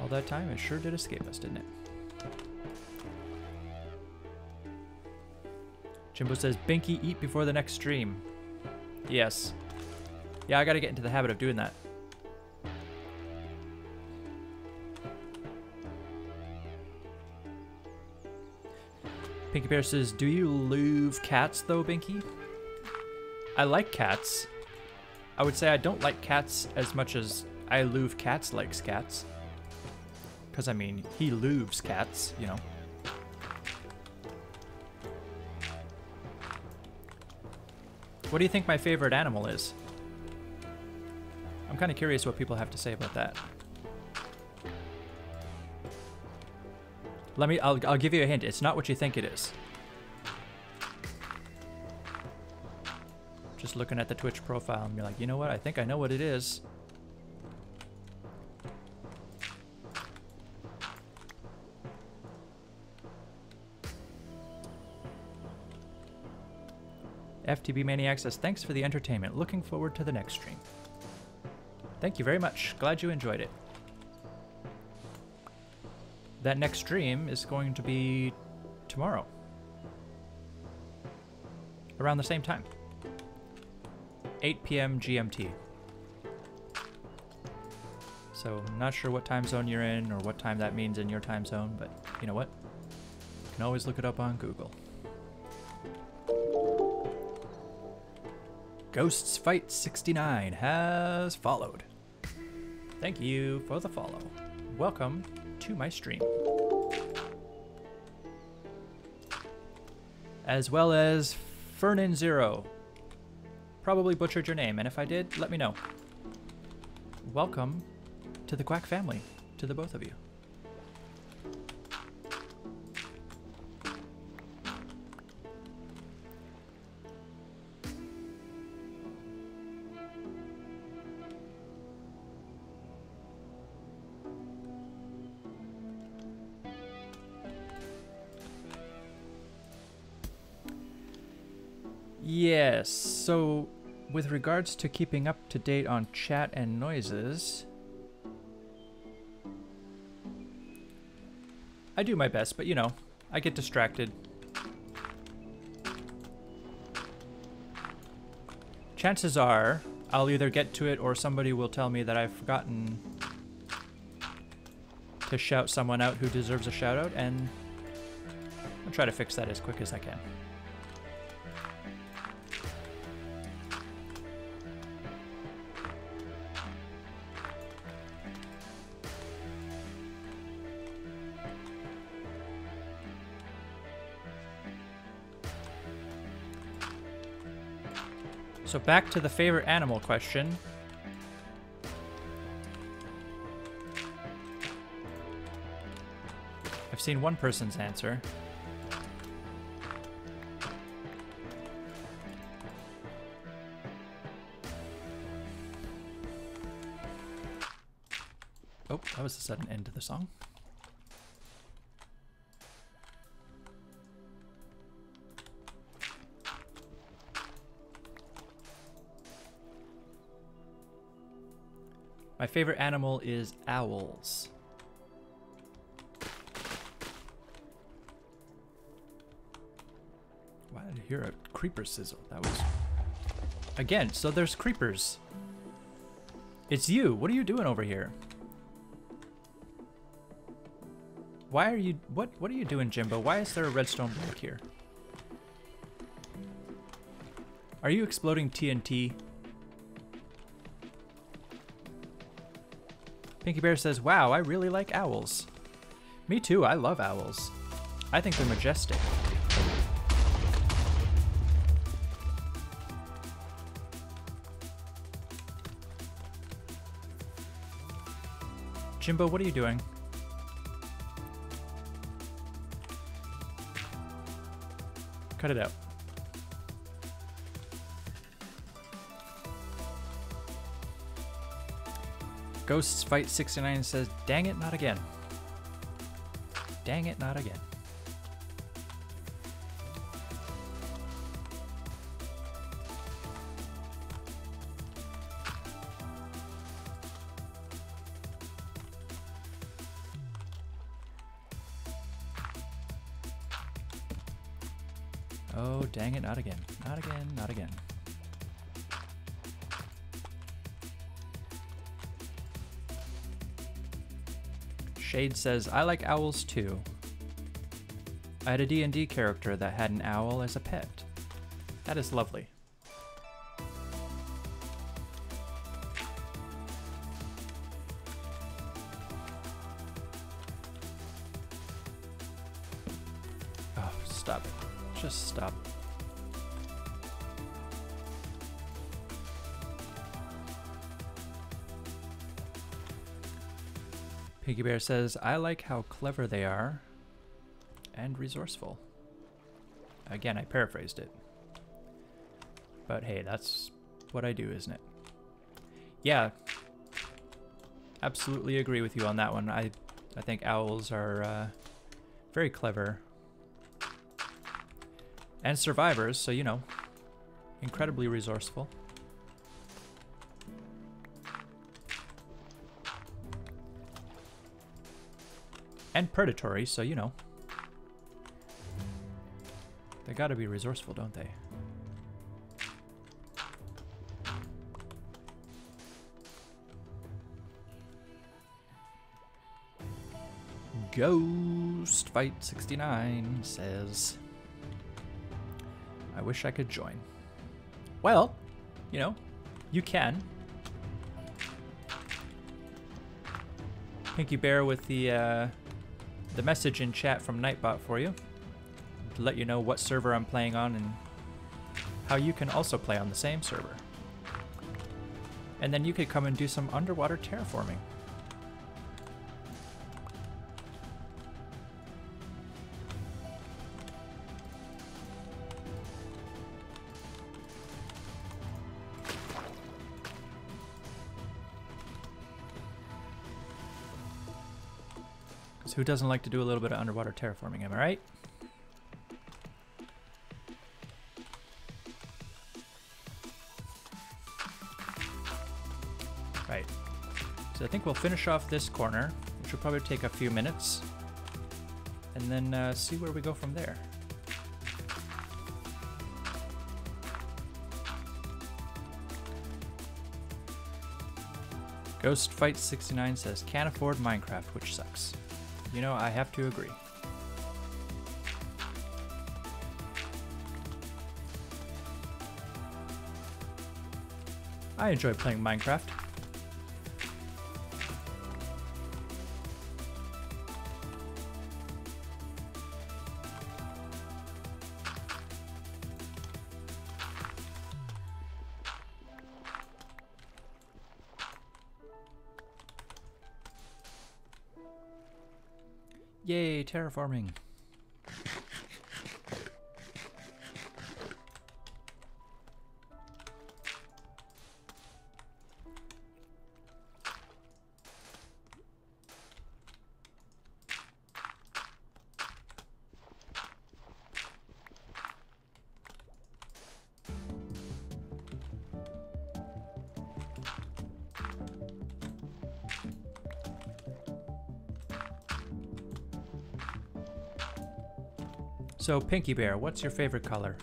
All that time, it sure did escape us, didn't it? Jimbo says, Binky, eat before the next stream. Yes. Yeah, I gotta get into the habit of doing that. Pinky Bear says, do you love cats though, Binky? I like cats. I would say I don't like cats as much as I love cats likes cats. Because, I mean, he loves cats, you know. What do you think my favorite animal is? I'm kind of curious what people have to say about that. Let me, I'll, I'll give you a hint. It's not what you think it is. Just looking at the Twitch profile and you're like, you know what? I think I know what it is. F T B Maniac says, thanks for the entertainment. Looking forward to the next stream. Thank you very much. Glad you enjoyed it. That next stream is going to be tomorrow. Around the same time. eight p m G M T. So, I'm not sure what time zone you're in or what time that means in your time zone, but you know what? You can always look it up on Google. Ghosts Fight sixty-nine has followed. Thank you for the follow. Welcome to my stream. As well as Fernin Zero. Probably butchered your name, and if I did, let me know. Welcome to the Quack family, to the both of you. Yes, so with regards to keeping up to date on chat and noises, I do my best, but you know, I get distracted. Chances are I'll either get to it or somebody will tell me that I've forgotten to shout someone out who deserves a shout out, and I'll try to fix that as quick as I can. So back to the favorite animal question. I've seen one person's answer. Oh, that was a sudden end to the song. My favorite animal is owls. Wow, I hear a creeper sizzle. That was... Again, so there's creepers. It's you. What are you doing over here? Why are you... What, what are you doing, Jimbo? Why is there a redstone block here? Are you exploding T N T? Pinky Bear says, wow, I really like owls. Me too, I love owls. I think they're majestic. Jimbo, what are you doing? Cut it out. Ghosts Fight sixty-nine says, dang it, not again. Dang it, not again. Oh, dang it, not again. Not again, not again. Shade says, I like owls too. I had a D and D character that had an owl as a pet. That is lovely. Oh, stop it. Just stop it. Pinky Bear says, I like how clever they are and resourceful. Again, I paraphrased it. But hey, that's what I do, isn't it? Yeah, absolutely agree with you on that one. I, I think owls are uh, very clever and survivors, so, you know, incredibly resourceful. And predatory, so you know. They gotta be resourceful, don't they? Ghost Fight sixty-nine says, I wish I could join. Well, you know, you can. Pinky Bear with the uh, the message in chat from Nightbot for you, to let you know what server I'm playing on and how you can also play on the same server. And then you could come and do some underwater terraforming. Because who doesn't like to do a little bit of underwater terraforming, am I right? So I think we'll finish off this corner, which will probably take a few minutes, and then uh, see where we go from there. Ghost Fight sixty-nine says, can't afford Minecraft, which sucks. You know, I have to agree. I enjoy playing Minecraft. Yay, terraforming. So, Pinky Bear, what's your favorite color?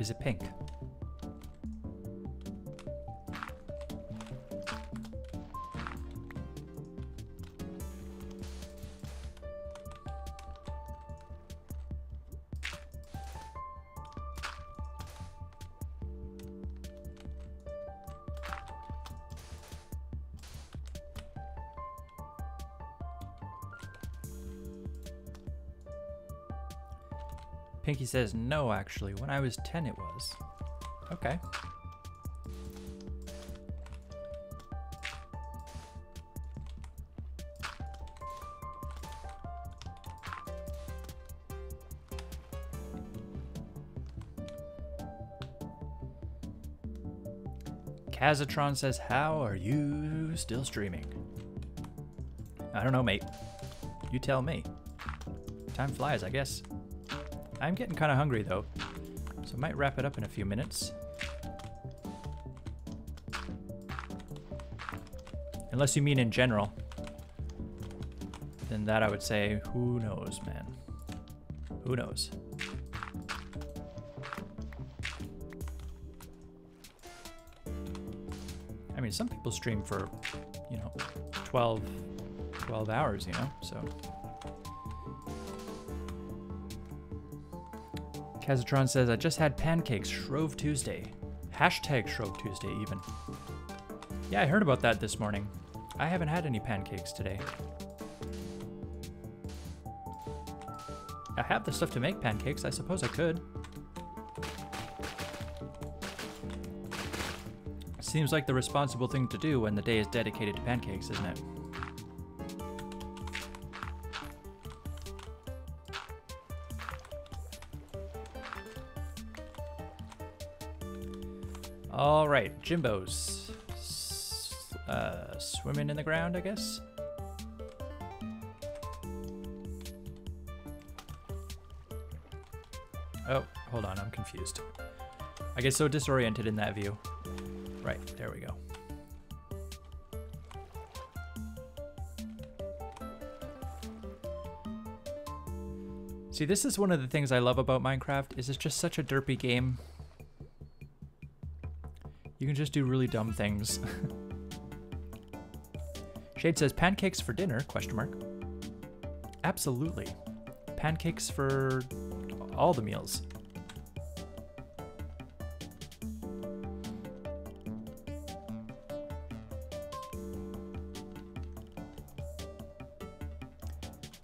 Is it pink? Pinky says, no, actually. When I was ten, it was. Okay. Kazatron says, how are you still streaming? I don't know, mate. You tell me. Time flies, I guess. I'm getting kind of hungry though, so I might wrap it up in a few minutes. Unless you mean in general, then that I would say, who knows, man? Who knows? I mean, some people stream for, you know, twelve, twelve hours, you know, so. Kazatron says, I just had pancakes, Shrove Tuesday. Hashtag Shrove Tuesday, even. Yeah, I heard about that this morning. I haven't had any pancakes today. I have the stuff to make pancakes. I suppose I could. Seems like the responsible thing to do when the day is dedicated to pancakes, isn't it? All right, Jimbo's uh, swimming in the ground, I guess. Oh, hold on, I'm confused. I get so disoriented in that view. Right, there we go. See, this is one of the things I love about Minecraft, is it's just such a derpy game. You can just do really dumb things. Shade says, pancakes for dinner, question mark. Absolutely. Pancakes for all the meals.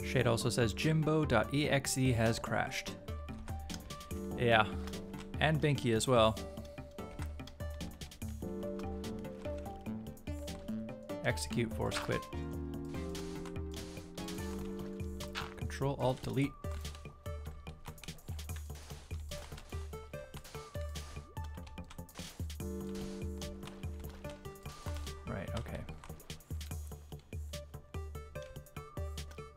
Shade also says Jimbo dot E X E has crashed. Yeah, and Binky as well. Execute, force quit. Control Alt Delete. Right, okay.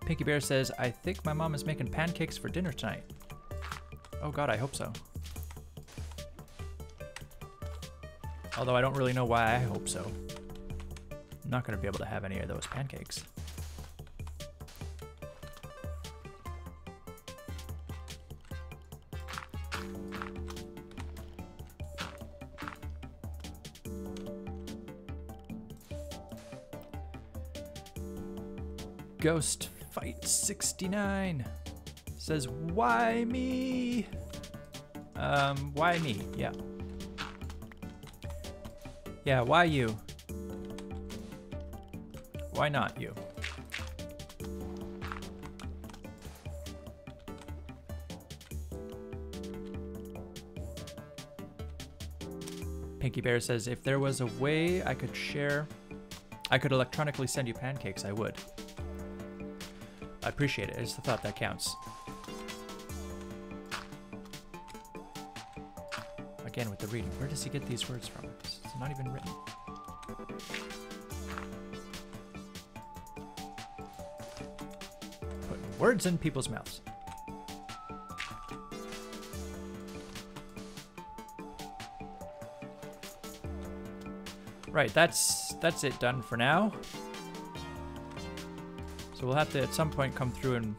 Pinky Bear says, I think my mom is making pancakes for dinner tonight. Oh god, I hope so. Although I don't really know why I hope so. I'm not gonna be able to have any of those pancakes. Ghost Fight sixty-nine says, why me? Um, why me? Yeah. Yeah, why you? Why not you? Pinky Bear says, if there was a way I could share, I could electronically send you pancakes, I would. I appreciate it. It's the thought that counts. Again, with the reading, where does he get these words from? It's not even written. Words in people's mouths. Right, that's that's it done for now. So we'll have to at some point come through and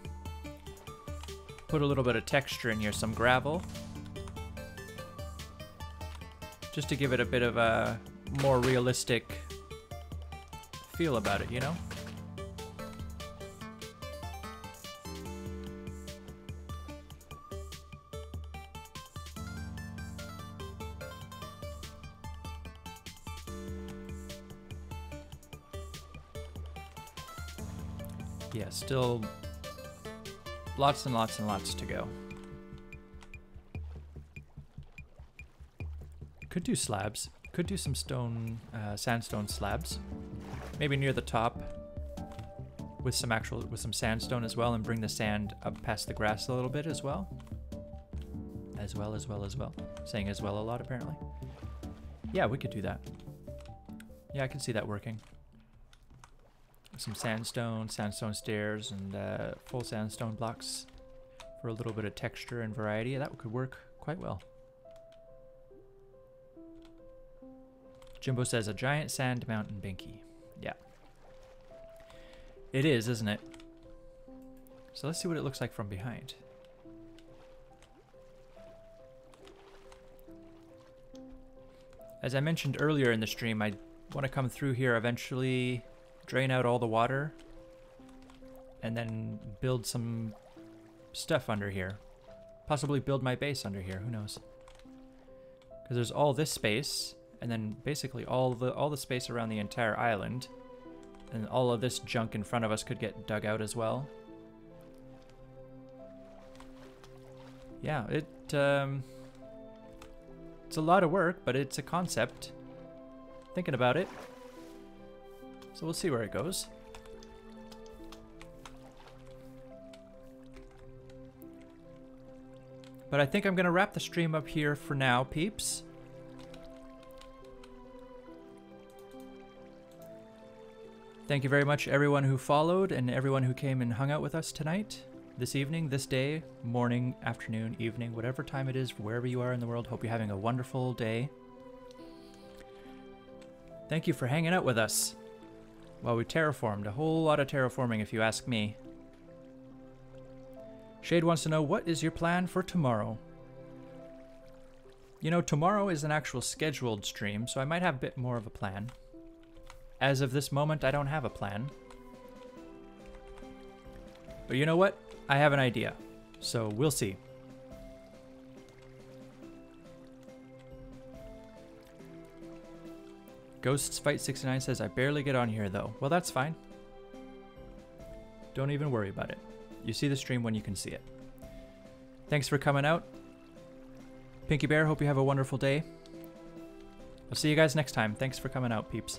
put a little bit of texture in here, some gravel. Just to give it a bit of a more realistic feel about it, you know? Still lots and lots and lots to go. Could do slabs. Could do some stone, uh, sandstone slabs. Maybe near the top with some actual, with some sandstone as well, and bring the sand up past the grass a little bit as well. As well, as well, as well. Saying as well a lot apparently. Yeah, we could do that. Yeah, I can see that working. Some sandstone, sandstone stairs, and uh, full sandstone blocks for a little bit of texture and variety. That could work quite well. Jimbo says, a giant sand mountain, Binky. Yeah. It is, isn't it? So let's see what it looks like from behind. As I mentioned earlier in the stream, I want to come through here eventually, drain out all the water, and then build some stuff under here. Possibly build my base under here, who knows? Because there's all this space, and then basically all the all the space around the entire island, and all of this junk in front of us could get dug out as well. Yeah, it um, it's a lot of work, but it's a concept. Thinking about it. So we'll see where it goes. But I think I'm gonna wrap the stream up here for now, peeps. Thank you very much everyone who followed and everyone who came and hung out with us tonight, this evening, this day, morning, afternoon, evening, whatever time it is, wherever you are in the world. Hope you're having a wonderful day. Thank you for hanging out with us. Well, we terraformed. A whole lot of terraforming, if you ask me. Shade wants to know, what is your plan for tomorrow? You know, tomorrow is an actual scheduled stream, so I might have a bit more of a plan. As of this moment, I don't have a plan. But you know what? I have an idea. So we'll see. Ghosts Fight sixty-nine says, I barely get on here though. Well, that's fine. Don't even worry about it. You see the stream when you can see it. Thanks for coming out. Pinky Bear, hope you have a wonderful day. I'll see you guys next time. Thanks for coming out, peeps.